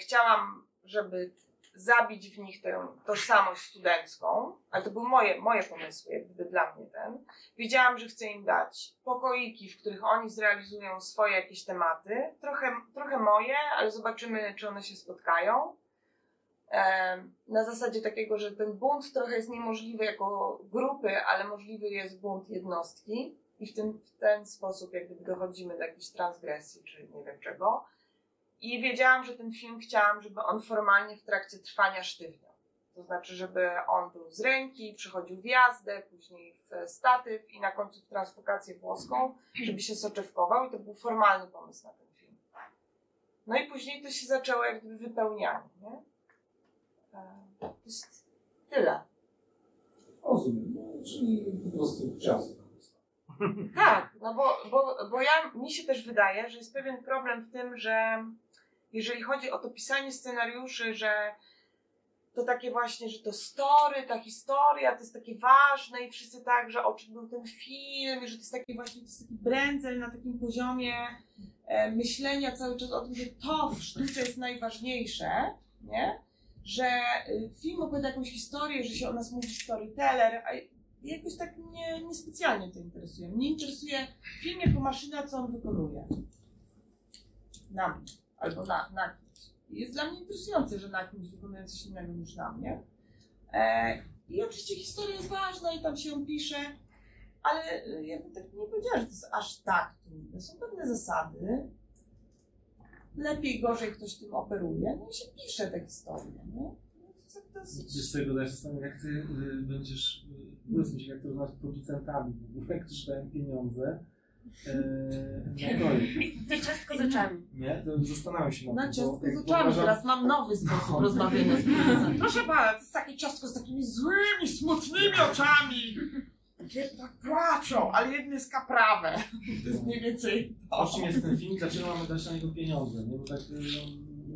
chciałam, żeby... zabić w nich tę tożsamość studencką, ale to były moje pomysły, gdyby dla mnie ten. Wiedziałam, że chcę im dać pokoiki, w których oni zrealizują swoje jakieś tematy, trochę moje, ale zobaczymy, czy one się spotkają. Na zasadzie takiego, że ten bunt trochę jest niemożliwy jako grupy, ale możliwy jest bunt jednostki i w ten sposób jak gdyby dochodzimy do jakiejś transgresji, czy nie wiem czego. I wiedziałam, że ten film chciałam, żeby on formalnie w trakcie trwania sztywniał. To znaczy, żeby on był z ręki, przychodził w jazdę, później w statyw i na końcu w transfokację włoską, żeby się soczewkował i to był formalny pomysł na ten film. No i później to się zaczęło jak gdyby wypełnianie, nie? To jest tyle. Rozumiem, no, czyli po prostu czas. Tak, no bo mi się też wydaje, że jest pewien problem w tym, że jeżeli chodzi o to pisanie scenariuszy, że to takie właśnie, że to story, ta historia, to jest takie ważne i wszyscy tak, że o czym był ten film, że to jest taki właśnie, to jest taki brędzel na takim poziomie myślenia cały czas o tym, że to w sztuce jest najważniejsze, nie? Że film opowiada jakąś historię, że się o nas mówi storyteller, a jakoś tak niespecjalnie to interesuje. Mnie interesuje film jako maszyna, co on wykonuje. Na mnie, albo na kimś. Jest dla mnie interesujące, że na kimś wykonuje coś innego niż na mnie. I oczywiście historia jest ważna i tam się ją pisze, ale ja bym tak nie powiedziała, że to jest aż tak trudne. Są pewne zasady. Lepiej, gorzej ktoś tym operuje, no i się pisze tę historię. No. Wiesz, sobie dodać czasami, jak ty będziesz, jak to rozmawiać z producentami, którzy dają pieniądze na projekt. Ty ciastko z oczami. Nie? To zastanawiam się na tym. Ciastko z oczami, wyobrażam... teraz mam nowy sposób rozmawiania z producentem. Proszę pana, to jest takie ciastko z takimi złymi, smutnymi oczami. Takie tak płaczą, ale jedne jest kaprawę. To jest mniej więcej to. O czym jest ten film, dlaczego mamy dać na niego pieniądze? Nie? Bo tak,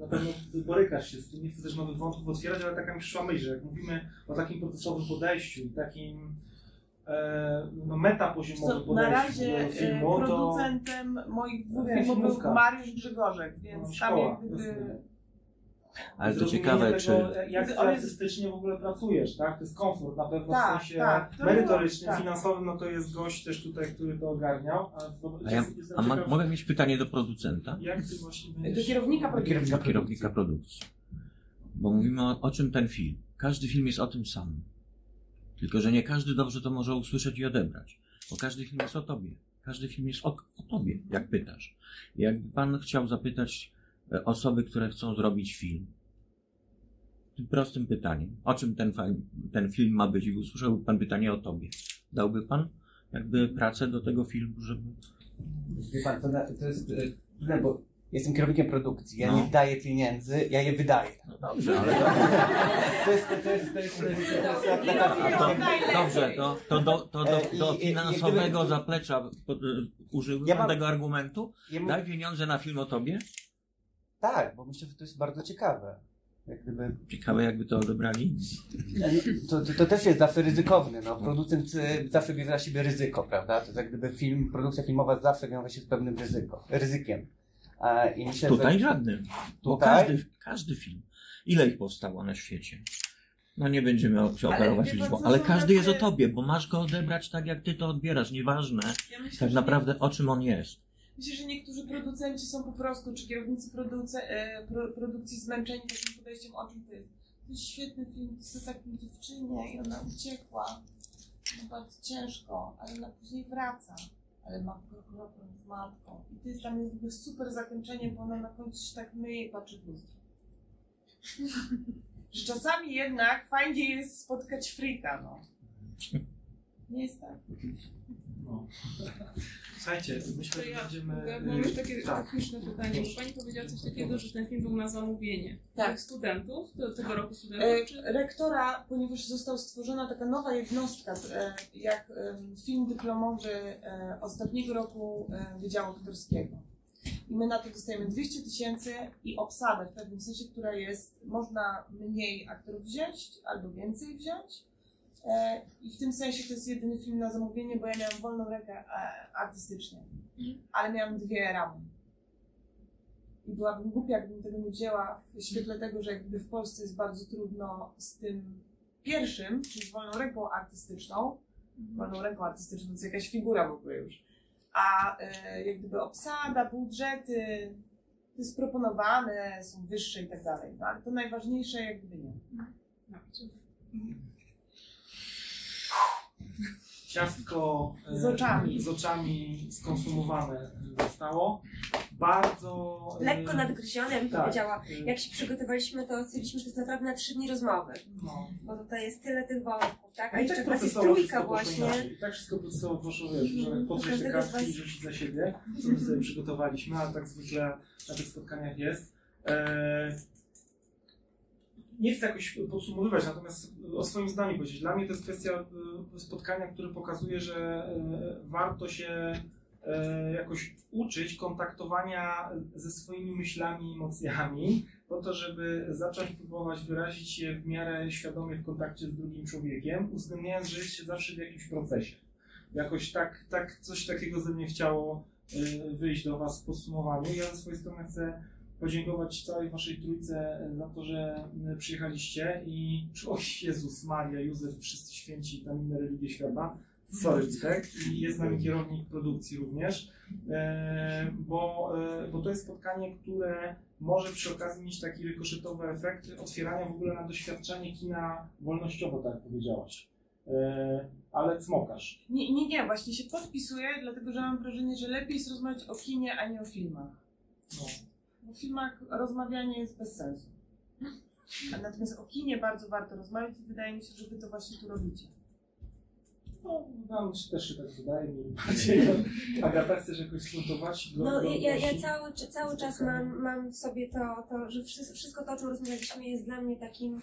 na pewno borykasz się z tym, nie chcę też nowych wątków otwierać, ale taka mi przyszła myśl, że jak mówimy o takim procesowym podejściu i takim no, metapoziomowym podejściu na razie filmu, producentem to... moich dwóch filmów był Mariusz Grzegorzek, więc szkoła, tam jakby... Ale to ciekawe, tego, czy... Jak artystycznie w ogóle pracujesz, tak? To jest komfort na pewno w sensie merytorycznym, finansowym, no to jest gość też tutaj, który to ogarniał. Mogę mieć pytanie do producenta? Jak ty właśnie będziesz... Do kierownika produkcji. Kierownika produkcji. Bo mówimy o czym ten film. Każdy film jest o tym samym. Tylko, że nie każdy dobrze to może usłyszeć i odebrać. Bo każdy film jest o tobie. Każdy film jest o tobie, jak pytasz. Jakby pan chciał zapytać osoby, które chcą zrobić film. Tym prostym pytaniem. O czym ten film ma być? I usłyszałby pan pytanie o tobie. Dałby pan jakby pracę do tego filmu, żeby... Wie pan, to jest... No, bo Jestem kierownikiem produkcji, ja nie daję pieniędzy, ja je wydaję. No dobrze, ale to do finansowego zaplecza użyłem tego argumentu. Daj pieniądze na film o tobie? Tak, bo myślę, że to jest bardzo ciekawe. Jak gdyby... Ciekawe, jakby to odebrali. To też jest zawsze ryzykowne. No. Producent zawsze bierze na siebie ryzyko, prawda? To jest jak gdyby film, produkcja filmowa zawsze wiąże się z pewnym ryzykiem. I myślę, tutaj że... żadnym. Bo każdy film. Ile ich powstało na świecie? No nie będziemy operować liczbą, ale każdy jest o tobie, bo masz go odebrać tak, jak ty to odbierasz. Nieważne tak naprawdę o czym on jest. Myślę, że niektórzy producenci są po prostu, czy kierownicy produkcji zmęczeni takim podejściem, o czym to jest świetny film, to jest takiej dziewczynie i ona uciekła, no bardzo ciężko, ale ona później wraca, ale ma problem z matką i to jest tam jest super zakończenie, bo ona na końcu się tak myje i patrzy w lustro. Że czasami jednak fajnie jest spotkać freaka, no. Nie jest tak. No. Słuchajcie, myślę, że będziemy... Mam już takie techniczne pytanie, bo Pani powiedziała coś takiego, że ten film był na zamówienie. Tak. Studentów, tego roku studentów? Rektora, ponieważ została stworzona taka nowa jednostka, jak film dyplomowy ostatniego roku Wydziału Doktorskiego. I my na to dostajemy 200 000 i obsadę w pewnym sensie, która jest, można mniej aktorów wziąć albo więcej wziąć. I w tym sensie to jest jedyny film na zamówienie, bo ja miałam wolną rękę artystycznie, ale miałam dwie ramy. I byłabym głupia, jakbym tego nie wzięła w świetle tego, że jakby w Polsce jest bardzo trudno z tym pierwszym, czyli z wolną ręką artystyczną. Wolną ręką artystyczną to jest jakaś figura w ogóle już. A jak gdyby obsada, budżety, to jest proponowane, są wyższe i tak dalej. Ale to najważniejsze jak gdyby nie. Ciastko z oczami skonsumowane zostało. Bardzo... lekko nadgryzione, ja bym powiedziała. Jak się przygotowaliśmy, to stwierdziliśmy, że to jest naprawdę na 3 dni rozmowy. No. Bo tutaj jest tyle tych wątków, tak? A jeszcze tak jest trójka właśnie. I tak wszystko procesowo poszło, wiesz, że podnieść te kartki i rzeczy za siebie, co my sobie przygotowaliśmy, a tak zwykle na tych spotkaniach jest. Nie chcę jakoś podsumowywać, natomiast o swoim zdaniu powiedzieć. Dla mnie to jest kwestia spotkania, które pokazuje, że warto się jakoś uczyć kontaktowania ze swoimi myślami i emocjami, po to, żeby zacząć próbować wyrazić je w miarę świadomie w kontakcie z drugim człowiekiem, uwzględniając, że jest się zawsze w jakimś procesie. Jakoś tak coś takiego ze mnie chciało wyjść do Was w podsumowaniu. Ja ze swojej strony chcę podziękować całej Waszej trójce za to, że przyjechaliście i o Jezus, Maria, Józef, wszyscy święci i tam inne religie świata. Sorry, Witek. I jest z nami kierownik produkcji również, bo to jest spotkanie, które może przy okazji mieć taki rykoszetowy efekt otwierania w ogóle na doświadczenie kina wolnościowo, tak jak powiedziałaś. Ale cmokasz. Nie, właśnie się podpisuję, dlatego że mam wrażenie, że lepiej jest rozmawiać o kinie, a nie o filmach. No. W filmach rozmawianie jest bez sensu. Natomiast o kinie bardzo warto rozmawiać i wydaje mi się, że Wy to właśnie tu robicie. No, nam też się tak wydaje, mi bardziej. Agata, chcesz jakoś skontować? No, ja cały czas mam w sobie to, że wszystko to, o czym rozmawialiśmy, jest dla mnie takim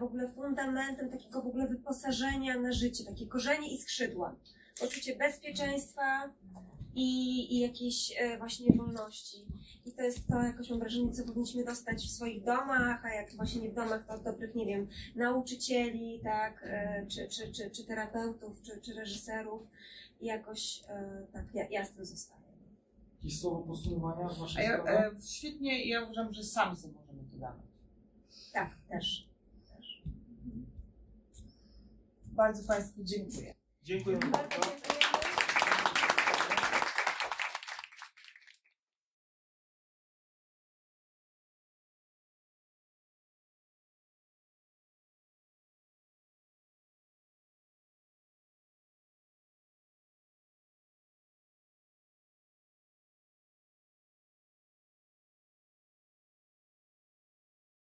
w ogóle fundamentem takiego w ogóle wyposażenia na życie, takie korzenie i skrzydła. Poczucie bezpieczeństwa i jakiejś właśnie wolności. I to jest to jakoś, mam wrażenie, co powinniśmy dostać w swoich domach, a jak właśnie nie w domach, to od dobrych, nie wiem, nauczycieli, tak, czy terapeutów, czy reżyserów. I jakoś tak ja z tym zostaję. Jakieś słowo podsumowania z Waszej strony? Świetnie, ja uważam, że sami sobie możemy to dawać. Tak, też. Bardzo Państwu dziękuję. Dziękuję bardzo.